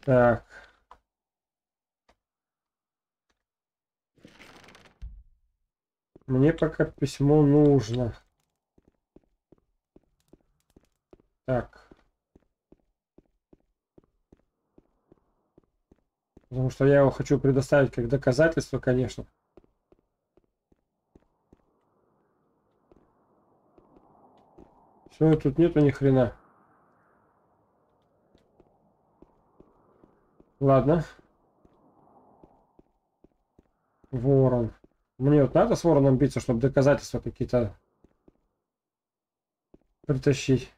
Так. Мне пока письмо нужно. Так. Потому что я его хочу предоставить как доказательство, конечно. Все, тут нету ни хрена. Ладно. Ворон. Мне вот надо с вороном биться, чтобы доказательства какие-то притащить.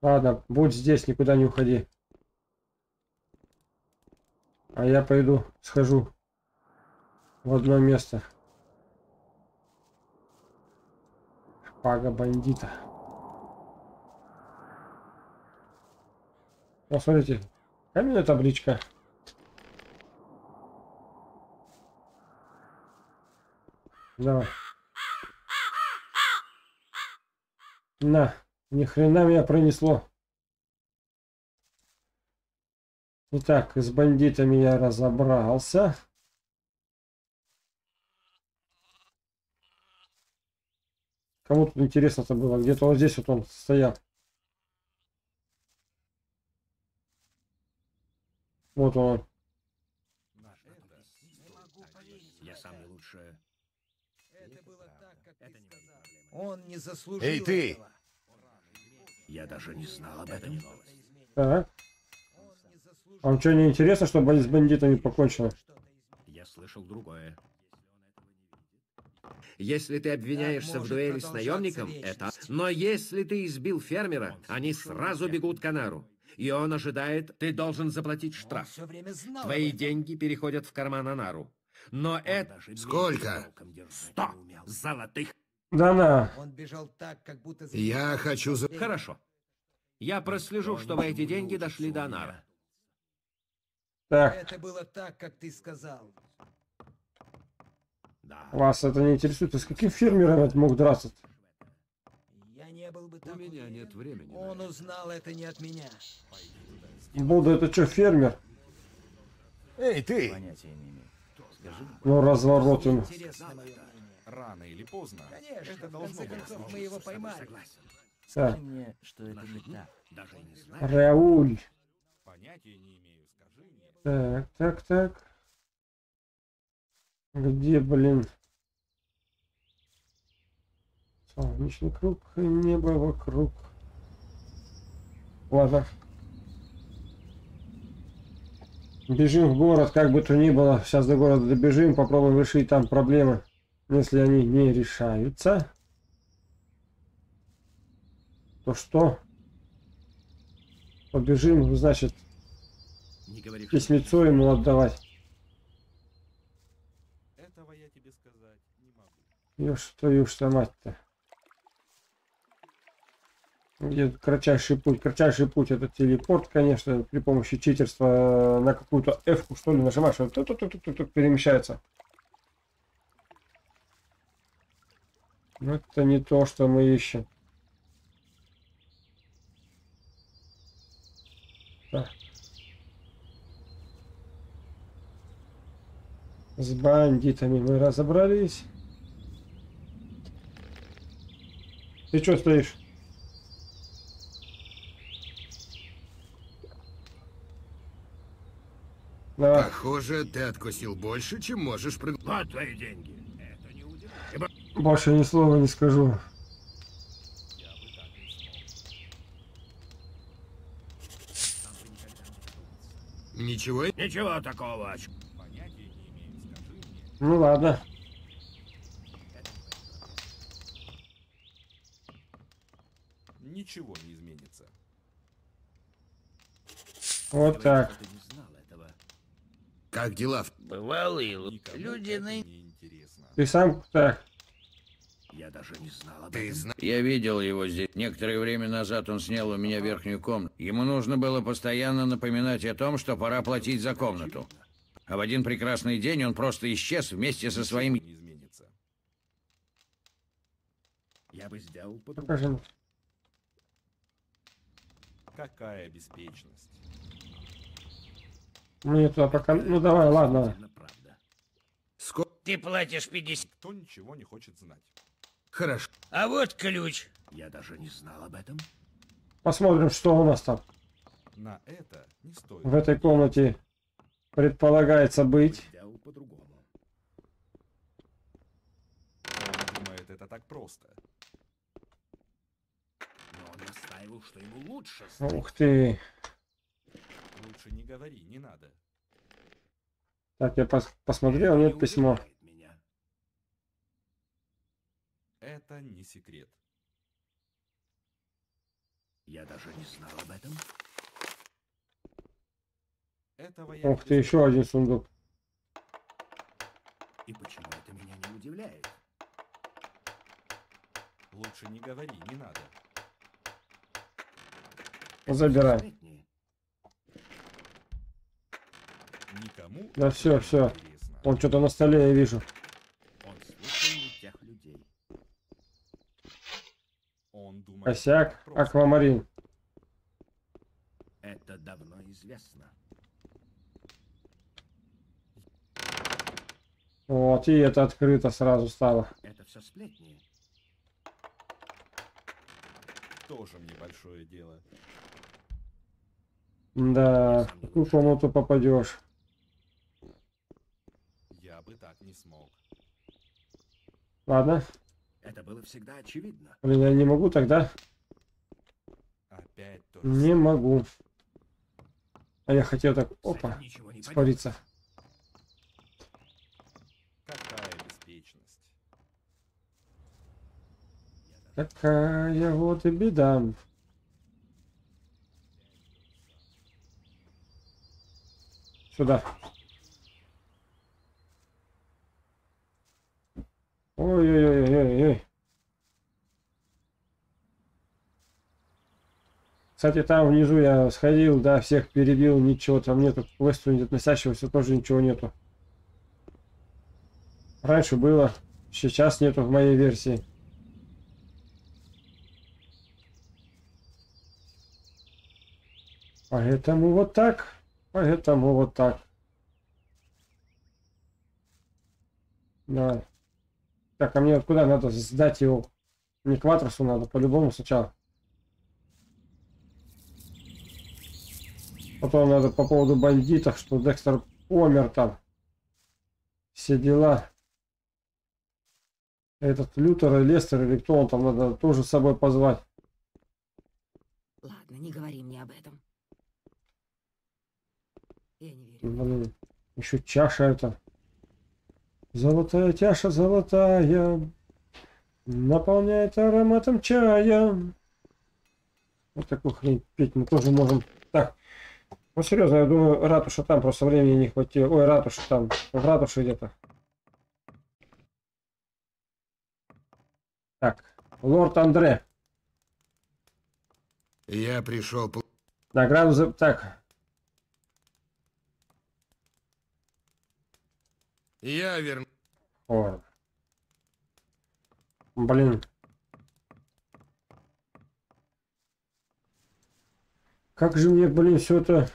Ладно, будь здесь, никуда не уходи. А я пойду, схожу в одно место. Шпага бандита. Посмотрите, каменная табличка. Давай. На, ни хрена меня пронесло. Итак, с бандитами я разобрался. Кому тут интересно-то было? Где-то вот здесь вот он стоял. Вот он. Я самый лучший. Это было так, как ты сказал. Он не заслужил. Эй, ты! Этого. Я даже не знал об этом. Ага. Вам что, не интересно, чтобы с бандитами покончено? Я слышал другое. Если ты обвиняешься в дуэли с наемником, это... Но если ты избил фермера, они сразу бегут к Анару. И он ожидает, ты должен заплатить штраф. Твои деньги переходят в карман Анару. Но это... Сколько? Сто золотых. Да-да. Я хочу... Хорошо. Я прослежу, чтобы эти деньги дошли до Анара. Так. Это было так, как ты сказал. Вас это не интересует. А с каким фермером это мог драться? Я не был бы там. У меня нет времени. Он узнал это не от меня. Буду, это что, фермер? Эй, ты! Ну, разворот ему. Рано или поздно. Конечно, это должно быть. Мы его поймали. Так. Рауль. Понятия не имею. Так, так, так. Где, блин? Солнечный круг, небо вокруг. Ладно. Бежим в город, как бы то ни было. Сейчас до города добежим, попробуем решить там проблемы. Если они не решаются, то что? Побежим, значит... Письмецо ему отдавать. Этого я тебе сказать не могу. Ёж твою ж мать-то. Где кратчайший путь? Кратчайший путь — это телепорт, конечно, при помощи читерства. На какую-то F-ку, что ли, нажимаешь, вот тут перемещается. Но это не то, что мы ищем. Так. С бандитами мы разобрались. Ты что стоишь? Давай. Похоже, ты откусил больше, чем можешь предложить. Вот твои деньги. Это не удивляет. Больше ни слова не скажу. Ничего? Ничего такого. Ну ладно. Ничего не изменится. Вот так. Как дела? Бывалые люди на... Ты сам так. Я даже не знал. Ты зна... Я видел его здесь. Некоторое время назад он снял у меня верхнюю комнату. Ему нужно было постоянно напоминать о том, что пора платить за комнату. А в один прекрасный день он просто исчез вместе со своим... Не изменится. Я бы сделал по-другому. Какая беспечность. Мне туда пока... Ну давай, ладно. Сколько ты платишь? Пятьдесят. Кто ничего не хочет знать. Хорошо. А вот ключ. Я даже не знал об этом. Посмотрим, что у нас там. На это не стоит. В этой комнате... Предполагается быть. Он думает, это так просто. Но он настаивал, что ему лучше стать. Ух ты. Лучше не говори, не надо. Так, я пос посмотрел, нет письмо. Меня. Это не секрет. Я даже не знал об этом. этого я... Ох ты, еще один сундук. И почему это меня не удивляет? Лучше не говори, не надо. Забирай. Никому... Да все, все. Он что-то на столе, я вижу. Он слушает тех людей. Он думает, косяк, аквамарин. Это давно известно. Вот, и это открыто сразу стало. Это все сплетни. Тоже мне большое дело. Да, в какую комнату попадешь? Я бы так не смог. Ладно. Это было всегда очевидно. Блин, я не могу тогда. Опять тоже. Не могу. А я хотел так, опа, испариться. Какая беспечность. Какая вот и беда. Сюда. Ой-ой-ой-ой-ой. Кстати, там внизу я сходил, да, всех перебил, ничего там нету. К квесту не относящегося тоже ничего нету. Раньше было, сейчас нету в моей версии. Поэтому вот так, поэтому вот так. Да. Так, а мне вот куда надо сдать его? Не к Ватросу надо, по-любому сначала. Потом надо по поводу бандитов, что Декстер помер там. Все дела. Этот Лютер, Лестер или кто он там, надо тоже с собой позвать. Ладно, не говори мне об этом. Я не верю. Блин, еще чаша это. Золотая чаша, золотая. Наполняет ароматом чая. Вот такую хрень петь мы тоже можем. Так. Ну серьезно, я думаю, ратуша там, просто времени не хватило. Ой, ратуша там. Ратуша где-то. Так, лорд Андре. Я пришел... Да, градус... Так. Я верну... О. Блин. Как же мне, блин, все это...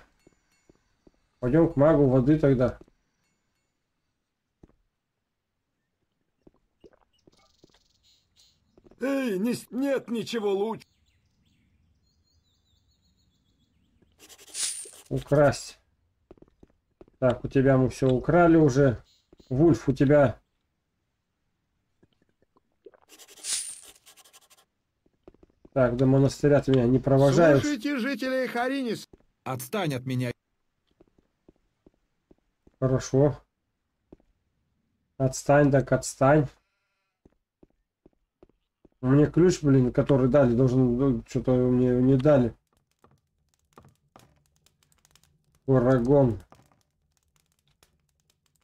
Пойдем к магу воды тогда. Эй, не, нет ничего лучше. Украсть. Так, у тебя мы все украли уже. Вульф, у тебя. Так, до монастыря ты меня не провожаешь. Слушайте, жители Харинис. Отстань от меня. Хорошо. Отстань, так отстань. Мне ключ, блин, который дали, должен... Что-то мне не дали. Врагом.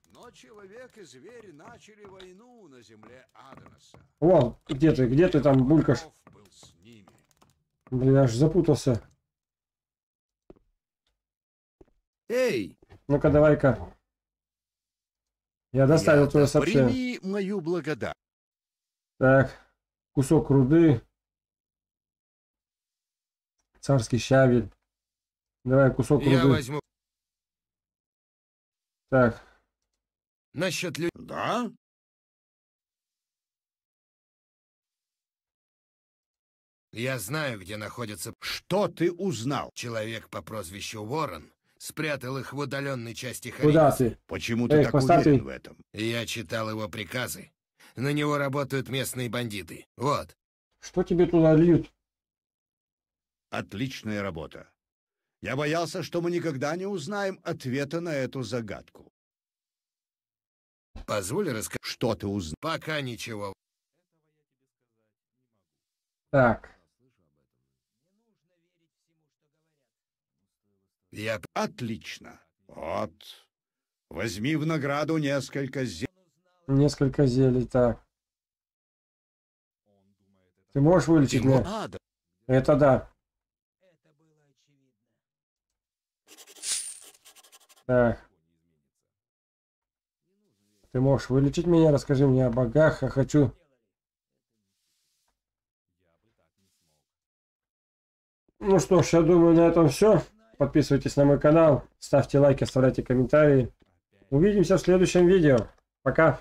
Но человек и зверь начали войну на земле Адоноса. О, где ты, где ты там, булькаш? Блин, аж запутался. Эй! Ну-ка, давай-ка. Я доставил твое сообщение. Прими мою благодарность. Так. Кусок руды. Царский щавель. Давай кусок Я руды. Возьму. Так. Насчет людей. Да? Я знаю, где находятся... Что ты узнал? Человек по прозвищу Ворон спрятал их в удаленной части Харинис. Куда ты? Почему Эх, ты так поставь. Уверен в этом? Я читал его приказы. На него работают местные бандиты. Вот. Что тебе туда льют? Отличная работа. Я боялся, что мы никогда не узнаем ответа на эту загадку. Позволь рассказать, что ты узнал. Пока ничего. Так. Я... Отлично. Вот. Возьми в награду несколько зелий. Несколько зелий, так. Ты можешь вылечить меня? Ада. Это да. Это было очевидно. Так. Ты можешь вылечить меня? Расскажи мне о богах, я хочу... Ну что ж, я думаю, на этом все. Подписывайтесь на мой канал, ставьте лайки, оставляйте комментарии. Увидимся в следующем видео. Пока.